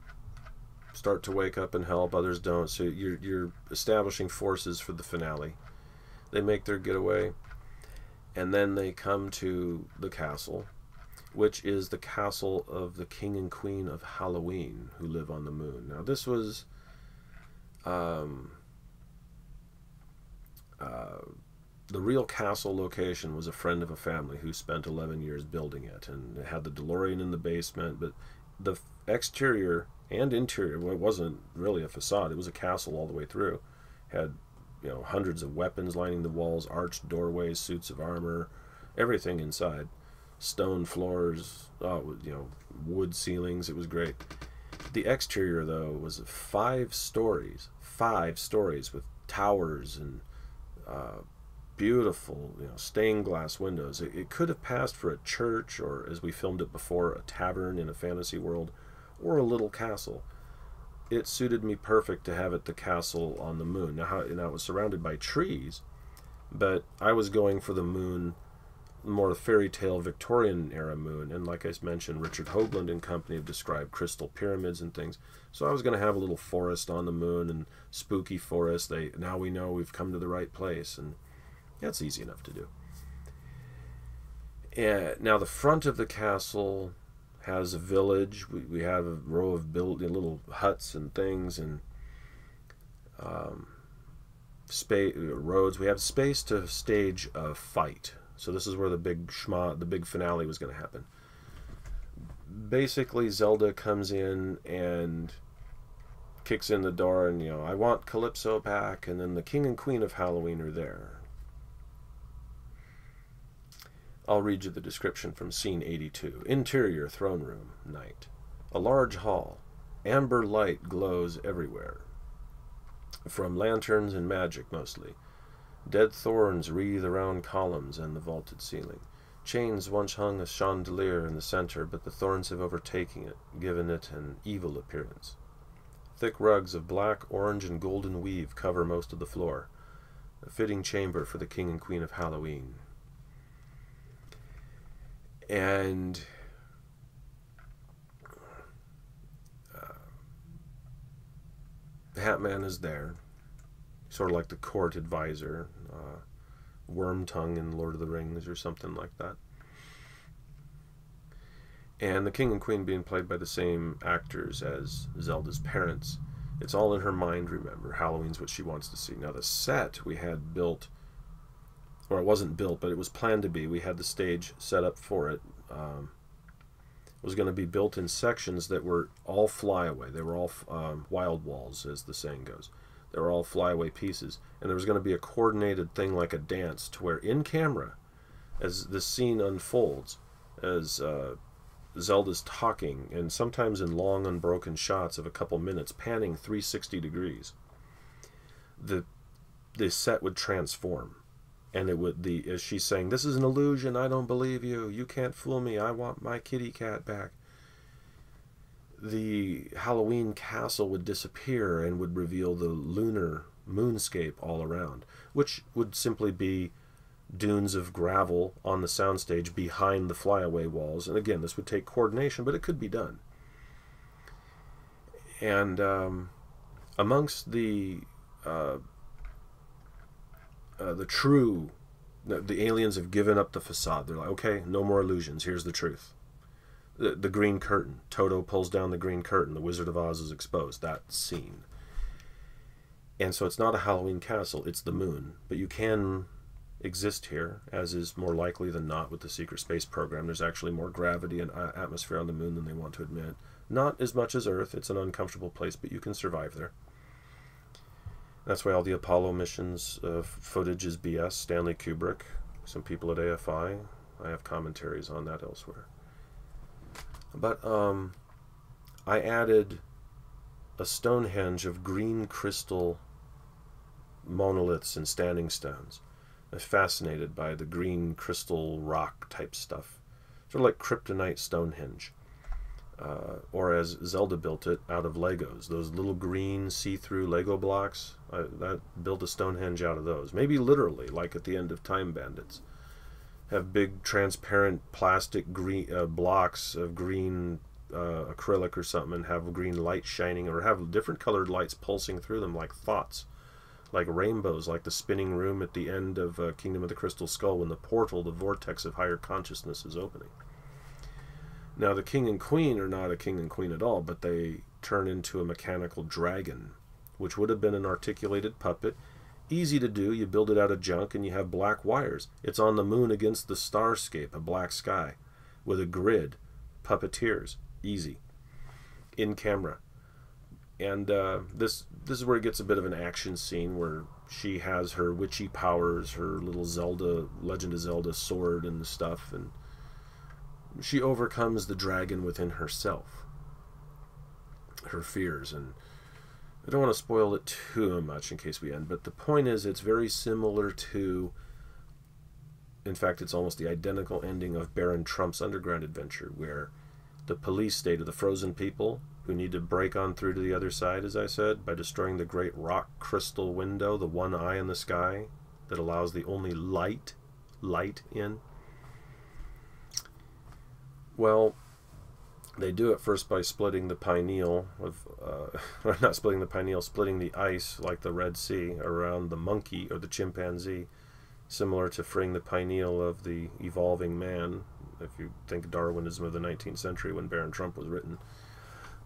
start to wake up and help, others don't. So you're establishing forces for the finale. They make their getaway, and then they come to the castle, which is the castle of the king and queen of Halloween, who live on the moon. Now this was the real castle location was a friend of a family who spent 11 years building it, and it had the DeLorean in the basement. But the exterior and interior, well, it wasn't really a facade, it was a castle all the way through. It had, you know, hundreds of weapons lining the walls, arched doorways, suits of armor, everything inside. Stone floors, you know, wood ceilings. It was great. The exterior, though, was 5 stories with towers and beautiful, you know, stained glass windows. It could have passed for a church, or, as we filmed it before, a tavern in a fantasy world, or a little castle. It suited me perfect to have it the castle on the moon. Now, and I was surrounded by trees, but I was going for the moon, more fairy tale Victorian era moon. And like I mentioned, Richard Hoagland and company have described crystal pyramids and things. So I was going to have a little forest on the moon, and spooky forest. Now we know we've come to the right place, and that's easy enough to do. And now the front of the castle has a village. We have a row of little huts and things, and roads. We have space to stage a fight. So this is where the big finale was going to happen. basically Zelda comes in and kicks in the door and, you know, I want Calypso back, and then the King and Queen of Halloween are there. I'll read you the description from scene 82. Interior throne room, night. A large hall. Amber light glows everywhere. From lanterns and magic, mostly. Dead thorns wreathe around columns and the vaulted ceiling. Chains once hung a chandelier in the center, but the thorns have overtaken it, given it an evil appearance. Thick rugs of black, orange, and golden weave cover most of the floor. A fitting chamber for the King and Queen of Halloween. And the Hat Man is there, sort of like the court advisor, Wormtongue in Lord of the Rings or something like that. And the King and Queen being played by the same actors as Zelda's parents. It's all in her mind, remember. Halloween's what she wants to see. Now the set we had built, or it wasn't built, but it was planned to be. We had the stage set up for it. It was going to be built in sections that were all flyaway. They were all wild walls, as the saying goes. They were all flyaway pieces. And there was going to be a coordinated thing like a dance to where in camera, as the scene unfolds, as Zelda's talking, and sometimes in long unbroken shots of a couple minutes, panning 360 degrees, the set would transform. And it would, as she's saying, this is an illusion, I don't believe you, you can't fool me, I want my kitty cat back. The Halloween castle would disappear and would reveal the lunar moonscape all around, which would simply be dunes of gravel on the soundstage behind the flyaway walls. And again, this would take coordination, but it could be done. And amongst the aliens have given up the facade. They're like, okay, no more illusions, here's the truth. The green curtain. Toto pulls down the green curtain. The Wizard of Oz is exposed. That scene. And so it's not a Halloween castle, it's the moon. But you can exist here, as is more likely than not with the secret space program. There's actually more gravity and atmosphere on the moon than they want to admit. Not as much as Earth. It's an uncomfortable place, but you can survive there. That's why all the Apollo missions footage is BS. Stanley Kubrick, some people at AFI. I have commentaries on that elsewhere. But I added a Stonehenge of green crystal monoliths and standing stones. I was fascinated by the green crystal rock type stuff. Sort of like Kryptonite Stonehenge. Or as Zelda built it, out of Legos. Those little green see-through Lego blocks, I built a Stonehenge out of those. Maybe literally, like at the end of Time Bandits. Have big transparent plastic green blocks of green acrylic or something, and have green light shining, or have different colored lights pulsing through them like thoughts, like rainbows, like the spinning room at the end of Kingdom of the Crystal Skull when the portal, the vortex of higher consciousness is opening. Now the King and Queen are not a King and Queen at all, but they turn into a mechanical dragon, which would have been an articulated puppet. Easy to do, you build it out of junk and you have black wires. It's on the moon against the starscape, a black sky, with a grid, puppeteers, easy, in camera. And this is where it gets a bit of an action scene where she has her witchy powers, her little Zelda, Legend of Zelda sword and stuff, and she overcomes the dragon within herself, her fears. And I don't want to spoil it too much in case we end, but the point is it's very similar to, in fact it's almost the identical ending of Baron Trump's Underground Adventure, where the police stay to the frozen people who need to break on through to the other side, as I said, by destroying the great rock crystal window, the one eye in the sky that allows the only light in. Well, they do it first by splitting the pineal, splitting the ice like the Red Sea around the monkey or the chimpanzee, similar to freeing the pineal of the evolving man, if you think Darwinism of the 19th century when Baron Trump was written.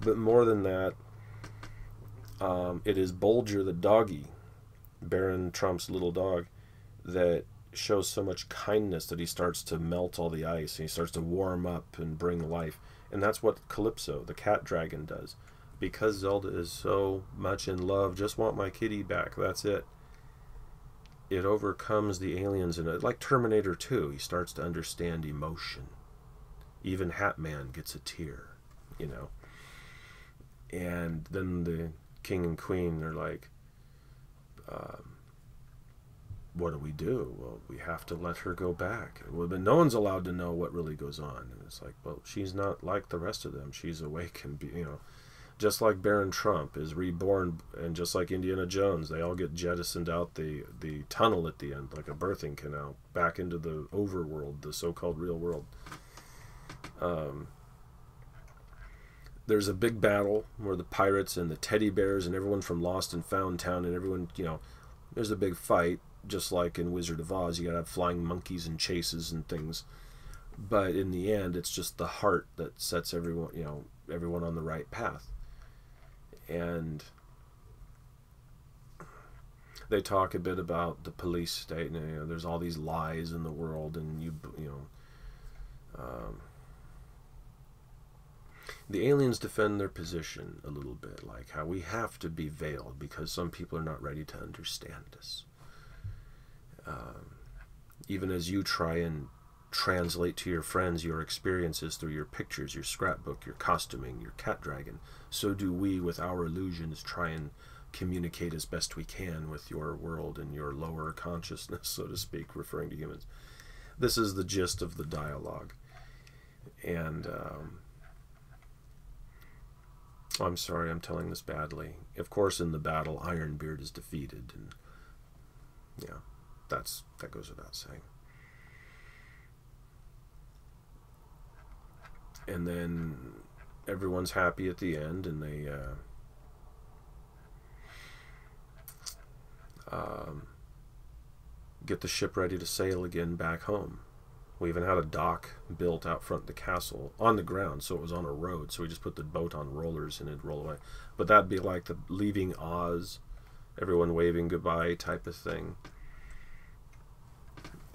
But more than that, it is Bulger the doggy, Baron Trump's little dog, that shows so much kindness that he starts to melt all the ice, and he starts to warm up and bring life. And that's what Calypso, the cat dragon, does. Because Zelda is so much in love, just want my kitty back, that's it. It overcomes the aliens in it. Like Terminator 2, he starts to understand emotion. Even Hatman gets a tear, you know. And then the king and queen are like, what do we do? Well, we have to let her go back. Well, but no one's allowed to know what really goes on. And it's like, well, she's not like the rest of them. She's awake and, you know, just like Baron Trump is reborn, and just like Indiana Jones, they all get jettisoned out the tunnel at the end, like a birthing canal, back into the overworld, the so-called real world. There's a big battle where the pirates and the teddy bears and everyone from Lost and Found Town and everyone, you know, there's a big fight, just like in Wizard of Oz. You gotta have flying monkeys and chases and things. But in the end, it's just the heart that sets everyone, you know, everyone on the right path. And they talk a bit about the police state, and, you know, there's all these lies in the world, and the aliens defend their position a little bit, like how we have to be veiled because some people are not ready to understand us. Even as you try and translate to your friends your experiences through your pictures, your scrapbook, your costuming, your cat dragon, so do we with our illusions try and communicate as best we can with your world and your lower consciousness, so to speak, referring to humans. This is the gist of the dialogue. And I'm sorry, I'm telling this badly. Of course, in the battle, Ironbeard is defeated, and yeah, that goes without saying. And then everyone's happy at the end, and they get the ship ready to sail again back home. We even had a dock built out front of the castle on the ground, so it was on a road, so we just put the boat on rollers and it'd roll away. But that'd be like the Leaving Oz, everyone waving goodbye type of thing.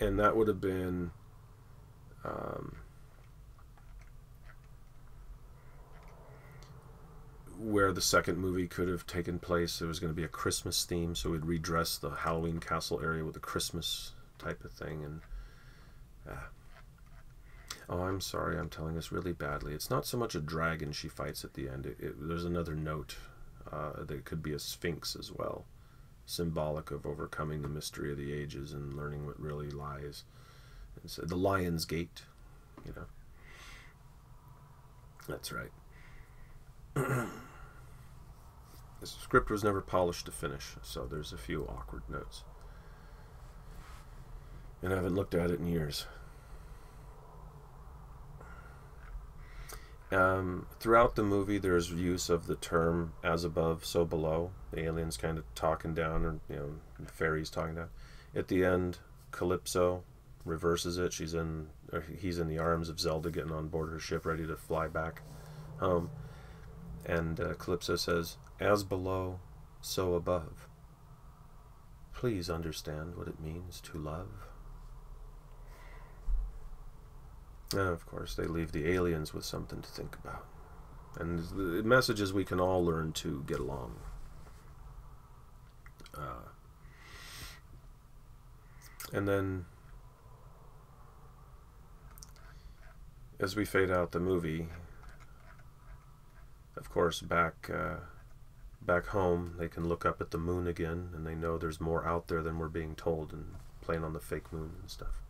And that would have been where the second movie could have taken place. There was going to be a Christmas theme, so we'd redress the Halloween castle area with a Christmas type of thing. And oh, I'm sorry, I'm telling this really badly. It's not so much a dragon she fights at the end. There's another note that could be a sphinx as well, symbolic of overcoming the mystery of the ages and learning what really lies. And so the Lion's Gate, you know. That's right. The script was never polished to finish, so there's a few awkward notes. And I haven't looked at it in years. Throughout the movie, there's use of the term "as above, so below." The aliens kind of talking down, or, you know, the fairies talking down. At the end, Calypso reverses it. He's in the arms of Zelda, getting on board her ship, ready to fly back home. And Calypso says, "As below, so above. Please understand what it means to love." And of course, they leave the aliens with something to think about. And the message is we can all learn to get along. And then, as we fade out the movie, of course, back home, they can look up at the moon again, and they know there's more out there than we're being told, and playing on the fake moon and stuff.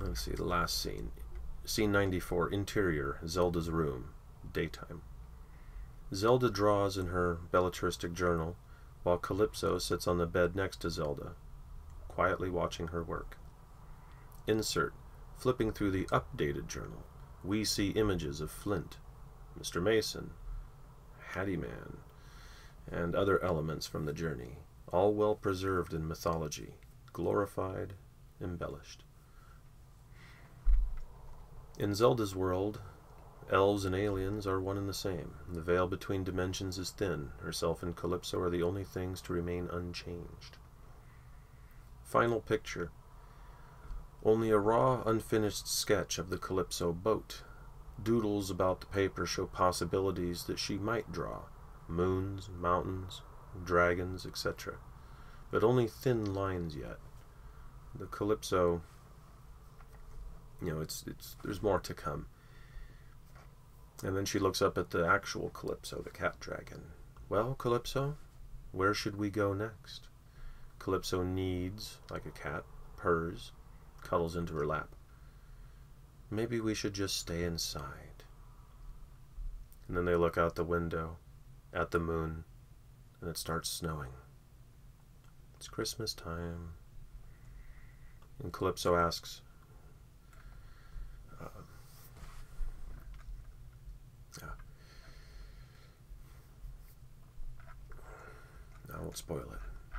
Let's see, the last scene. Scene 94, interior, Zelda's room, daytime. Zelda draws in her belletristic journal, while Calypso sits on the bed next to Zelda, quietly watching her work. Insert, flipping through the updated journal, we see images of Flint, Mr. Mason, Hattie Man, and other elements from the journey, all well preserved in mythology, glorified, embellished. In Zelda's world, elves and aliens are one and the same. The veil between dimensions is thin. Herself and Calypso are the only things to remain unchanged. Final picture. Only a raw, unfinished sketch of the Calypso boat. Doodles about the paper show possibilities that she might draw. Moons, mountains, dragons, etc. But only thin lines yet. The Calypso, you know, there's more to come. And then she looks up at the actual Calypso, the cat dragon. Well, Calypso, where should we go next? Calypso needs, like a cat, purrs, cuddles into her lap. Maybe we should just stay inside. And then they look out the window, at the moon, and it starts snowing. It's Christmas time. And Calypso asks, I won't spoil it.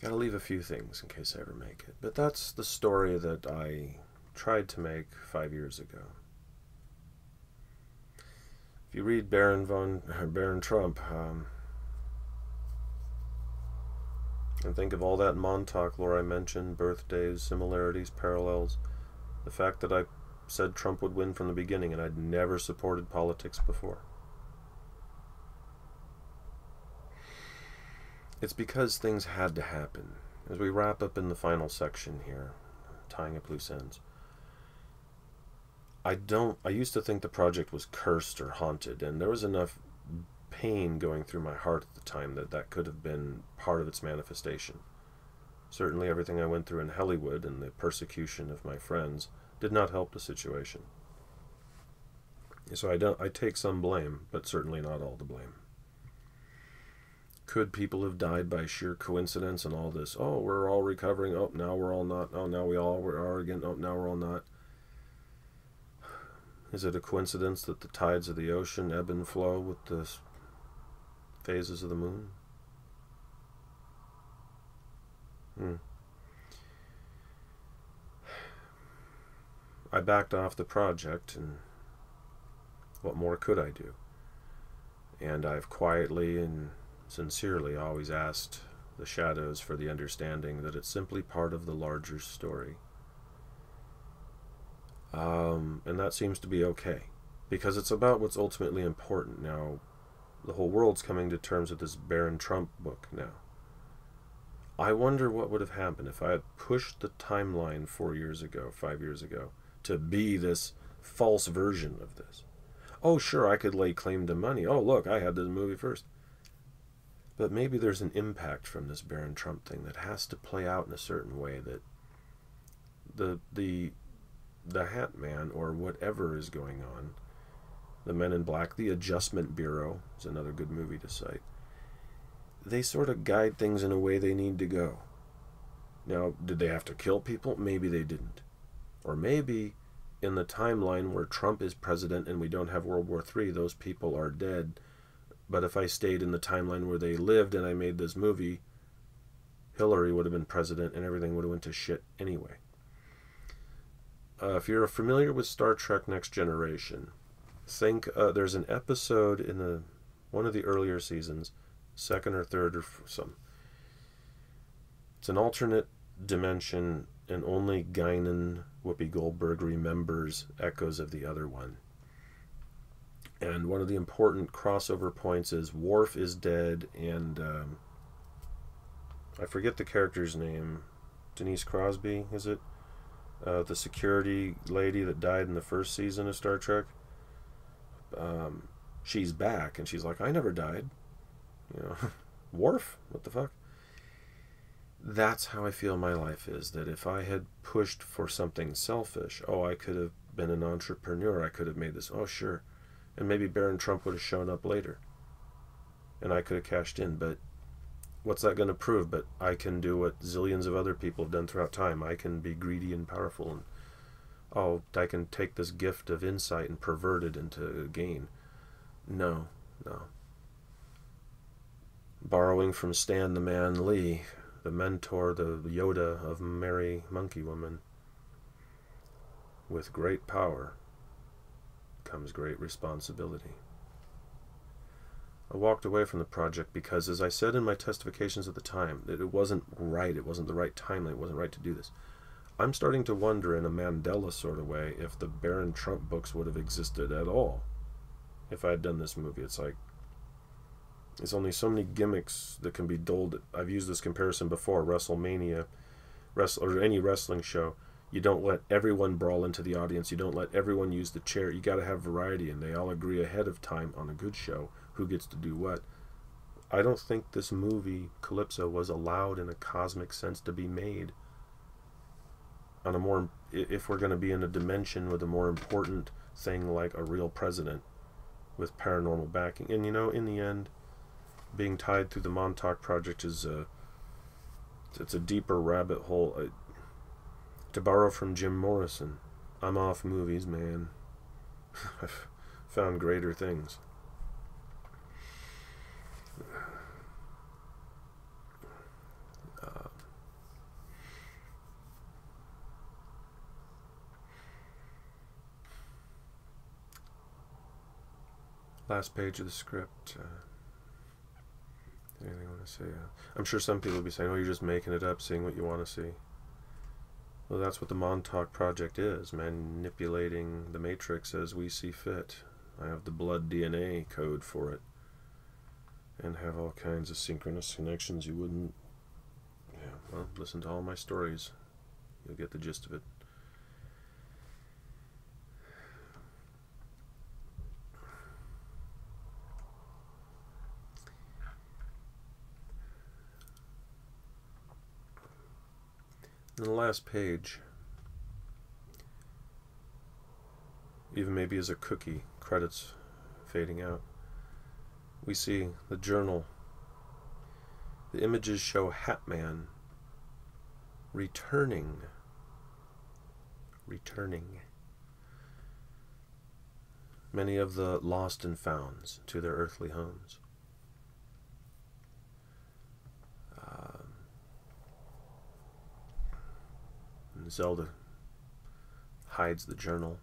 Gotta leave a few things in case I ever make it. But that's the story that I tried to make 5 years ago. If you read Baron Trump, and think of all that Montauk lore I mentioned, birthdays, similarities, parallels, the fact that I said Trump would win from the beginning and I'd never supported politics before. It's because things had to happen. As we wrap up in the final section here, tying up loose ends, I used to think the project was cursed or haunted, and there was enough pain going through my heart at the time that that could have been part of its manifestation. Certainly everything I went through in Hollywood and the persecution of my friends did not help the situation. So I take some blame, but certainly not all the blame. Could people have died by sheer coincidence and all this? Oh, we're all recovering. Oh, now we're all not. Oh, now we all are again. Oh, now we're all not. Is it a coincidence that the tides of the ocean ebb and flow with the phases of the moon? I backed off the project, and what more could I do? And I've quietly and sincerely always asked the shadows for the understanding that it's simply part of the larger story. And that seems to be okay, because it's about what's ultimately important. Now, the whole world's coming to terms with this Baron Trump book now. I wonder what would have happened if I had pushed the timeline 4 years ago, 5 years ago, to be this false version of this. Oh, sure, I could lay claim to money. Oh, look, I had this movie first. But maybe there's an impact from this Baron Trump thing that has to play out in a certain way that the Hat Man or whatever is going on, the Men in Black, the Adjustment Bureau is another good movie to cite. They sort of guide things in a way they need to go. Now, did they have to kill people? Maybe they didn't. Or maybe in the timeline where Trump is president and we don't have World War III, those people are dead. But if I stayed in the timeline where they lived and I made this movie, Hillary would have been president and everything would have went to shit anyway. If you're familiar with Star Trek Next Generation, think there's an episode in one of the earlier seasons, second or third or some. It's an alternate dimension and only Guinan, Whoopi Goldberg, remembers echoes of the other one. And one of the important crossover points is Worf is dead, and I forget the character's name. Denise Crosby, is it? The security lady that died in the first season of Star Trek. She's back, and she's like, I never died. You know, Worf? What the fuck? That's how I feel my life is, that if I had pushed for something selfish, oh, I could have been an entrepreneur, I could have made this, oh, sure. And maybe Baron Trump would have shown up later. And I could have cashed in. But what's that going to prove? But I can do what zillions of other people have done throughout time. I can be greedy and powerful. And, oh, I can take this gift of insight and pervert it into gain. No, no. Borrowing from Stan the Man Lee, the mentor, the Yoda of Merry Monkey Woman. With great power comes great responsibility. I walked away from the project because, as I said in my testifications at the time, that it wasn't right, it wasn't the right timeline, it wasn't right to do this. I'm starting to wonder in a Mandela sort of way if the Baron Trump books would have existed at all if I had done this movie. It's like, there's only so many gimmicks that can be doled. I've used this comparison before, WrestleMania, or any wrestling show. You don't let everyone brawl into the audience. You don't let everyone use the chair. You got to have variety, and they all agree ahead of time on a good show who gets to do what. I don't think this movie, Calypso, was allowed in a cosmic sense to be made on a more, if we're going to be in a dimension with a more important thing like a real president with paranormal backing. And you know, in the end, being tied through the Montauk Project is a deeper rabbit hole. To borrow from Jim Morrison, I'm off movies, man. I've found greater things. Last page of the script. Anything I want to say? I'm sure some people will be saying, oh, you're just making it up, seeing what you want to see. Well, that's what the Montauk Project is, manipulating the Matrix as we see fit. I have the blood DNA code for it. And have all kinds of synchronous connections you wouldn't... Yeah, well, listen to all my stories. You'll get the gist of it. In the last page, even maybe as a cookie, credits fading out, we see the journal. The images show Hatman returning many of the lost and founds to their earthly homes. Zelda hides the journal